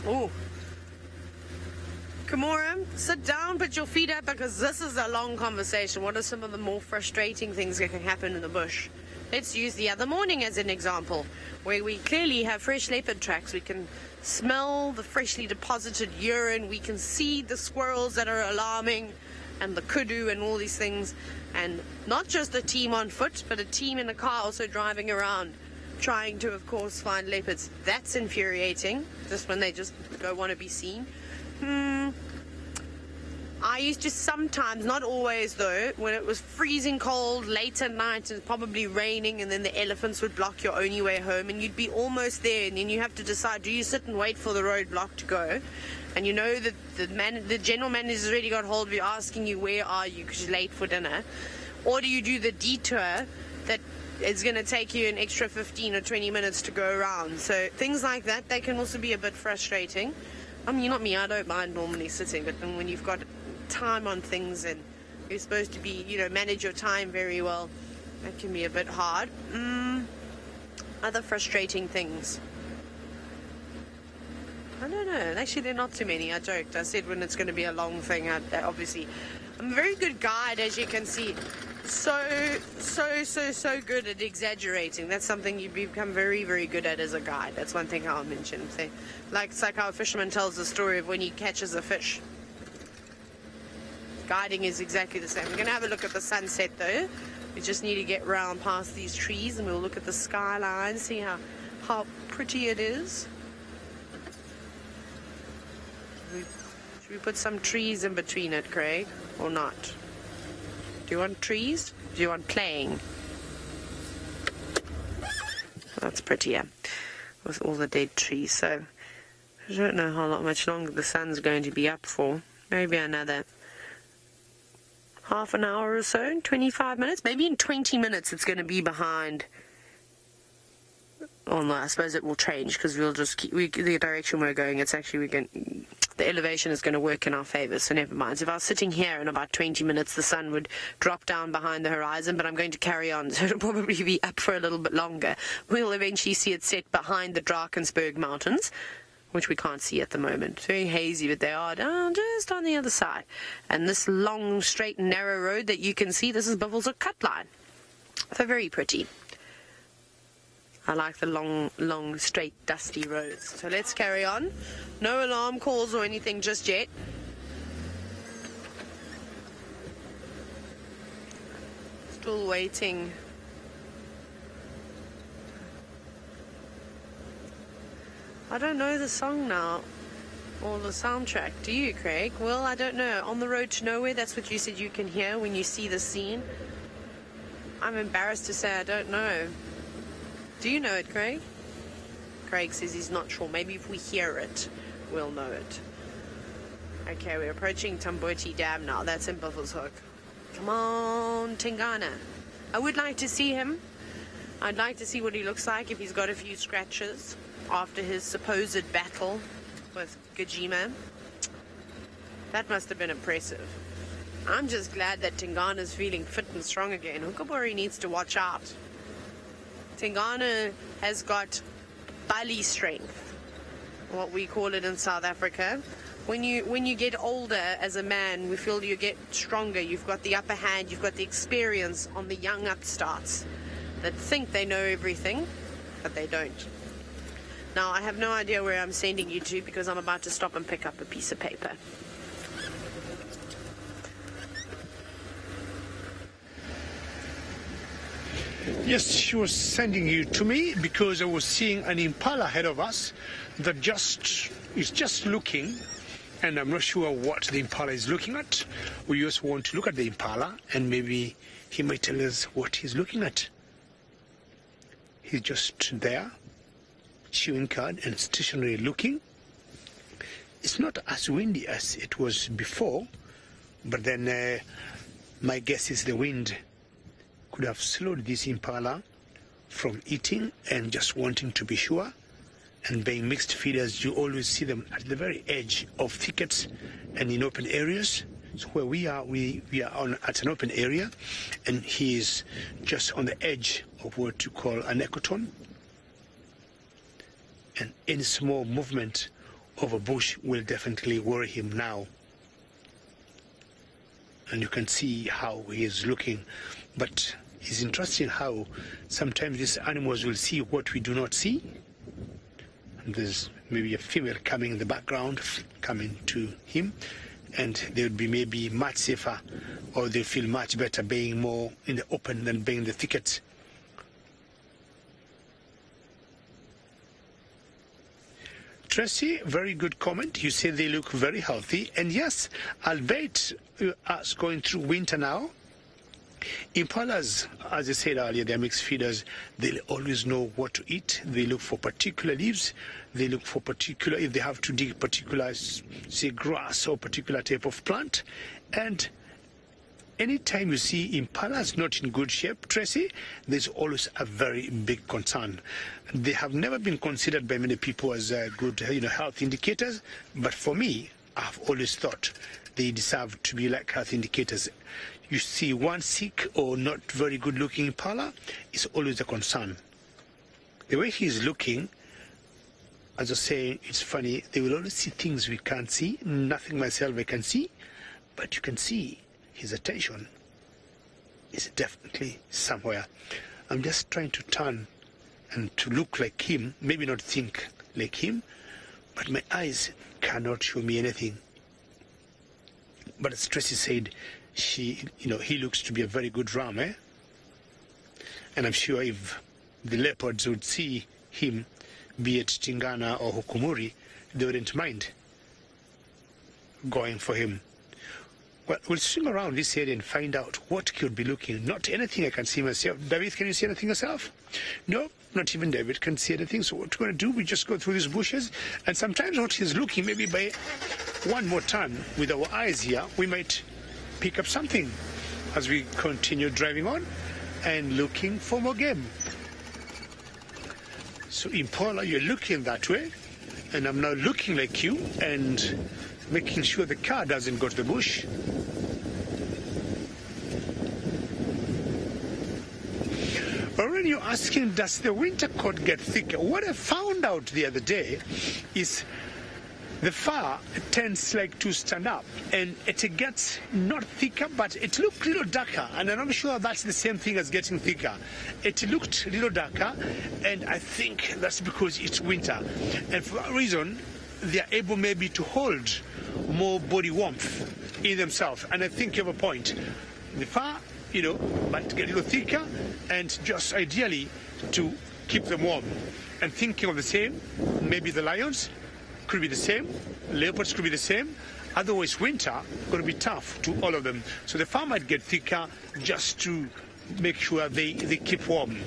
Oh. Kimora, sit down, put your feet up, because this is a long conversation. What are some of the more frustrating things that can happen in the bush? Let's use the other morning as an example, where we clearly have fresh leopard tracks. We can smell the freshly deposited urine. We can see the squirrels that are alarming, and the kudu and all these things, and not just a team on foot, but a team in a car also driving around, trying to, of course, find leopards. That's infuriating, just when they just don't want to be seen. Hmm. I used to sometimes, not always though, when it was freezing cold, late at night, and probably raining, and then the elephants would block your only way home, and you'd be almost there, and then you have to decide, do you sit and wait for the roadblock to go? And you know that the, man, the general manager's already got hold of you asking you where are you because you're late for dinner. Or do you do the detour that is going to take you an extra fifteen or twenty minutes to go around? So things like that, they can also be a bit frustrating. I mean, not me, I don't mind normally sitting, but then when you've got time on things and you're supposed to be, you know, manage your time very well, that can be a bit hard. Mm, other frustrating things. I don't know. Actually, there are not too many. I joked. I said when it's going to be a long thing, I, I obviously. I'm a very good guide, as you can see. So, so, so, so good at exaggerating. That's something you become very, very good at as a guide. That's one thing I'll mention. So, like, it's like how a fisherman tells the story of when he catches a fish. Guiding is exactly the same. We're going to have a look at the sunset, though. We just need to get round past these trees, and we'll look at the skyline, see how, how pretty it is. Should we put some trees in between it, Craig, or not? Do you want trees? Do you want playing? That's prettier with all the dead trees. So I don't know how much longer the sun's going to be up for. Maybe another half an hour or so, twenty-five minutes. Maybe in twenty minutes it's going to be behind. Oh no, I suppose it will change because we'll just keep we, the direction we're going. It's actually we're going. The elevation is going to work in our favour, so never mind. So if I was sitting here in about twenty minutes, the sun would drop down behind the horizon, but I'm going to carry on, so it'll probably be up for a little bit longer. We'll eventually see it set behind the Drakensberg Mountains, which we can't see at the moment. It's very hazy, but they are down just on the other side. And this long, straight, narrow road that you can see, this is Buffelshoek Cut Line. They're very pretty. I like the long, long, straight, dusty roads. So let's carry on. No alarm calls or anything just yet. Still waiting. I don't know the song now, or the soundtrack. Do you, Craig? Well, I don't know. On the Road to Nowhere, that's what you said you can hear when you see the scene. I'm embarrassed to say I don't know. Do you know it, Craig? Craig says he's not sure. Maybe if we hear it, we'll know it. Okay, we're approaching Tingana Dam now. That's in Buffelshoek. Come on, Tingana. I would like to see him. I'd like to see what he looks like, if he's got a few scratches after his supposed battle with Gijima. That must have been impressive. I'm just glad that Tingana's feeling fit and strong again. Hukumuri needs to watch out. Tingana has got bali strength, what we call it in South Africa. When you when you get older as a man, we feel you get stronger. You've got the upper hand, you've got the experience on the young upstarts that think they know everything, but they don't. Now, I have no idea where I'm sending you to because I'm about to stop and pick up a piece of paper. Yes, she was sending you to me because I was seeing an impala ahead of us that just is just looking, and I'm not sure what the impala is looking at. We just want to look at the impala, and maybe he might tell us what he's looking at. He's just there, chewing cud and stationary looking. It's not as windy as it was before, but then uh, my guess is the wind could have slowed this impala from eating and just wanting to be sure. And being mixed feeders, you always see them at the very edge of thickets and in open areas. So where we are, we, we are on, at an open area, and he is just on the edge of what you call an ecotone. And any small movement of a bush will definitely worry him now. And you can see how he is looking. But it's interesting how sometimes these animals will see what we do not see. And there's maybe a female coming in the background, coming to him, and they would be maybe much safer, or they feel much better being more in the open than being in the thicket. Tracy, very good comment. You say they look very healthy. And yes, albeit us going through winter now, impalas, as I said earlier, they're mixed feeders. They always know what to eat. They look for particular leaves. They look for particular, if they have to dig particular, say, grass or particular type of plant. And anytime you see impalas not in good shape, Tracy, there's always a very big concern. They have never been considered by many people as uh, good, you know, health indicators. But for me, I've always thought they deserve to be like health indicators. You see one sick or not very good-looking impala, it's always a concern. The way he's looking, as I say, it's funny. They will always see things we can't see. Nothing myself I can see, but you can see. His attention is definitely somewhere. I'm just trying to turn and to look like him, maybe not think like him, but my eyes cannot show me anything. But as Tracy said, she, you know, he looks to be a very good ram, eh? And I'm sure if the leopards would see him, be it Tingana or Hukumuri, they wouldn't mind going for him. Well, we'll swing around this area and find out what could be looking. Not anything I can see myself. David, can you see anything yourself? No, not even David can see anything. So what we're going to do, we just go through these bushes. And sometimes what he's looking, maybe by one more turn with our eyes here, we might pick up something as we continue driving on and looking for more game. So impala, you're looking that way. And I'm now looking like you and making sure the car doesn't go to the bush. But when you're asking, does the winter coat get thicker? What I found out the other day is the fur tends like to stand up, and it gets not thicker, but it looked a little darker, and I'm not sure that's the same thing as getting thicker. It looked a little darker, and I think that's because it's winter, and for that reason, they are able maybe to hold more body warmth in themselves. And I think you have a point. The fur, you know, might get a little thicker, and just ideally to keep them warm. And thinking of the same, maybe the lions could be the same, leopards could be the same, otherwise winter going to be tough to all of them. So the fur might get thicker just to make sure they, they keep warm.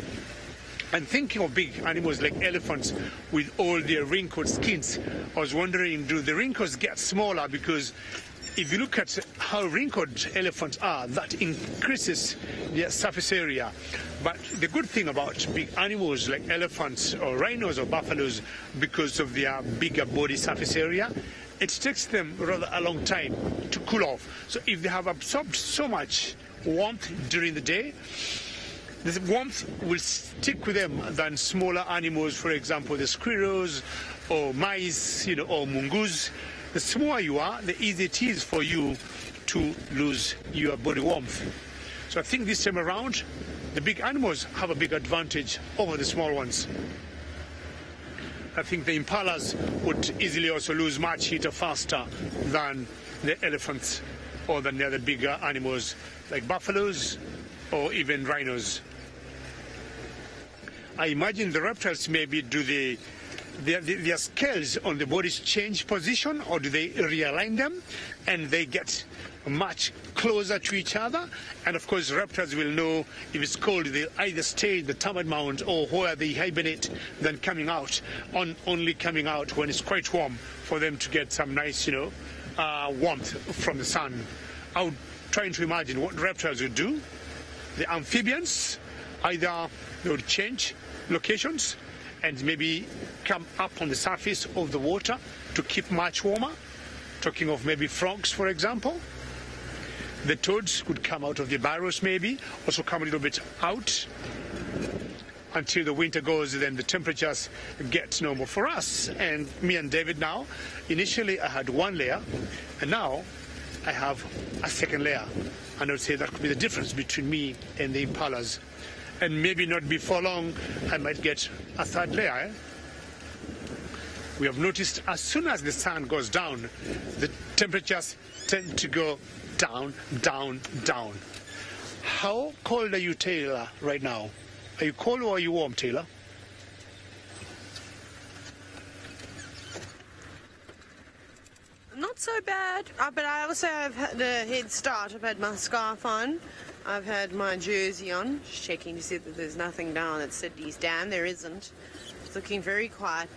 And thinking of big animals like elephants with all their wrinkled skins, I was wondering, do the wrinkles get smaller? Because if you look at how wrinkled elephants are, that increases their surface area. But the good thing about big animals like elephants or rhinos or buffaloes, because of their bigger body surface area, it takes them rather a long time to cool off. So if they have absorbed so much warmth during the day, the warmth will stick with them than smaller animals, for example, the squirrels or mice, you know, or mongoose. The smaller you are, the easier it is for you to lose your body warmth. So I think this time around, the big animals have a big advantage over the small ones. I think the impalas would easily also lose much heat faster than the elephants or than the other bigger animals like buffaloes or even rhinos. I imagine the reptiles maybe do the, their, their scales on the bodies change position, or do they realign them and they get much closer to each other? And of course reptiles will know if it's cold, they'll either stay in the termite mound or where they hibernate than coming out, on only coming out when it's quite warm for them to get some nice, you know, uh, warmth from the sun. I'm trying to imagine what reptiles would do. The amphibians, either they would change locations and maybe come up on the surface of the water to keep much warmer. Talking of maybe frogs, for example. The toads could come out of the burrows maybe, also come a little bit out until the winter goes, then the temperatures get normal for us. And me and David now, initially I had one layer, and now I have a second layer. And I would say that could be the difference between me and the impalas. And maybe not before long, I might get a third layer. Eh? We have noticed as soon as the sun goes down, the temperatures tend to go down, down, down. How cold are you, Taylor, right now? Are you cold or are you warm, Taylor? Not so bad, uh, but I also have had a head start. I've had my scarf on, I've had my jersey on, just checking to see that there's nothing down at Sydney's Dam. There isn't. It's looking very quiet.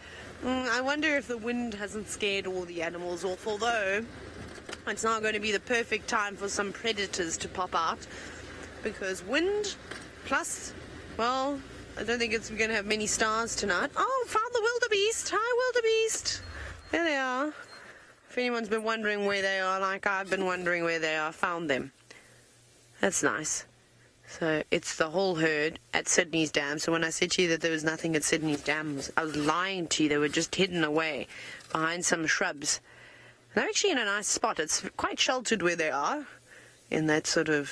Mm, I wonder if the wind hasn't scared all the animals off, although it's not going to be the perfect time for some predators to pop out, because wind plus, well, I don't think it's going to have many stars tonight. Oh, found the wildebeest. Hi, wildebeest. There they are. If anyone's been wondering where they are, like I've been wondering where they are, found them. That's nice. So it's the whole herd at Sydney's Dam. So when I said to you that there was nothing at Sydney's Dam, I was lying to you. They were just hidden away behind some shrubs. They're actually in a nice spot. It's quite sheltered where they are, in that sort of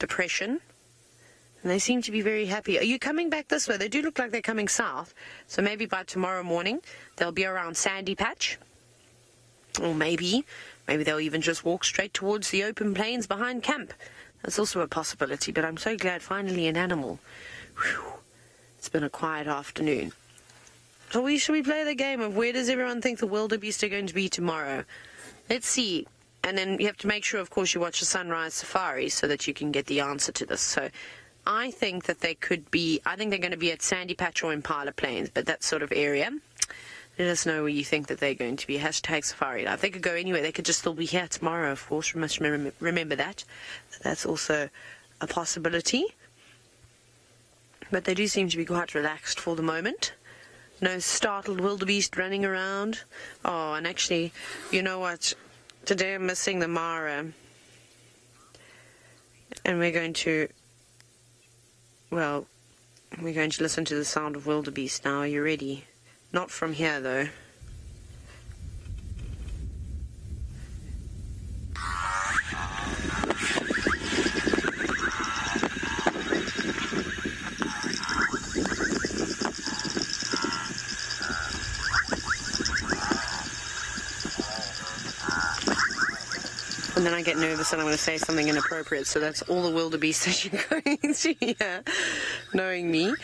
depression. And they seem to be very happy. Are you coming back this way? They do look like they're coming south. So maybe by tomorrow morning, they'll be around Sandy Patch. Or maybe, maybe they'll even just walk straight towards the open plains behind camp. That's also a possibility, but I'm so glad finally an animal. Whew. It's been a quiet afternoon. So we should we play the game of where does everyone think the wildebeest are going to be tomorrow? Let's see. And then you have to make sure, of course, you watch the sunrise safari so that you can get the answer to this. So I think that they could be, I think they're going to be at Sandy Patch or Impala Plains, but that sort of area. Let us know where you think that they're going to be. Hashtag Safari Live. They could go anywhere. They could just still be here tomorrow, of course. We must remember, remember that. That's also a possibility. But they do seem to be quite relaxed for the moment. No startled wildebeest running around. Oh, and actually, you know what? Today I'm missing the Mara. And we're going to... Well, We're going to listen to the sound of wildebeest now. Are you ready? Not from here, though. And then I get nervous and I'm going to say something inappropriate. So that's all the wildebeest that you're going to hear, knowing me.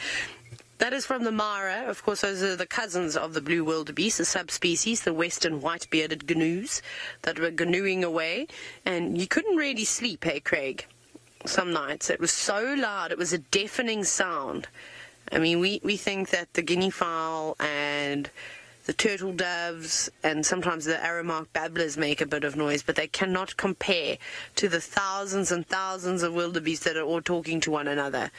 That is from the Mara. Of course, those are the cousins of the blue wildebeest, the subspecies, the western white-bearded gnoos that were gnooing away. And you couldn't really sleep, hey, Craig, some nights. It was so loud. It was a deafening sound. I mean, we, we think that the guinea fowl and the turtle doves and sometimes the Aramark babblers make a bit of noise, but they cannot compare to the thousands and thousands of wildebeest that are all talking to one another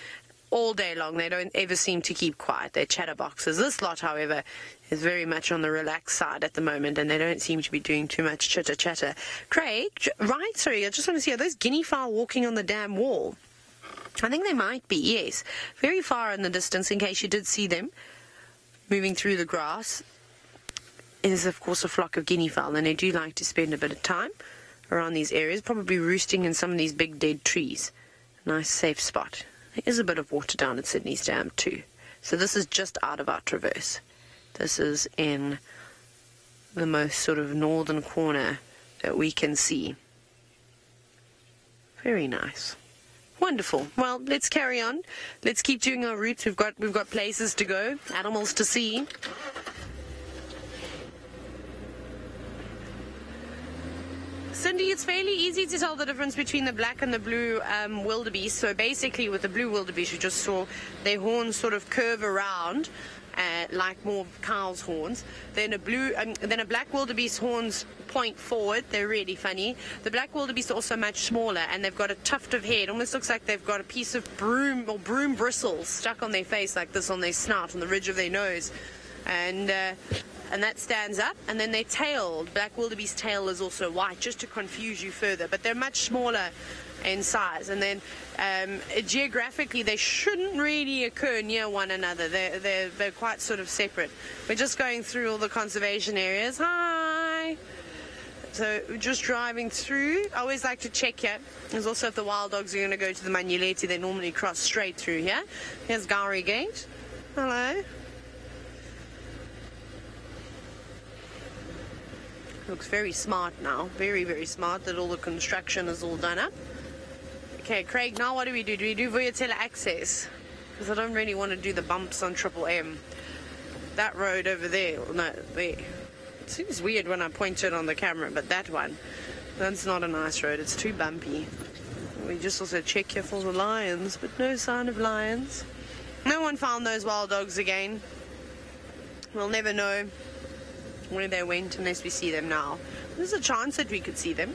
all day long. They don't ever seem to keep quiet. They're chatterboxes. This lot, however, is very much on the relaxed side at the moment, and they don't seem to be doing too much chitter-chatter. Craig, right, sorry, I just want to see, are those guinea fowl walking on the dam wall? I think they might be, yes. Very far in the distance, in case you did see them moving through the grass. Is of course a flock of guinea fowl, and they do like to spend a bit of time around these areas, probably roosting in some of these big dead trees. Nice safe spot. There is a bit of water down at Sydney's Dam too. So this is just out of our traverse. This is in the most sort of northern corner that we can see. Very nice. Wonderful. Well, let's carry on. Let's keep doing our routes. We've got we've got places to go, animals to see. Cindy, it's fairly easy to tell the difference between the black and the blue um, wildebeest. So basically with the blue wildebeest, you just saw their horns sort of curve around uh, like more cow's horns. Then a blue, um, then a black wildebeest horns point forward. They're really funny. The black wildebeest are also much smaller, and they've got a tuft of hair. It almost looks like they've got a piece of broom or broom bristles stuck on their face like this, on their snout, on the ridge of their nose. And... Uh, And that stands up, and then their tail, black wildebeest tail, is also white, just to confuse you further. But they're much smaller in size. And then um, geographically, they shouldn't really occur near one another. They're, they're, they're quite sort of separate. We're just going through all the conservation areas. Hi! So just driving through. I always like to check here. There's also, if the wild dogs are going to go to the Manuleti, they normally cross straight through here. Here's Gowrie Gate. Hello. Looks very smart now, very, very smart that all the construction is all done up. Okay, Craig, now what do we do? Do we do Vuyatela access? Because I don't really want to do the bumps on Triple M. That road over there, no, there. It seems weird when I point it on the camera, but that one, that's not a nice road, it's too bumpy. We just also check here for the lions, but no sign of lions. No one found those wild dogs again. We'll never know where they went unless we see them now. There's a chance that we could see them.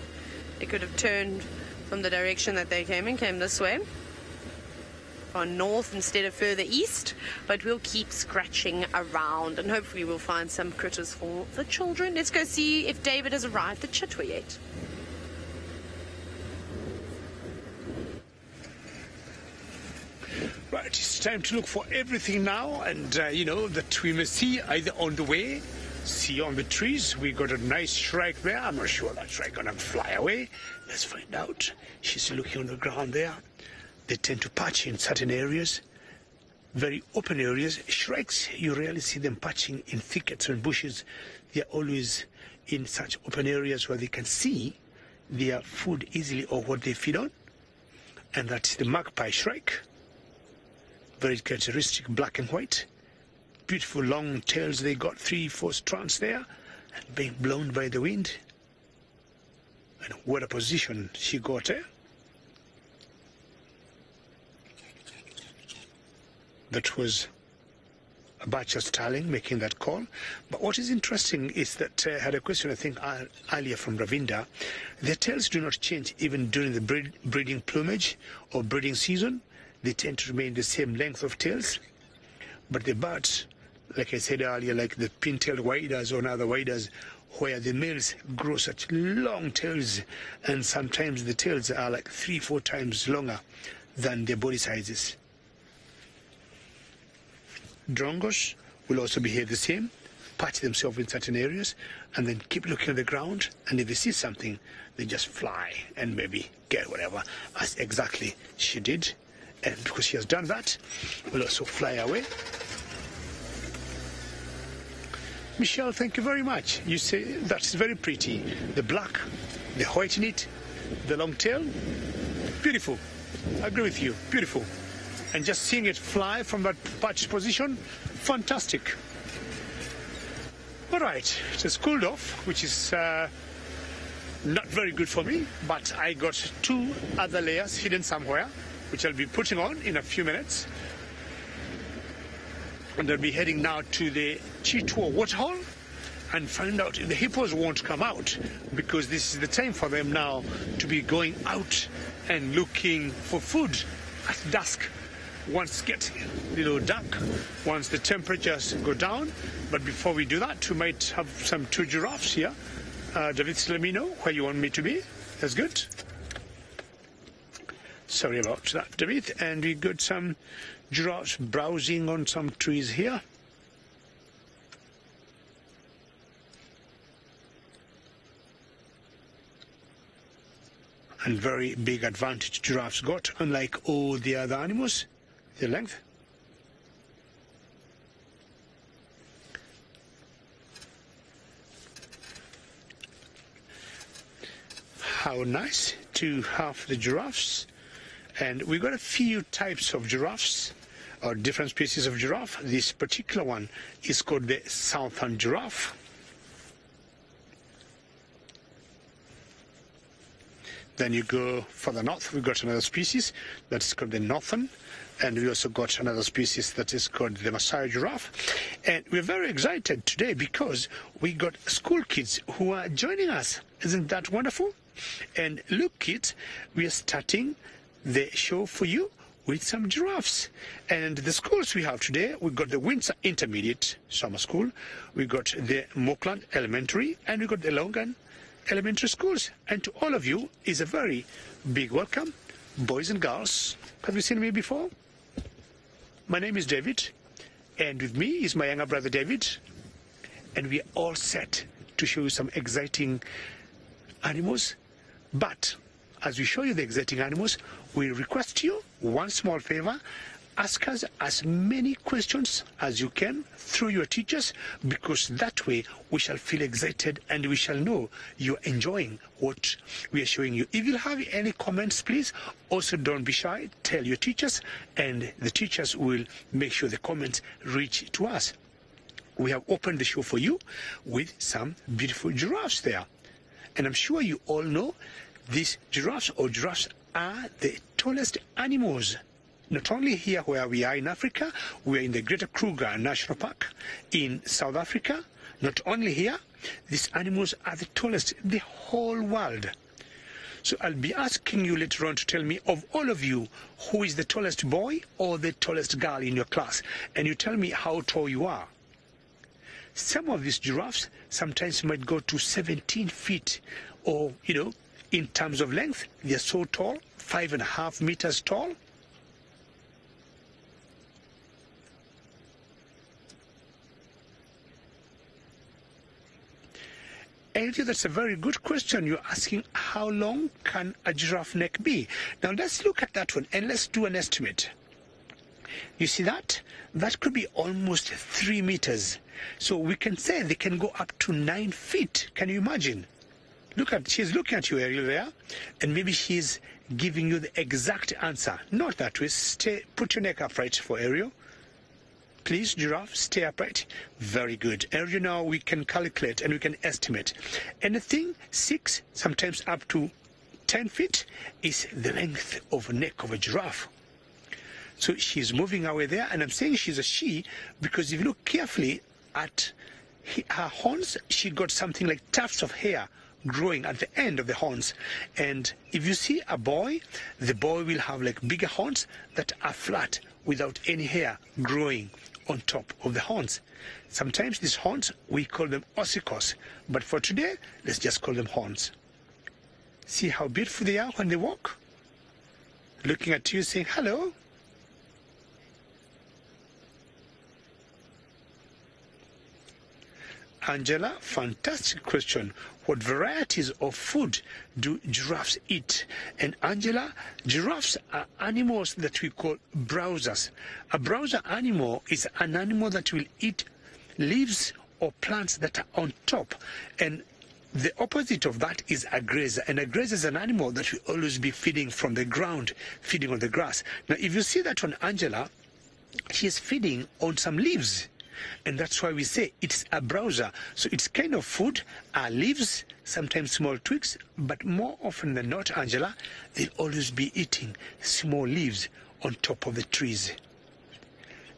They could have turned from the direction that they came and came this way, or north instead of further east, but we'll keep scratching around and hopefully we'll find some critters for the children. Let's go see if David has arrived at Chitwa yet. Right, it's time to look for everything now, and uh, you know, that we must see either on the way. See on the trees, we got a nice shrike there. I'm not sure that shrike gonna fly away. Let's find out. She's looking on the ground there. They tend to patch in certain areas, very open areas. Shrikes, you rarely see them patching in thickets and bushes. They're always in such open areas where they can see their food easily or what they feed on. And that's the magpie shrike. Very characteristic, black and white. Beautiful long tails, they got three, four strands there, and being blown by the wind. And what a position she got, eh? That was a butcher starling making that call. But what is interesting is that uh, I had a question, I think, uh, earlier from Ravinda. Their tails do not change even during the breed, breeding plumage or breeding season. They tend to remain the same length of tails. But the birds, like I said earlier, like the pintail waders or other waders, where the males grow such long tails, and sometimes the tails are like three, four times longer than their body sizes. Drongos will also behave the same, patch themselves in certain areas, and then keep looking at the ground, and if they see something, they just fly and maybe get whatever, as exactly she did. And because she has done that, we'll also fly away. Michelle, thank you very much. You say that's very pretty. The black, the white in it, the long tail. Beautiful. I agree with you. Beautiful. And just seeing it fly from that perch position, fantastic. All right, so it's cooled off, which is uh, not very good for me, but I got two other layers hidden somewhere, which I'll be putting on in a few minutes. And I'll be heading now to the Chitwa waterhole and find out if the hippos won't come out, because this is the time for them now to be going out and looking for food at dusk. Once it gets a little dark, once the temperatures go down. But before we do that, we might have some two giraffes here. Uh, David, let me know where you want me to be. That's good. Sorry about that, David. And we got some giraffes browsing on some trees here. And very big advantage giraffes got, unlike all the other animals, their length. How nice to have the giraffes. And we got a few types of giraffes, or different species of giraffe. This particular one is called the southern giraffe. Then you go further north, we've got another species that's called the northern, and we also got another species that is called the Masai giraffe. And we're very excited today because we got school kids who are joining us. Isn't that wonderful? And look, kids, we are starting the show for you with some giraffes. And the schools we have today, we've got the Windsor Intermediate Summer School, we got the Mockland Elementary, and we got the Longan Elementary Schools. And to all of you is a very big welcome, boys and girls. Have you seen me before? My name is David, and with me is my younger brother David, and we are all set to show you some exciting animals. But as we show you the exciting animals, we request you one small favor. Ask us as many questions as you can through your teachers, because that way we shall feel excited and we shall know you're enjoying what we are showing you. If you have any comments, please also don't be shy. Tell your teachers, and the teachers will make sure the comments reach to us. We have opened the show for you with some beautiful giraffes there. And I'm sure you all know these giraffes or giraffes are the tallest animals. Not only here where we are in Africa, we are in the Greater Kruger National Park in South Africa. Not only here, these animals are the tallest in the whole world. So I'll be asking you later on to tell me, of all of you, who is the tallest boy or the tallest girl in your class, and you tell me how tall you are. Some of these giraffes sometimes might go to seventeen feet, or, you know, in terms of length, they are so tall, five and a half meters tall. And that's a very good question. You're asking how long can a giraffe neck be? Now let's look at that one and let's do an estimate. You see that? That could be almost three meters. So we can say they can go up to nine feet. Can you imagine? Look at, she's looking at you, Ariel, there, and maybe she's giving you the exact answer. Not that way. Stay, put your neck upright for Ariel. Please, giraffe, stay upright. Very good. And you know, we can calculate and we can estimate. Anything six, sometimes up to ten feet, is the length of neck of a giraffe. So she's moving away there, and I'm saying she's a she because if you look carefully at her horns, she got something like tufts of hair growing at the end of the horns. And if you see a boy, the boy will have like bigger horns that are flat without any hair growing on top of the horns. Sometimes these horns, we call them ossicles, but for today, let's just call them horns. See how beautiful they are when they walk? Looking at you saying, hello. Angela, fantastic question. What varieties of food do giraffes eat? And Angela, giraffes are animals that we call browsers. A browser animal is an animal that will eat leaves or plants that are on top. And the opposite of that is a grazer, and a grazer is an animal that will always be feeding from the ground, feeding on the grass. Now, if you see that on Angela, she is feeding on some leaves, and that's why we say it's a browser. So its kind of food are leaves, sometimes small twigs, but more often than not, Angela, they'll always be eating small leaves on top of the trees,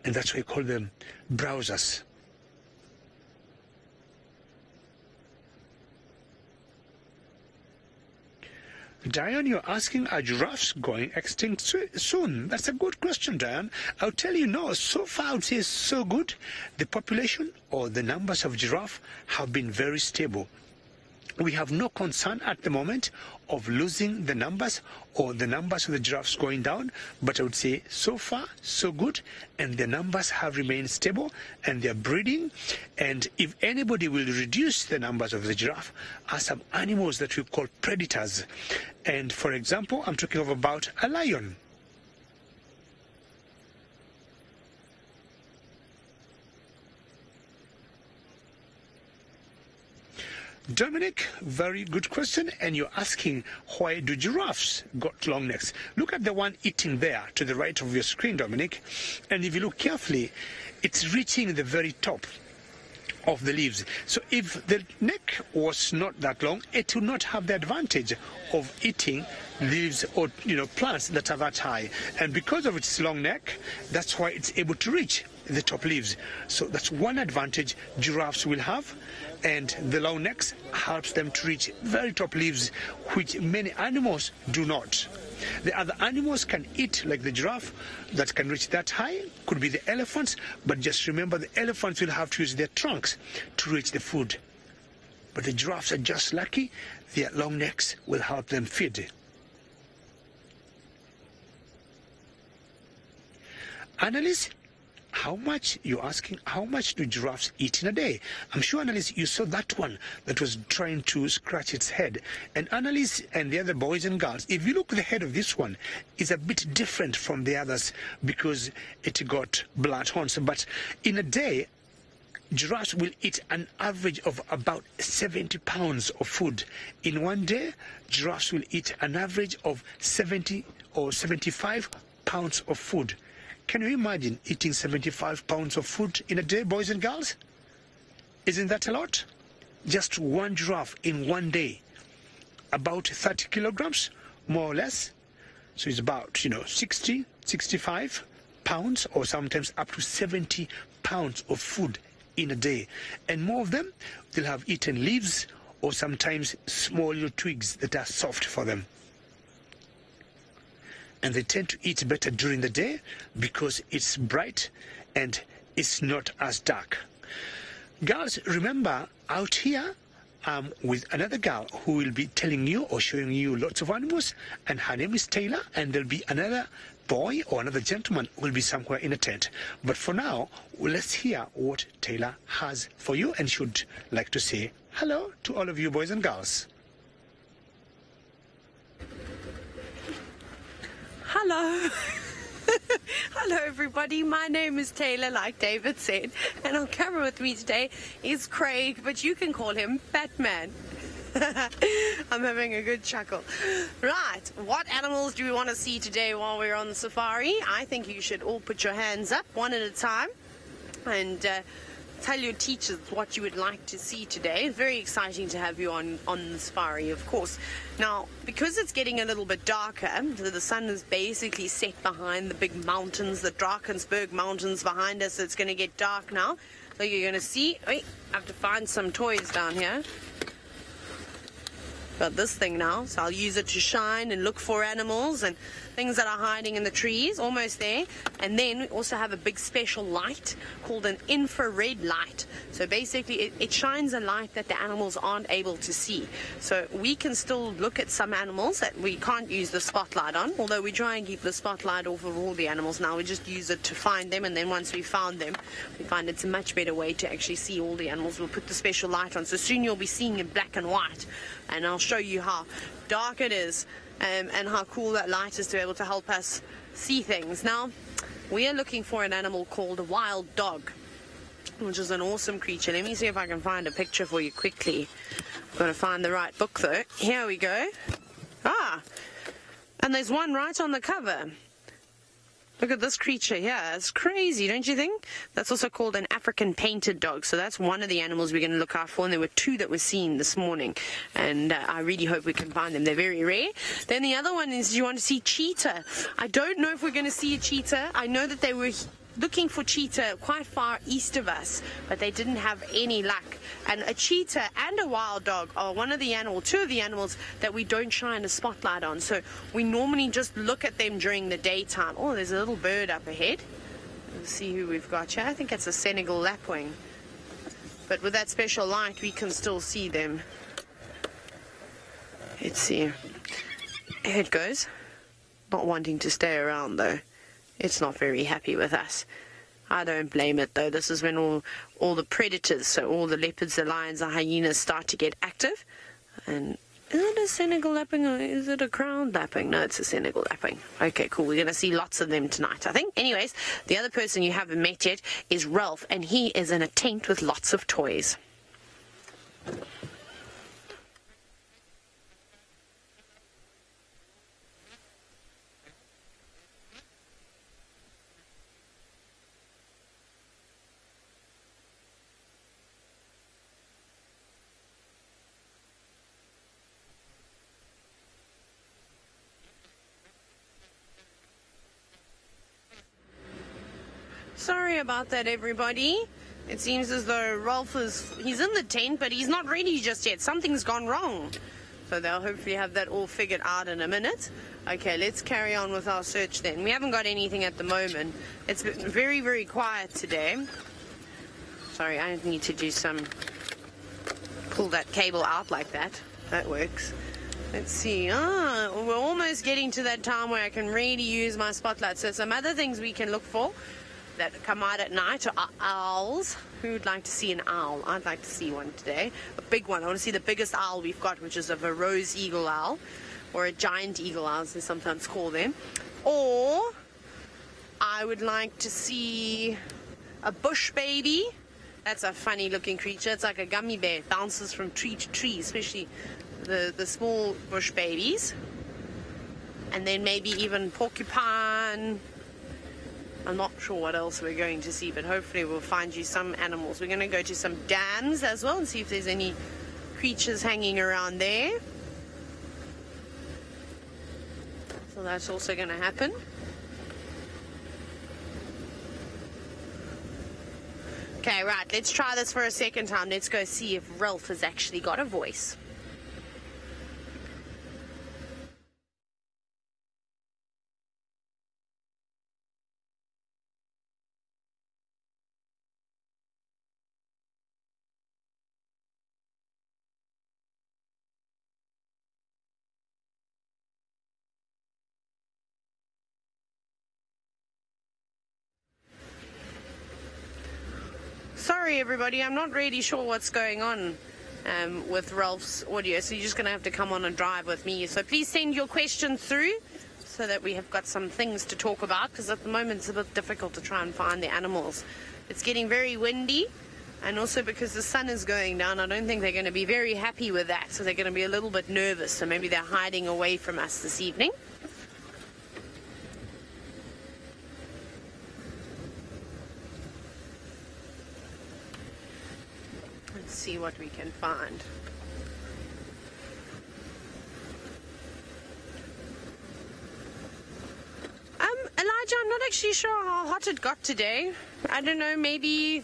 and that's why we call them browsers. Diane, you're asking, are giraffes going extinct soon? That's a good question, Diane. I'll tell you no. So far, I would say so good. The population or the numbers of giraffe have been very stable. We have no concern at the moment of losing the numbers or the numbers of the giraffes going down. But I would say so far, so good. And the numbers have remained stable and they're breeding. And if anybody will reduce the numbers of the giraffe are some animals that we call predators. And for example, I'm talking about a lion. Dominic, very good question, and you're asking why do giraffes got long necks? Look at the one eating there to the right of your screen, Dominic, and if you look carefully, it's reaching the very top of the leaves. So if the neck was not that long, it would not have the advantage of eating leaves or, you know, plants that are that high. And because of its long neck, that's why it's able to reach the top leaves. So that's one advantage giraffes will have, and the long necks helps them to reach very top leaves, which many animals do not. The other animals can eat, like the giraffe, that can reach that high, could be the elephants, but just remember the elephants will have to use their trunks to reach the food. But the giraffes are just lucky, their long necks will help them feed. Annalise, how much, you're asking, how much do giraffes eat in a day? I'm sure, Annalise, you saw that one that was trying to scratch its head. And Annalise and the other boys and girls, if you look, the head of this one is a bit different from the others because it got blunt horns. But in a day, giraffes will eat an average of about seventy pounds of food. In one day, giraffes will eat an average of seventy or seventy-five pounds of food. Can you imagine eating seventy-five pounds of food in a day, boys and girls? Isn't that a lot? Just one giraffe in one day, about thirty kilograms, more or less. So it's about, you know, sixty, sixty-five pounds, or sometimes up to seventy pounds of food in a day. And more of them, they'll have eaten leaves or sometimes small little twigs that are soft for them. And they tend to eat better during the day because it's bright and it's not as dark. Girls, remember, out here I'm with another girl who will be telling you or showing you lots of animals, and her name is Taylor, and there'll be another boy or another gentleman will be somewhere in a tent. But for now, let's hear what Taylor has for you, and she would like to say hello to all of you boys and girls. Hello. Hello everybody, my name is Taylor, like David said, and on camera with me today is Craig, but you can call him Batman. I'm having a good chuckle. Right, what animals do we want to see today while we're on the safari? I think you should all put your hands up one at a time and uh, tell your teachers what you would like to see today. It's very exciting to have you on, on the safari, of course. Now, because it's getting a little bit darker, the sun is basically set behind the big mountains, the Drakensberg Mountains behind us. It's going to get dark now. So you're going to see... Wait, I have to find some toys down here. Got this thing now, so I'll use it to shine and look for animals. And things that are hiding in the trees, almost there. And then we also have a big special light called an infrared light. So basically it, it shines a light that the animals aren't able to see. So we can still look at some animals that we can't use the spotlight on, although we try and keep the spotlight off of all the animals now. We just use it to find them, and then once we found them, we find it's a much better way to actually see all the animals. We'll put the special light on, so soon you'll be seeing in black and white, and I'll show you how dark it is um, and how cool that light is to be able to help us see things. Now we are looking for an animal called a wild dog, which is an awesome creature. Let me see if I can find a picture for you quickly. I've got to find the right book though. Here we go. Ah, and there's one right on the cover. Look at this creature here. It's crazy, don't you think? That's also called an African painted dog. So that's one of the animals we're going to look out for. And there were two that were seen this morning. And uh, I really hope we can find them. They're very rare. Then the other one is, you want to see cheetah. I don't know if we're going to see a cheetah. I know that they were looking for cheetah quite far east of us, but they didn't have any luck. And a cheetah and a wild dog are one of the animal, two of the animals that we don't shine a spotlight on. So we normally just look at them during the daytime. Oh, there's a little bird up ahead. Let's see who we've got here. I think it's a Senegal lapwing. But with that special light, we can still see them. Let's see. Here it goes. Not wanting to stay around though. It's not very happy with us. I don't blame it though. This is when all all the predators, so all the leopards, the lions, the hyenas start to get active. And is it a Senegal lapwing or is it a crowned lapwing? No, it's a Senegal lapwing. Okay, cool. We're going to see lots of them tonight, I think. Anyways, the other person you haven't met yet is Ralph, and he is in a tent with lots of toys. Sorry about that, everybody. It seems as though Ralph is, he's in the tent, but he's not ready just yet. Something's gone wrong. So they'll hopefully have that all figured out in a minute. Okay, let's carry on with our search then. We haven't got anything at the moment. It's very, very quiet today. Sorry, I need to do some, pull that cable out like that. That works. Let's see. Ah, we're almost getting to that time where I can really use my spotlight. So some other things we can look for that come out at night are owls. Who would like to see an owl? I'd like to see one today. A big one. I want to see the biggest owl we've got, which is a rose eagle owl, or a giant eagle owl, as they sometimes call them. Or I would like to see a bush baby. That's a funny looking creature. It's like a gummy bear. It bounces from tree to tree, especially the, the small bush babies. And then maybe even porcupine. I'm not sure what else we're going to see, but hopefully we'll find you some animals. We're going to go to some dams as well and see if there's any creatures hanging around there. So that's also going to happen. Okay, right, let's try this for a second time. Let's go see if Ralph has actually got a voice. Sorry everybody, I'm not really sure what's going on um, with Ralph's audio, so you're just going to have to come on and drive with me. So please send your questions through so that we have got some things to talk about, because at the moment it's a bit difficult to try and find the animals. It's getting very windy, and also because the sun is going down, I don't think they're going to be very happy with that, so they're going to be a little bit nervous, so maybe they're hiding away from us this evening. See what we can find. Um, Elijah, I'm not actually sure how hot it got today. I don't know, maybe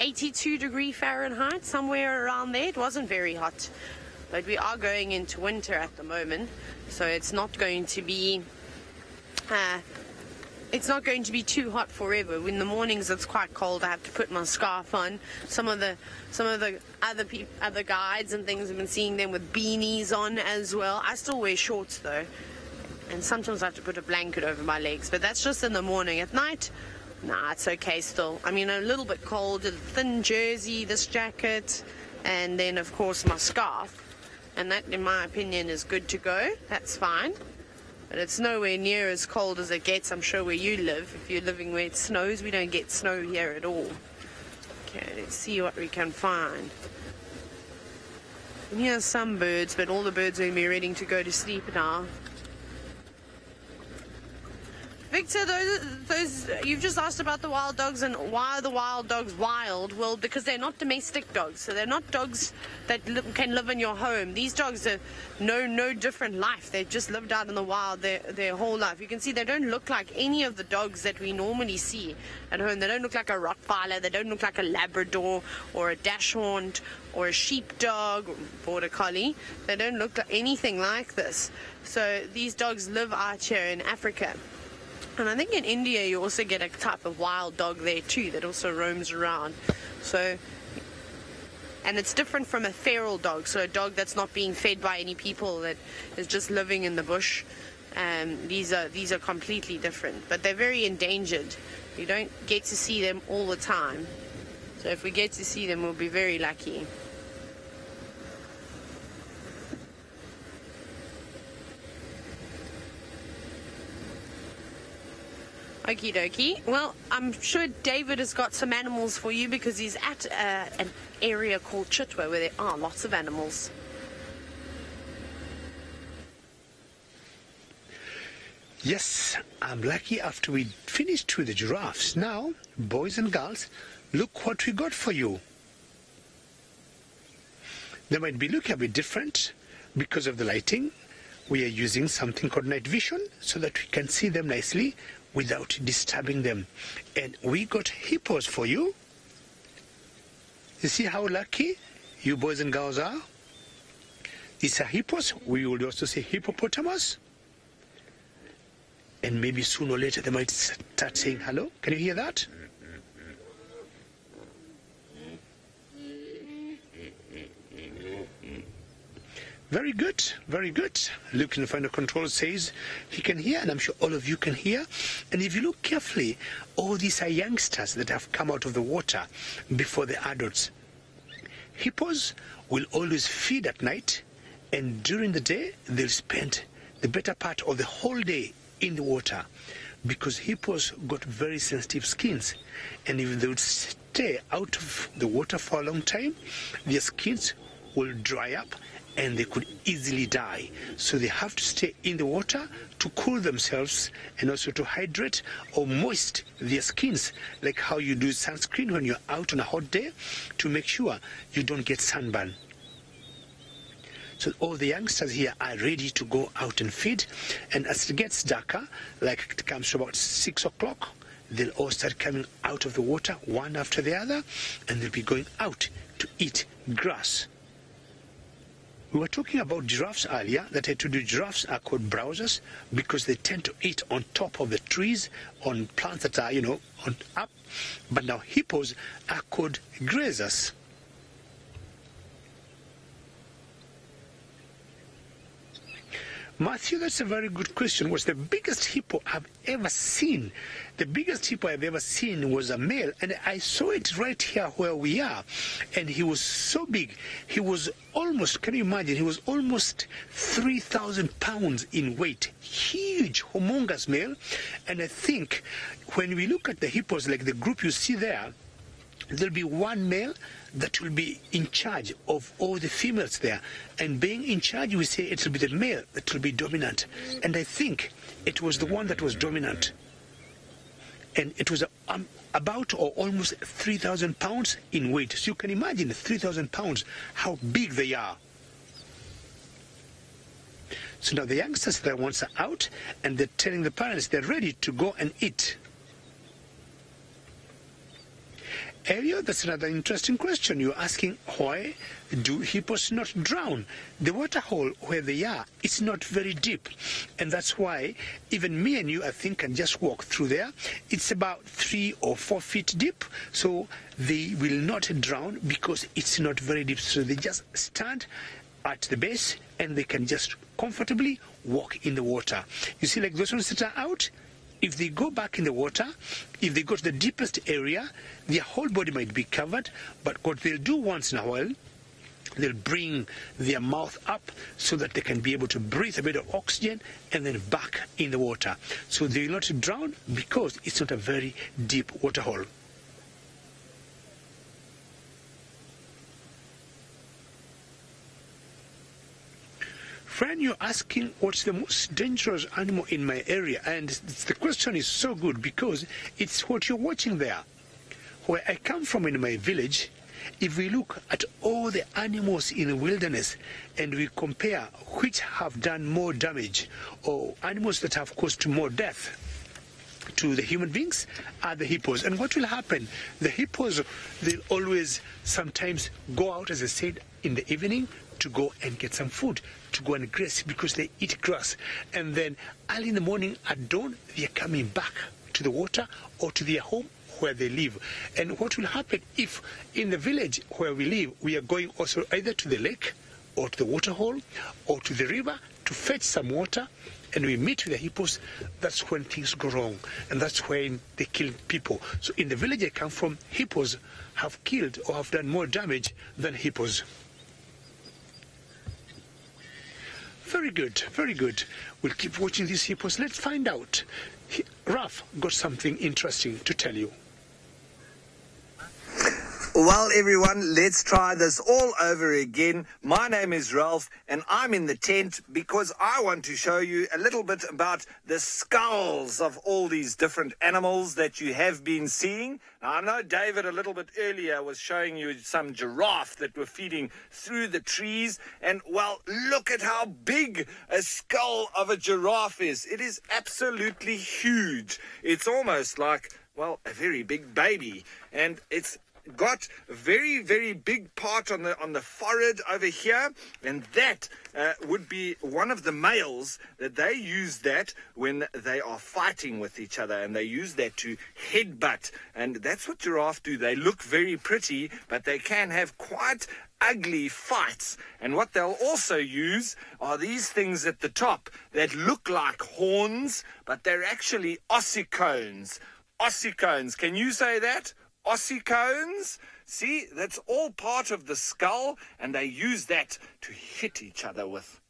eighty-two degrees Fahrenheit, somewhere around there. It wasn't very hot, but we are going into winter at the moment. so it's not going to be uh, it's not going to be too hot forever. In the mornings it's quite cold. I have to put my scarf on. Some of the some of the other people, other guides and things, have been seeing them with beanies on as well. I still wear shorts though, and sometimes I have to put a blanket over my legs, but that's just in the morning. At night, nah, it's okay still. I mean, a little bit cold, a thin jersey, this jacket, and then of course my scarf, and that in my opinion is good to go. That's fine. But it's nowhere near as cold as it gets, I'm sure, where you live. If you're living where it snows, we don't get snow here at all. Okay, let's see what we can find. And here's some birds, but all the birds are going to be ready to go to sleep now. Victor, those, those, you've just asked about the wild dogs and why are the wild dogs wild? Well, because they're not domestic dogs, so they're not dogs that li can live in your home. These dogs are no, no different life. They've just lived out in the wild their, their whole life. You can see they don't look like any of the dogs that we normally see at home. They don't look like a Rottweiler, they don't look like a Labrador or a Dachshund or a sheepdog or Border Collie. They don't look like anything like this. So these dogs live out here in Africa. And I think in India you also get a type of wild dog there too that also roams around. So, and it's different from a feral dog, so a dog that's not being fed by any people, that is just living in the bush. Um, these are these are completely different, but they're very endangered. You don't get to see them all the time. So if we get to see them, we'll be very lucky. Okie dokie. Well, I'm sure David has got some animals for you because he's at uh, an area called Chitwa where there are lots of animals. Yes, I'm lucky after we finished with the giraffes. Now, boys and girls, look what we got for you. They might be looking a bit different because of the lighting. We are using something called night vision so that we can see them nicely without disturbing them. And we got hippos for you. You see how lucky you boys and girls are? These are hippos. We will also see hippopotamus. And maybe sooner or later they might start saying hello. Can you hear that? Very good, very good. Luke in the final control says he can hear, and I'm sure all of you can hear. And if you look carefully, all these are youngsters that have come out of the water before the adults. Hippos will always feed at night, and during the day, they'll spend the better part of the whole day in the water because hippos got very sensitive skins. And if they would stay out of the water for a long time, their skins will dry up and they could easily die. So they have to stay in the water to cool themselves and also to hydrate or moist their skins, like how you do sunscreen when you're out on a hot day to make sure you don't get sunburn. So all the youngsters here are ready to go out and feed. And as it gets darker, like it comes to about six o'clock, they'll all start coming out of the water one after the other, and they'll be going out to eat grass. We were talking about giraffes earlier, that I told you giraffes are called browsers because they tend to eat on top of the trees, on plants that are, you know, on up. But now hippos are called grazers. Matthew, that's a very good question. What's the biggest hippo I've ever seen? The biggest hippo I've ever seen was a male, and I saw it right here where we are. And he was so big. He was almost, can you imagine, he was almost three thousand pounds in weight. Huge, humongous male. And I think when we look at the hippos, like the group you see there, there'll be one male that will be in charge of all the females there. And being in charge, we say it will be the male that will be dominant. And I think it was the one that was dominant. And it was um, about or almost three thousand pounds in weight. So you can imagine three thousand pounds, how big they are. So now the youngsters, their ones are out, and they're telling the parents they're ready to go and eat. area? That's another interesting question. You're asking why do hippos not drown? The water hole where they are, it's not very deep. And that's why even me and you, I think, can just walk through there. It's about three or four feet deep. So they will not drown because it's not very deep. So they just stand at the base and they can just comfortably walk in the water. You see, like those ones that are out, if they go back in the water, if they go to the deepest area, their whole body might be covered, but what they'll do once in a while, they'll bring their mouth up so that they can be able to breathe a bit of oxygen and then back in the water. So they will not drown because it's not a very deep water hole. Friend, you're asking what's the most dangerous animal in my area, and the question is so good because it's what you're watching there. Where I come from in my village, if we look at all the animals in the wilderness and we compare which have done more damage or animals that have caused more death to the human beings, are the hippos. And what will happen? The hippos, they'll always sometimes go out, as I said, in the evening to go and get some food, to go and graze, because they eat grass. And then early in the morning, at dawn, they are coming back to the water or to their home where they live. And what will happen if in the village where we live, we are going also either to the lake or to the waterhole or to the river to fetch some water, and we meet with the hippos, that's when things go wrong, and that's when they kill people. So in the village I come from, hippos have killed or have done more damage than hippos. Very good, very good. We'll keep watching these hippos. Let's find out. He, Ralph got something interesting to tell you. Well, everyone, let's try this all over again. My name is Ralph, and I'm in the tent because I want to show you a little bit about the skulls of all these different animals that you have been seeing. Now, I know David a little bit earlier was showing you some giraffe that were feeding through the trees. And, well, look at how big a skull of a giraffe is. It is absolutely huge. It's almost like, well, a very big baby. And it's got a very, very big part on the on the forehead over here, and that uh, would be one of the males that they use that when they are fighting with each other, and they use that to headbutt, and that's what giraffe do. They look very pretty, but they can have quite ugly fights. And what they'll also use are these things at the top that look like horns, but they're actually ossicones. Ossicones, can you say that? Ossicones. See, that's all part of the skull, and they use that to hit each other with.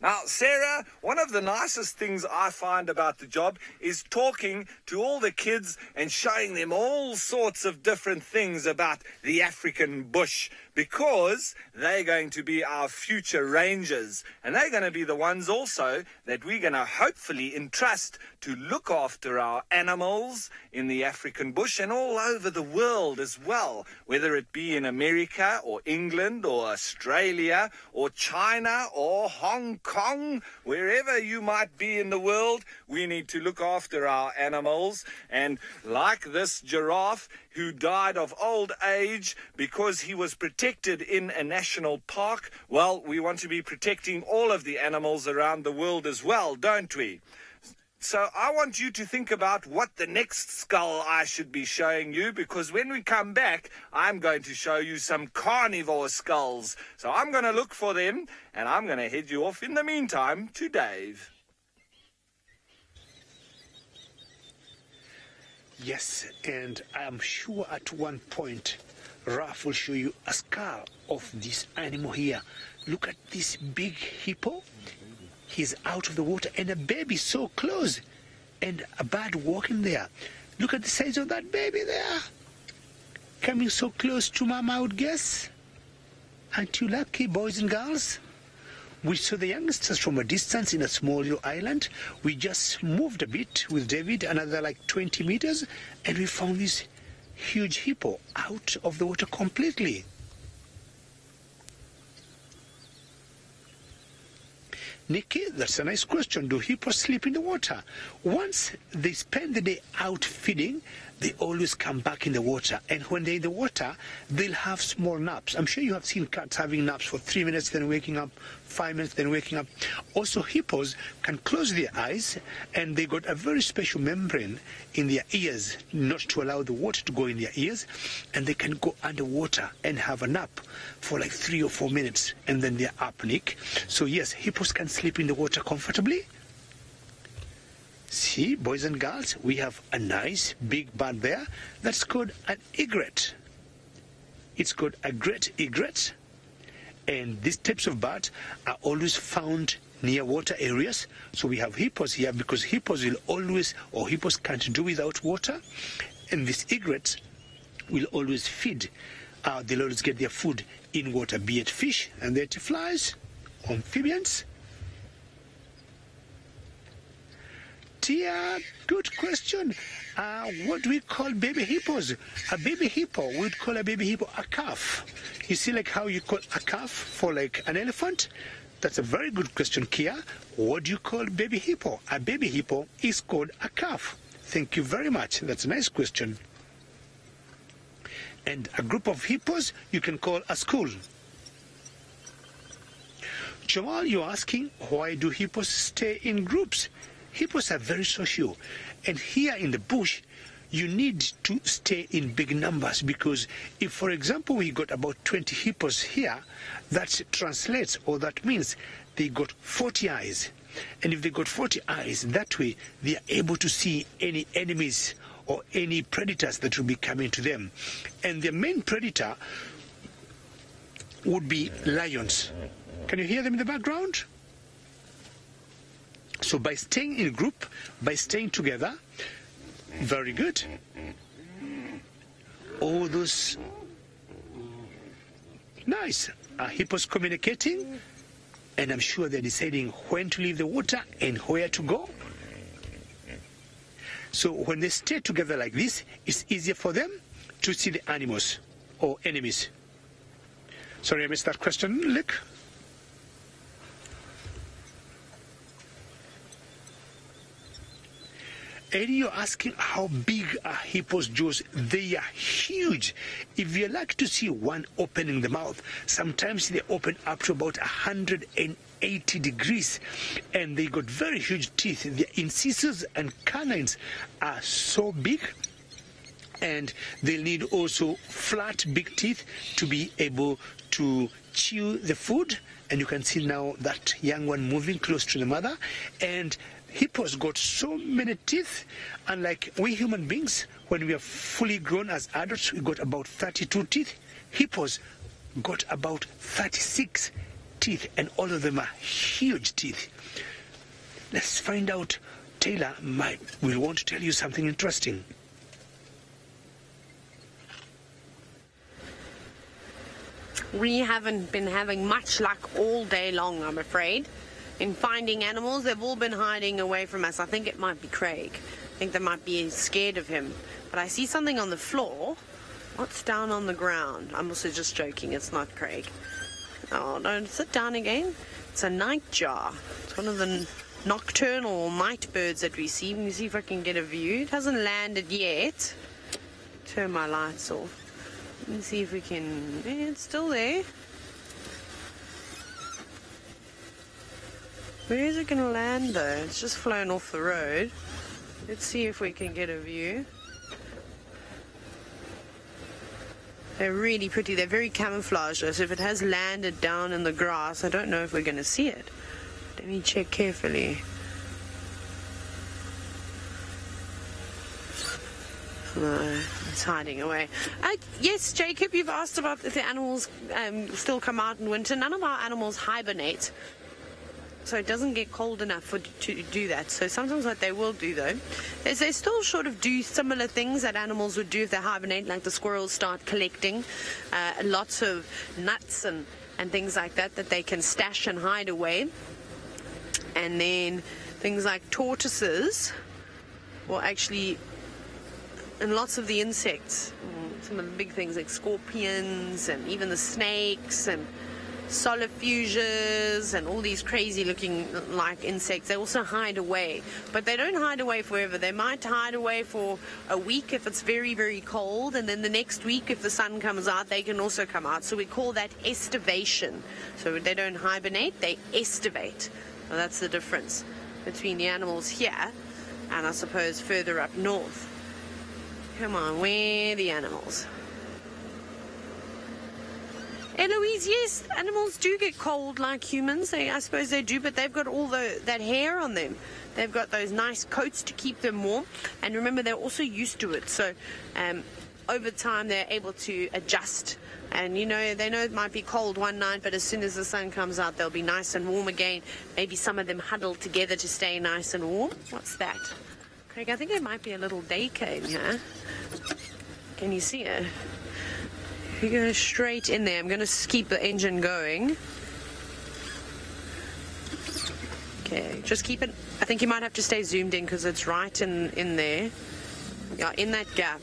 Now, Sarah, one of the nicest things I find about the job is talking to all the kids and showing them all sorts of different things about the African bush, because they're going to be our future rangers, and they're going to be the ones also that we're going to hopefully entrust to look after our animals in the African bush and all over the world as well, whether it be in America or England or Australia or China or Hong Kong. Kong, wherever you might be in the world, we need to look after our animals. And like this giraffe who died of old age because he was protected in a national park, well, we want to be protecting all of the animals around the world as well, don't we? So I want you to think about what the next skull I should be showing you, because when we come back, I'm going to show you some carnivore skulls. So I'm going to look for them, and I'm going to head you off in the meantime to Dave. Yes, and I'm sure at one point, Ralph will show you a skull of this animal here. Look at this big hippo. He's out of the water, and a baby so close, and a bird walking there. Look at the size of that baby there. Coming so close to mama, I would guess. Aren't you lucky, boys and girls? We saw the youngsters from a distance in a small little island. We just moved a bit with David, another like twenty meters, and we found this huge hippo out of the water completely. Nikki, that's a nice question. Do hippos sleep in the water? Once they spend the day out feeding, they always come back in the water, and when they're in the water, they'll have small naps. I'm sure you have seen cats having naps for three minutes, then waking up, five minutes, then waking up. Also, hippos can close their eyes, and they got a very special membrane in their ears, not to allow the water to go in their ears, and they can go underwater and have a nap for like three or four minutes, and then they're up, Nick. So yes, hippos can sleep in the water comfortably. See, boys and girls, we have a nice big bird there that's called an egret. It's called a great egret. And these types of birds are always found near water areas. So we have hippos here because hippos will always, or hippos can't do without water. And these egrets will always feed. Uh, they'll always get their food in water, be it fish, and their flies, amphibians. Yeah, good question. Uh, what do we call baby hippos? A baby hippo, we'd call a baby hippo a calf. You see, like how you call a calf for like an elephant? That's a very good question, Kia. What do you call baby hippo? A baby hippo is called a calf. Thank you very much. That's a nice question. And a group of hippos you can call a school. Jamal, you're asking, why do hippos stay in groups? Hippos are very social, and here in the bush you need to stay in big numbers, because if, for example, we got about twenty hippos here, that translates, or that means they got forty eyes, and if they got forty eyes, that way they are able to see any enemies or any predators that will be coming to them. And their main predator would be lions. Can you hear them in the background? So by staying in a group, by staying together, very good. All those, nice. Are hippos communicating? And I'm sure they're deciding when to leave the water and where to go. So when they stay together like this, it's easier for them to see the animals or enemies. Sorry, I missed that question, Luke. And you're asking how big are hippos' jaws? They are huge. If you like to see one opening the mouth, sometimes they open up to about one hundred eighty degrees, and they got very huge teeth. Their incisors and canines are so big, and they need also flat big teeth to be able to chew the food. And you can see now that young one moving close to the mother. And hippos got so many teeth, unlike we human beings. When we are fully grown as adults, we got about thirty-two teeth. Hippos got about thirty-six teeth, and all of them are huge teeth. Let's find out. Taylor might will want to tell you something interesting. We haven't been having much luck all day long, I'm afraid, in finding animals. They've all been hiding away from us. I think it might be Craig. I think they might be scared of him. But I see something on the floor. What's down on the ground? I'm also just joking, it's not Craig. Oh, don't sit down again. It's a nightjar. It's one of the nocturnal night birds that we see. Let me see if I can get a view. It hasn't landed yet. Turn my lights off. Let me see if we can... Yeah, it's still there. Where is it going to land though? It's just flown off the road. Let's see if we can get a view. They're really pretty. They're very camouflaged. So if it has landed down in the grass, I don't know if we're going to see it. Let me check carefully. No, it's hiding away. Uh, yes, Jacob, you've asked about if the animals um, still come out in winter. None of our animals hibernate. So it doesn't get cold enough for to do that. So sometimes what they will do though is they still sort of do similar things that animals would do if they hibernate, like the squirrels start collecting uh, lots of nuts and and things like that that they can stash and hide away. And then things like tortoises will actually, and lots of the insects, some of the big things like scorpions and even the snakes and solifuges and all these crazy looking like insects. They also hide away, but they don't hide away forever. They might hide away for a week if it's very very cold, and then the next week if the sun comes out they can also come out. So we call that estivation. So they don't hibernate, they estivate. Well, that's the difference between the animals here and I suppose further up north. Come on, where are the animals? Eloise, yes, animals do get cold like humans. They, I suppose they do, but they've got all the, that hair on them. They've got those nice coats to keep them warm. And remember, they're also used to it. So um, over time, they're able to adjust. And, you know, they know it might be cold one night, but as soon as the sun comes out, they'll be nice and warm again. Maybe some of them huddle together to stay nice and warm. What's that? Craig, I think there might be a little day cave here. Can you see it? We're going straight in there. I'm going to keep the engine going. Okay, just keep it. I think you might have to stay zoomed in because it's right in, in there. Yeah, in that gap.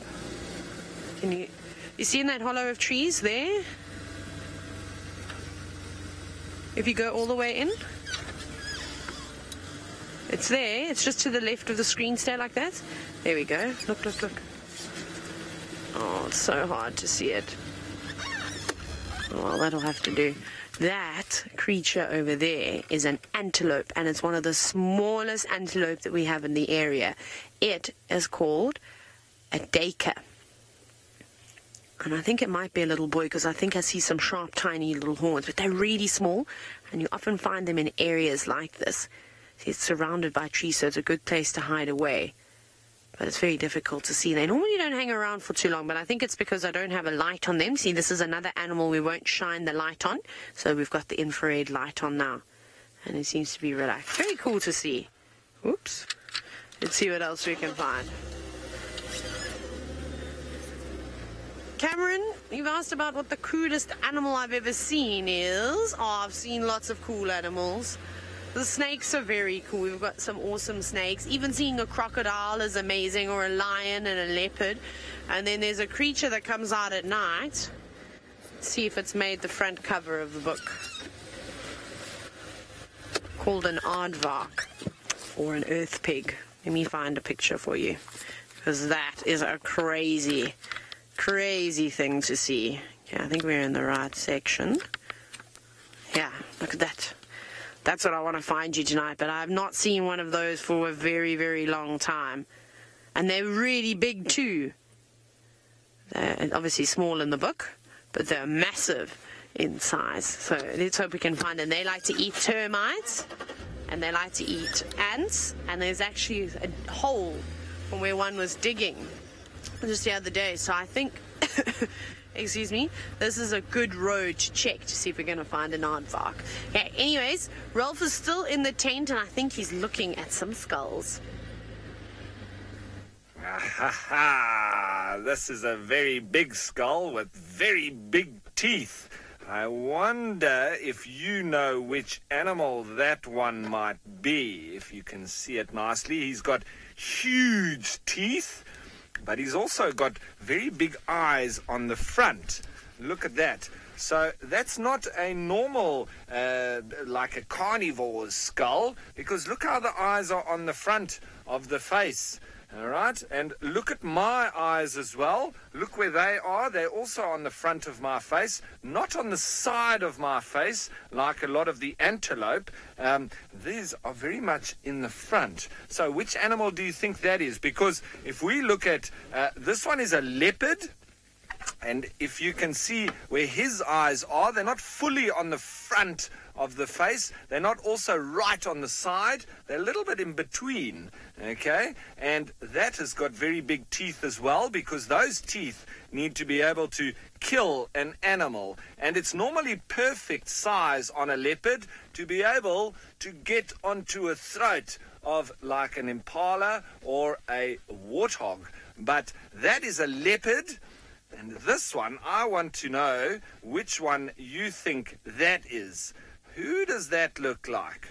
Can you, you see in that hollow of trees there? If you go all the way in. It's there. It's just to the left of the screen. Stay like that. There we go. Look, look, look. Oh, it's so hard to see it. Well, that'll have to do. That creature over there is an antelope, and it's one of the smallest antelope that we have in the area. It is called a daker. And I think it might be a little boy because I think I see some sharp, tiny little horns, but they're really small, and you often find them in areas like this. See, it's surrounded by trees, so it's a good place to hide away. But it's very difficult to see. They normally don't hang around for too long, but I think it's because I don't have a light on them. See, this is another animal we won't shine the light on, so we've got the infrared light on now. And it seems to be relaxed. Very cool to see. Oops. Let's see what else we can find. Cameron, you've asked about what the coolest animal I've ever seen is. Oh, I've seen lots of cool animals. The snakes are very cool. We've got some awesome snakes. Even seeing a crocodile is amazing, or a lion and a leopard. And then there's a creature that comes out at night. Let's see if it's made the front cover of the book. Called an aardvark, or an earth pig. Let me find a picture for you, because that is a crazy, crazy thing to see. Okay, I think we're in the right section. Yeah, look at that. That's what I want to find you tonight, but I've not seen one of those for a very, very long time. And they're really big too. They're obviously small in the book, but they're massive in size. So let's hope we can find them. They like to eat termites, and they like to eat ants, and there's actually a hole from where one was digging just the other day. So I think, excuse me, this is a good road to check to see if we're going to find an aardvark. Okay, anyways, Ralph is still in the tent and I think he's looking at some skulls. Ah, ha, ha. This is a very big skull with very big teeth. I wonder if you know which animal that one might be. If you can see it nicely, he's got huge teeth. But he's also got very big eyes on the front. Look at that. So that's not a normal, uh, like a carnivore's skull, because look how the eyes are on the front of the face. All right, and look at my eyes as well. Look where they are. They're also on the front of my face, not on the side of my face, like a lot of the antelope. Um, these are very much in the front. So which animal do you think that is? Because if we look at, uh, this one is a leopard. And if you can see where his eyes are, they're not fully on the front of the face. They're not also right on the side. They're a little bit in between, okay? And that has got very big teeth as well, because those teeth need to be able to kill an animal. And it's normally perfect size on a leopard to be able to get onto a throat of like an impala or a warthog. But that is a leopard. And this one, I want to know which one you think that is. Who does that look like?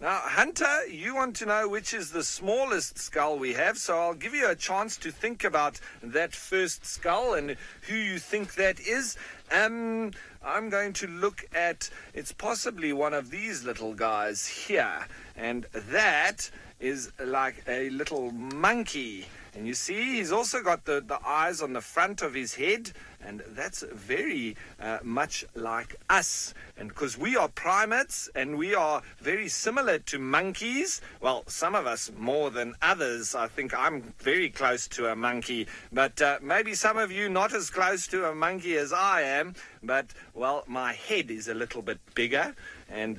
Now, Hunter, you want to know which is the smallest skull we have, so I'll give you a chance to think about that first skull and who you think that is. Um, I'm going to look at, it's possibly one of these little guys here, and that is like a little monkey. And you see, he's also got the, the eyes on the front of his head, and that's very uh, much like us. And because we are primates and we are very similar to monkeys, well, some of us more than others. I think I'm very close to a monkey, but uh, maybe some of you not as close to a monkey as I am, but, well, my head is a little bit bigger, and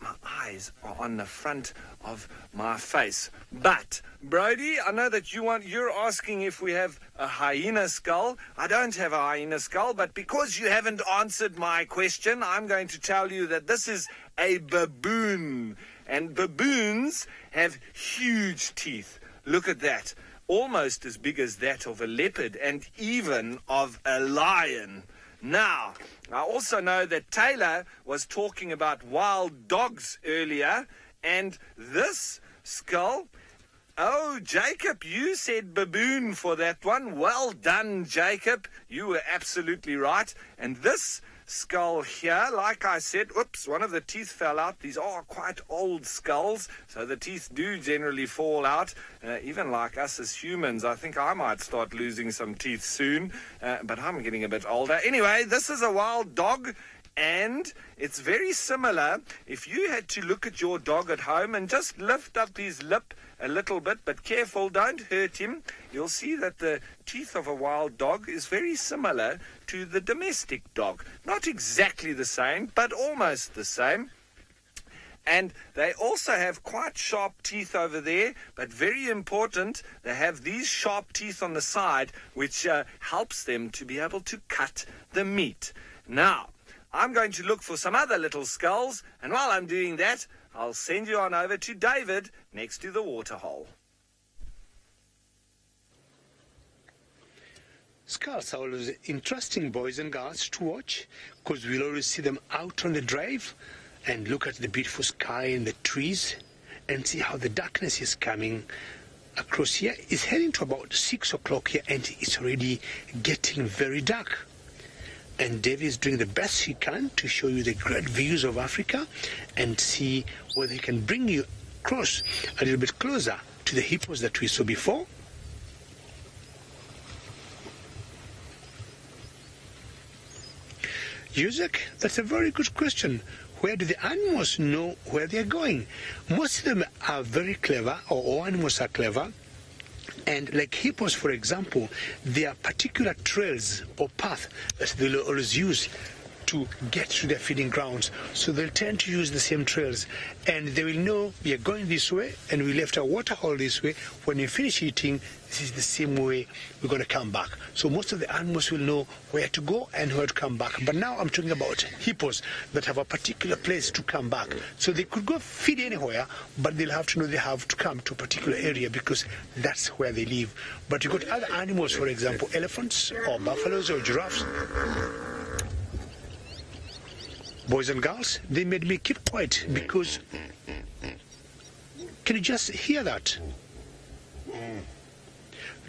my eyes are on the front of my face. But Brody, I know that you want, you're asking if we have a hyena skull. I don't have a hyena skull, but because you haven't answered my question, I'm going to tell you that this is a baboon. And baboons have huge teeth. Look at that. Almost as big as that of a leopard and even of a lion. Now, I also know that Taylor was talking about wild dogs earlier, and this skull, oh, Jacob, you said baboon for that one. Well done, Jacob. You were absolutely right. And this skull here, like I said, oops, one of the teeth fell out. These are quite old skulls, so the teeth do generally fall out, uh, even like us as humans. I think I might start losing some teeth soon, uh, but I'm getting a bit older. Anyway, this is a wild dog, and it's very similar. If you had to look at your dog at home and just lift up his lip a little bit, but careful, don't hurt him, you'll see that the teeth of a wild dog is very similar to the domestic dog. Not exactly the same, but almost the same. And they also have quite sharp teeth over there, but very important, they have these sharp teeth on the side, which uh, helps them to be able to cut the meat. Now, I'm going to look for some other little skulls, and while I'm doing that, I'll send you on over to David next to the waterhole. Skulls are always interesting, boys and girls, to watch, because we'll always see them out on the drive and look at the beautiful sky and the trees and see how the darkness is coming across here. It's heading to about six o'clock here, and it's already getting very dark. And David is doing the best he can to show you the great views of Africa and see whether he can bring you across a little bit closer to the hippos that we saw before. Yusek, that's a very good question. Where do the animals know where they're going? Most of them are very clever, or all animals are clever. And like hippos, for example, there are particular trails or paths that they'll always use to get to their feeding grounds. So they'll tend to use the same trails, and they will know we are going this way and we left our waterhole this way. When we finish eating, this is the same way we're going to come back. So most of the animals will know where to go and where to come back. But now I'm talking about hippos that have a particular place to come back. So they could go feed anywhere, but they'll have to know they have to come to a particular area because that's where they live. But you've got other animals, for example, elephants or buffaloes or giraffes. Boys and girls, they made me keep quiet because... Can you just hear that?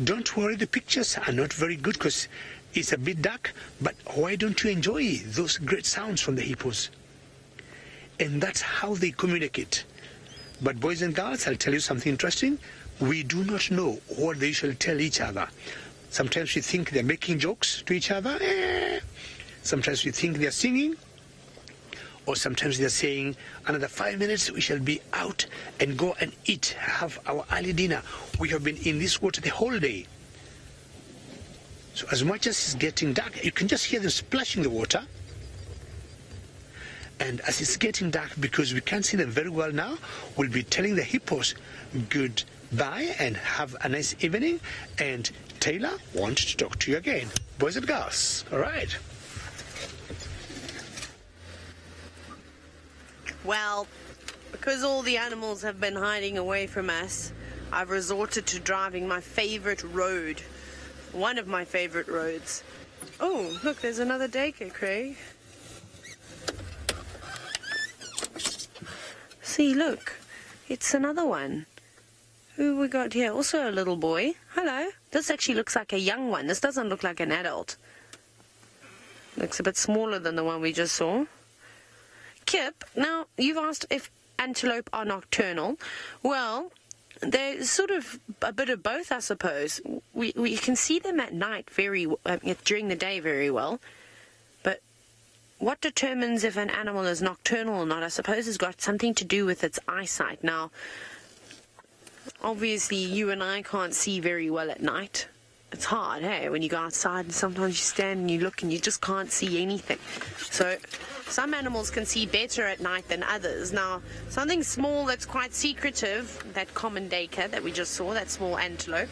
Don't worry, the pictures are not very good because it's a bit dark, but why don't you enjoy those great sounds from the hippos? And that's how they communicate. But boys and girls, I'll tell you something interesting. We do not know what they shall tell each other. Sometimes we think they're making jokes to each other. Sometimes we think they're singing. Or sometimes they're saying, another five minutes we shall be out and go and eat, have our early dinner. We have been in this water the whole day. So as much as it's getting dark, you can just hear them splashing the water. And as it's getting dark, because we can't see them very well now, we'll be telling the hippos goodbye and have a nice evening. And Taylor wants to talk to you again. Boys and girls, all right. Well, because all the animals have been hiding away from us, I've resorted to driving my favorite road. One of my favorite roads. Oh, look, there's another daycare, Craig. See, look, it's another one. Who we got here? Also a little boy. Hello. This actually looks like a young one. This doesn't look like an adult. Looks a bit smaller than the one we just saw. Kip, now, you've asked if antelope are nocturnal. Well, they're sort of a bit of both, I suppose. We, we can see them at night very, uh, during the day very well. But what determines if an animal is nocturnal or not, I suppose, has got something to do with its eyesight. Now, obviously, you and I can't see very well at night. It's hard, hey, when you go outside and sometimes you stand and you look and you just can't see anything. So some animals can see better at night than others. Now, something small that's quite secretive, that common dacre that we just saw, that small antelope,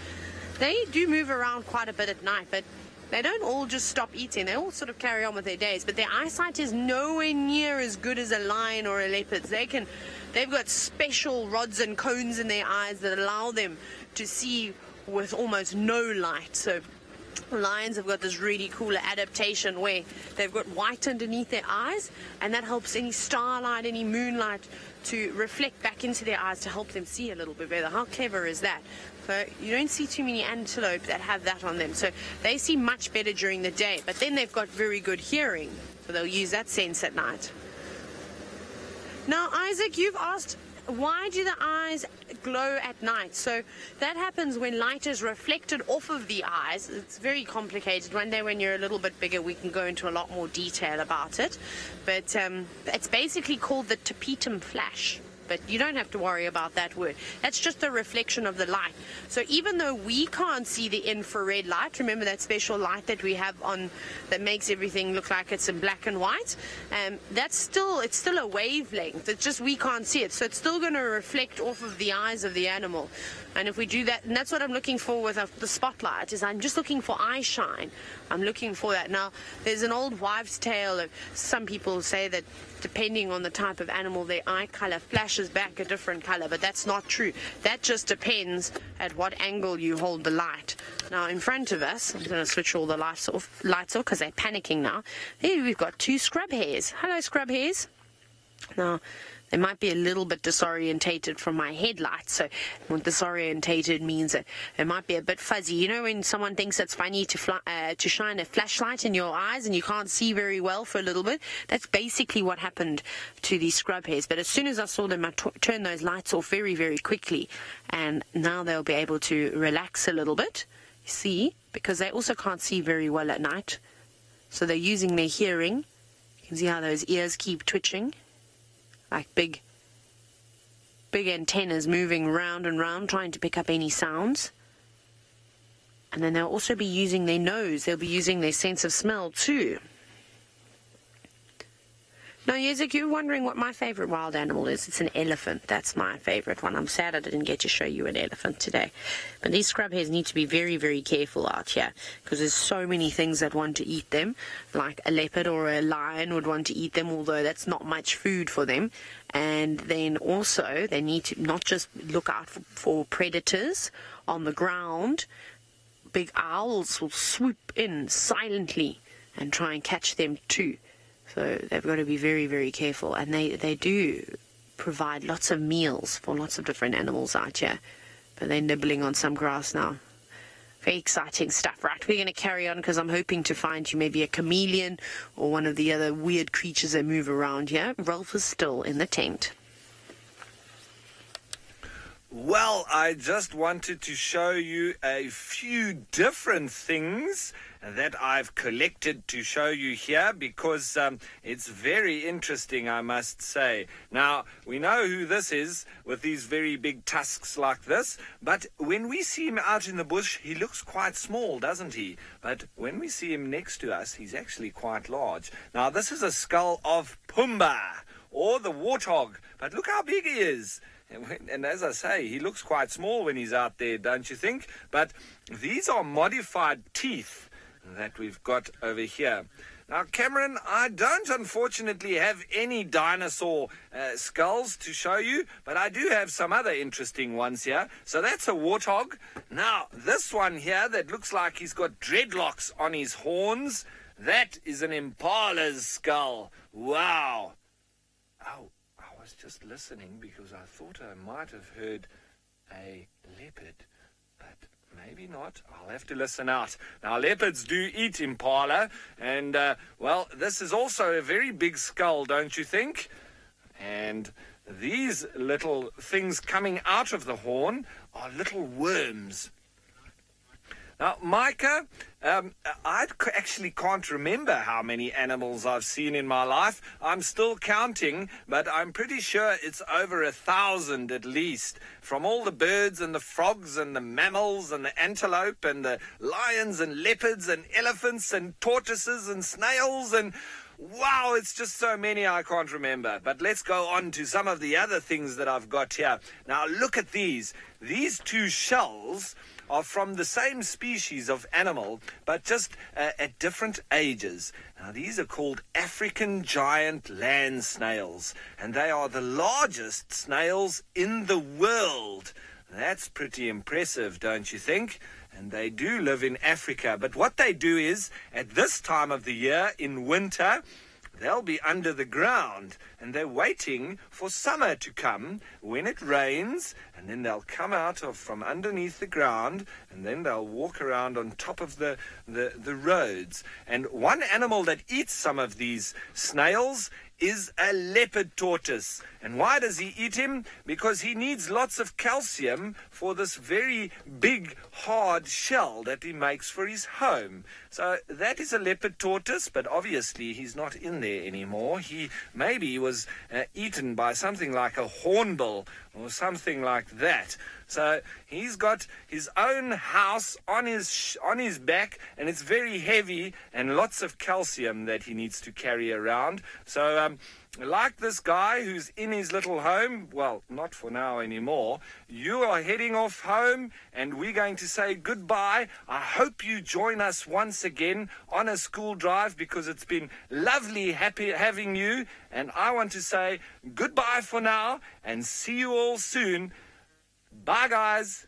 they do move around quite a bit at night, but they don't all just stop eating. They all sort of carry on with their days, but their eyesight is nowhere near as good as a lion or a leopard. They can, they've got special rods and cones in their eyes that allow them to see with almost no light. So lions have got this really cool adaptation where they've got white underneath their eyes, and that helps any starlight, any moonlight to reflect back into their eyes to help them see a little bit better. How clever is that? So you don't see too many antelope that have that on them, so they see much better during the day, but then they've got very good hearing, so they'll use that sense at night. Now, Isaac, you've asked, why do the eyes glow at night? So that happens when light is reflected off of the eyes. It's very complicated. One day when you're a little bit bigger, we can go into a lot more detail about it. But um, it's basically called the tapetum flash. But you don't have to worry about that word. That's just a reflection of the light. So even though we can't see the infrared light, remember that special light that we have on that makes everything look like it's in black and white, um, that's still, it's still a wavelength. It's just we can't see it. So it's still going to reflect off of the eyes of the animal. And if we do that, and that's what I'm looking for with the spotlight, is I'm just looking for eye shine. I'm looking for that. Now, there's an old wives' tale of some people say that depending on the type of animal, their eye color flashes back a different color, but that's not true. That just depends at what angle you hold the light. Now, in front of us, I'm going to switch all the lights off lights off because they're panicking now. Here we've got two scrub hares. Hello, scrub hares. Now, they might be a little bit disorientated from my headlights. So what disorientated means that it might be a bit fuzzy. You know when someone thinks it's funny to fly, uh, to shine a flashlight in your eyes and you can't see very well for a little bit? That's basically what happened to these scrub hares. But as soon as I saw them, I t turned those lights off very, very quickly. And now they'll be able to relax a little bit, see, because they also can't see very well at night. So they're using their hearing. You can see how those ears keep twitching. Like big, big antennas moving round and round, trying to pick up any sounds. And then they'll also be using their nose. They'll be using their sense of smell too. Now, Yezik, you're wondering what my favorite wild animal is. It's an elephant. That's my favorite one. I'm sad I didn't get to show you an elephant today. But these scrub hares need to be very, very careful out here because there's so many things that want to eat them, like a leopard or a lion would want to eat them, although that's not much food for them. And then also they need to not just look out for, for predators on the ground. Big owls will swoop in silently and try and catch them too. So they've got to be very, very careful. And they, they do provide lots of meals for lots of different animals out here. But they're nibbling on some grass now. Very exciting stuff. Right, we're going to carry on because I'm hoping to find you maybe a chameleon or one of the other weird creatures that move around here. Ralph is still in the tent. Well, I just wanted to show you a few different things that I've collected to show you here because um, it's very interesting, I must say. Now, we know who this is with these very big tusks like this, but when we see him out in the bush, he looks quite small, doesn't he? But when we see him next to us, he's actually quite large. Now, this is a skull of Pumbaa, or the warthog, but look how big he is. And as I say, he looks quite small when he's out there, don't you think? But these are modified teeth that we've got over here. Now, Cameron, I don't unfortunately have any dinosaur uh, skulls to show you, but I do have some other interesting ones here. So that's a warthog. Now, this one here that looks like he's got dreadlocks on his horns, that is an impala's skull. Wow. Oh, I was just listening because I thought I might have heard a leopard, but maybe not. I'll have to listen out. Now, leopards do eat impala, and, uh, well, this is also a very big skull, don't you think? And these little things coming out of the horn are little worms. Now, Micah, um, I actually can't remember how many animals I've seen in my life. I'm still counting, but I'm pretty sure it's over a thousand at least. From all the birds and the frogs and the mammals and the antelope and the lions and leopards and elephants and tortoises and snails and... wow, it's just so many I can't remember. But let's go on to some of the other things that I've got here. Now, look at these. These two shells are from the same species of animal, but just uh, at different ages. Now, these are called African giant land snails, and they are the largest snails in the world. That's pretty impressive, don't you think? And they do live in Africa, but what they do is, at this time of the year, in winter, they'll be under the ground, and they're waiting for summer to come when it rains, and then they'll come out of from underneath the ground, and then they'll walk around on top of the, the, the roads. And one animal that eats some of these snails is a leopard tortoise. And why does he eat him? Because he needs lots of calcium for this very big hard shell that he makes for his home. So that is a leopard tortoise, but obviously he's not in there anymore. He maybe was uh, eaten by something like a hornbill or something like that. So he's got his own house on his sh on his back, and it's very heavy, and lots of calcium that he needs to carry around. So um, like this guy who's in his little home, well, not for now anymore, you are heading off home, and we're going to say goodbye. I hope you join us once again on a school drive, because it's been lovely happy having you, and I want to say goodbye for now, and see you all soon. Bye, guys.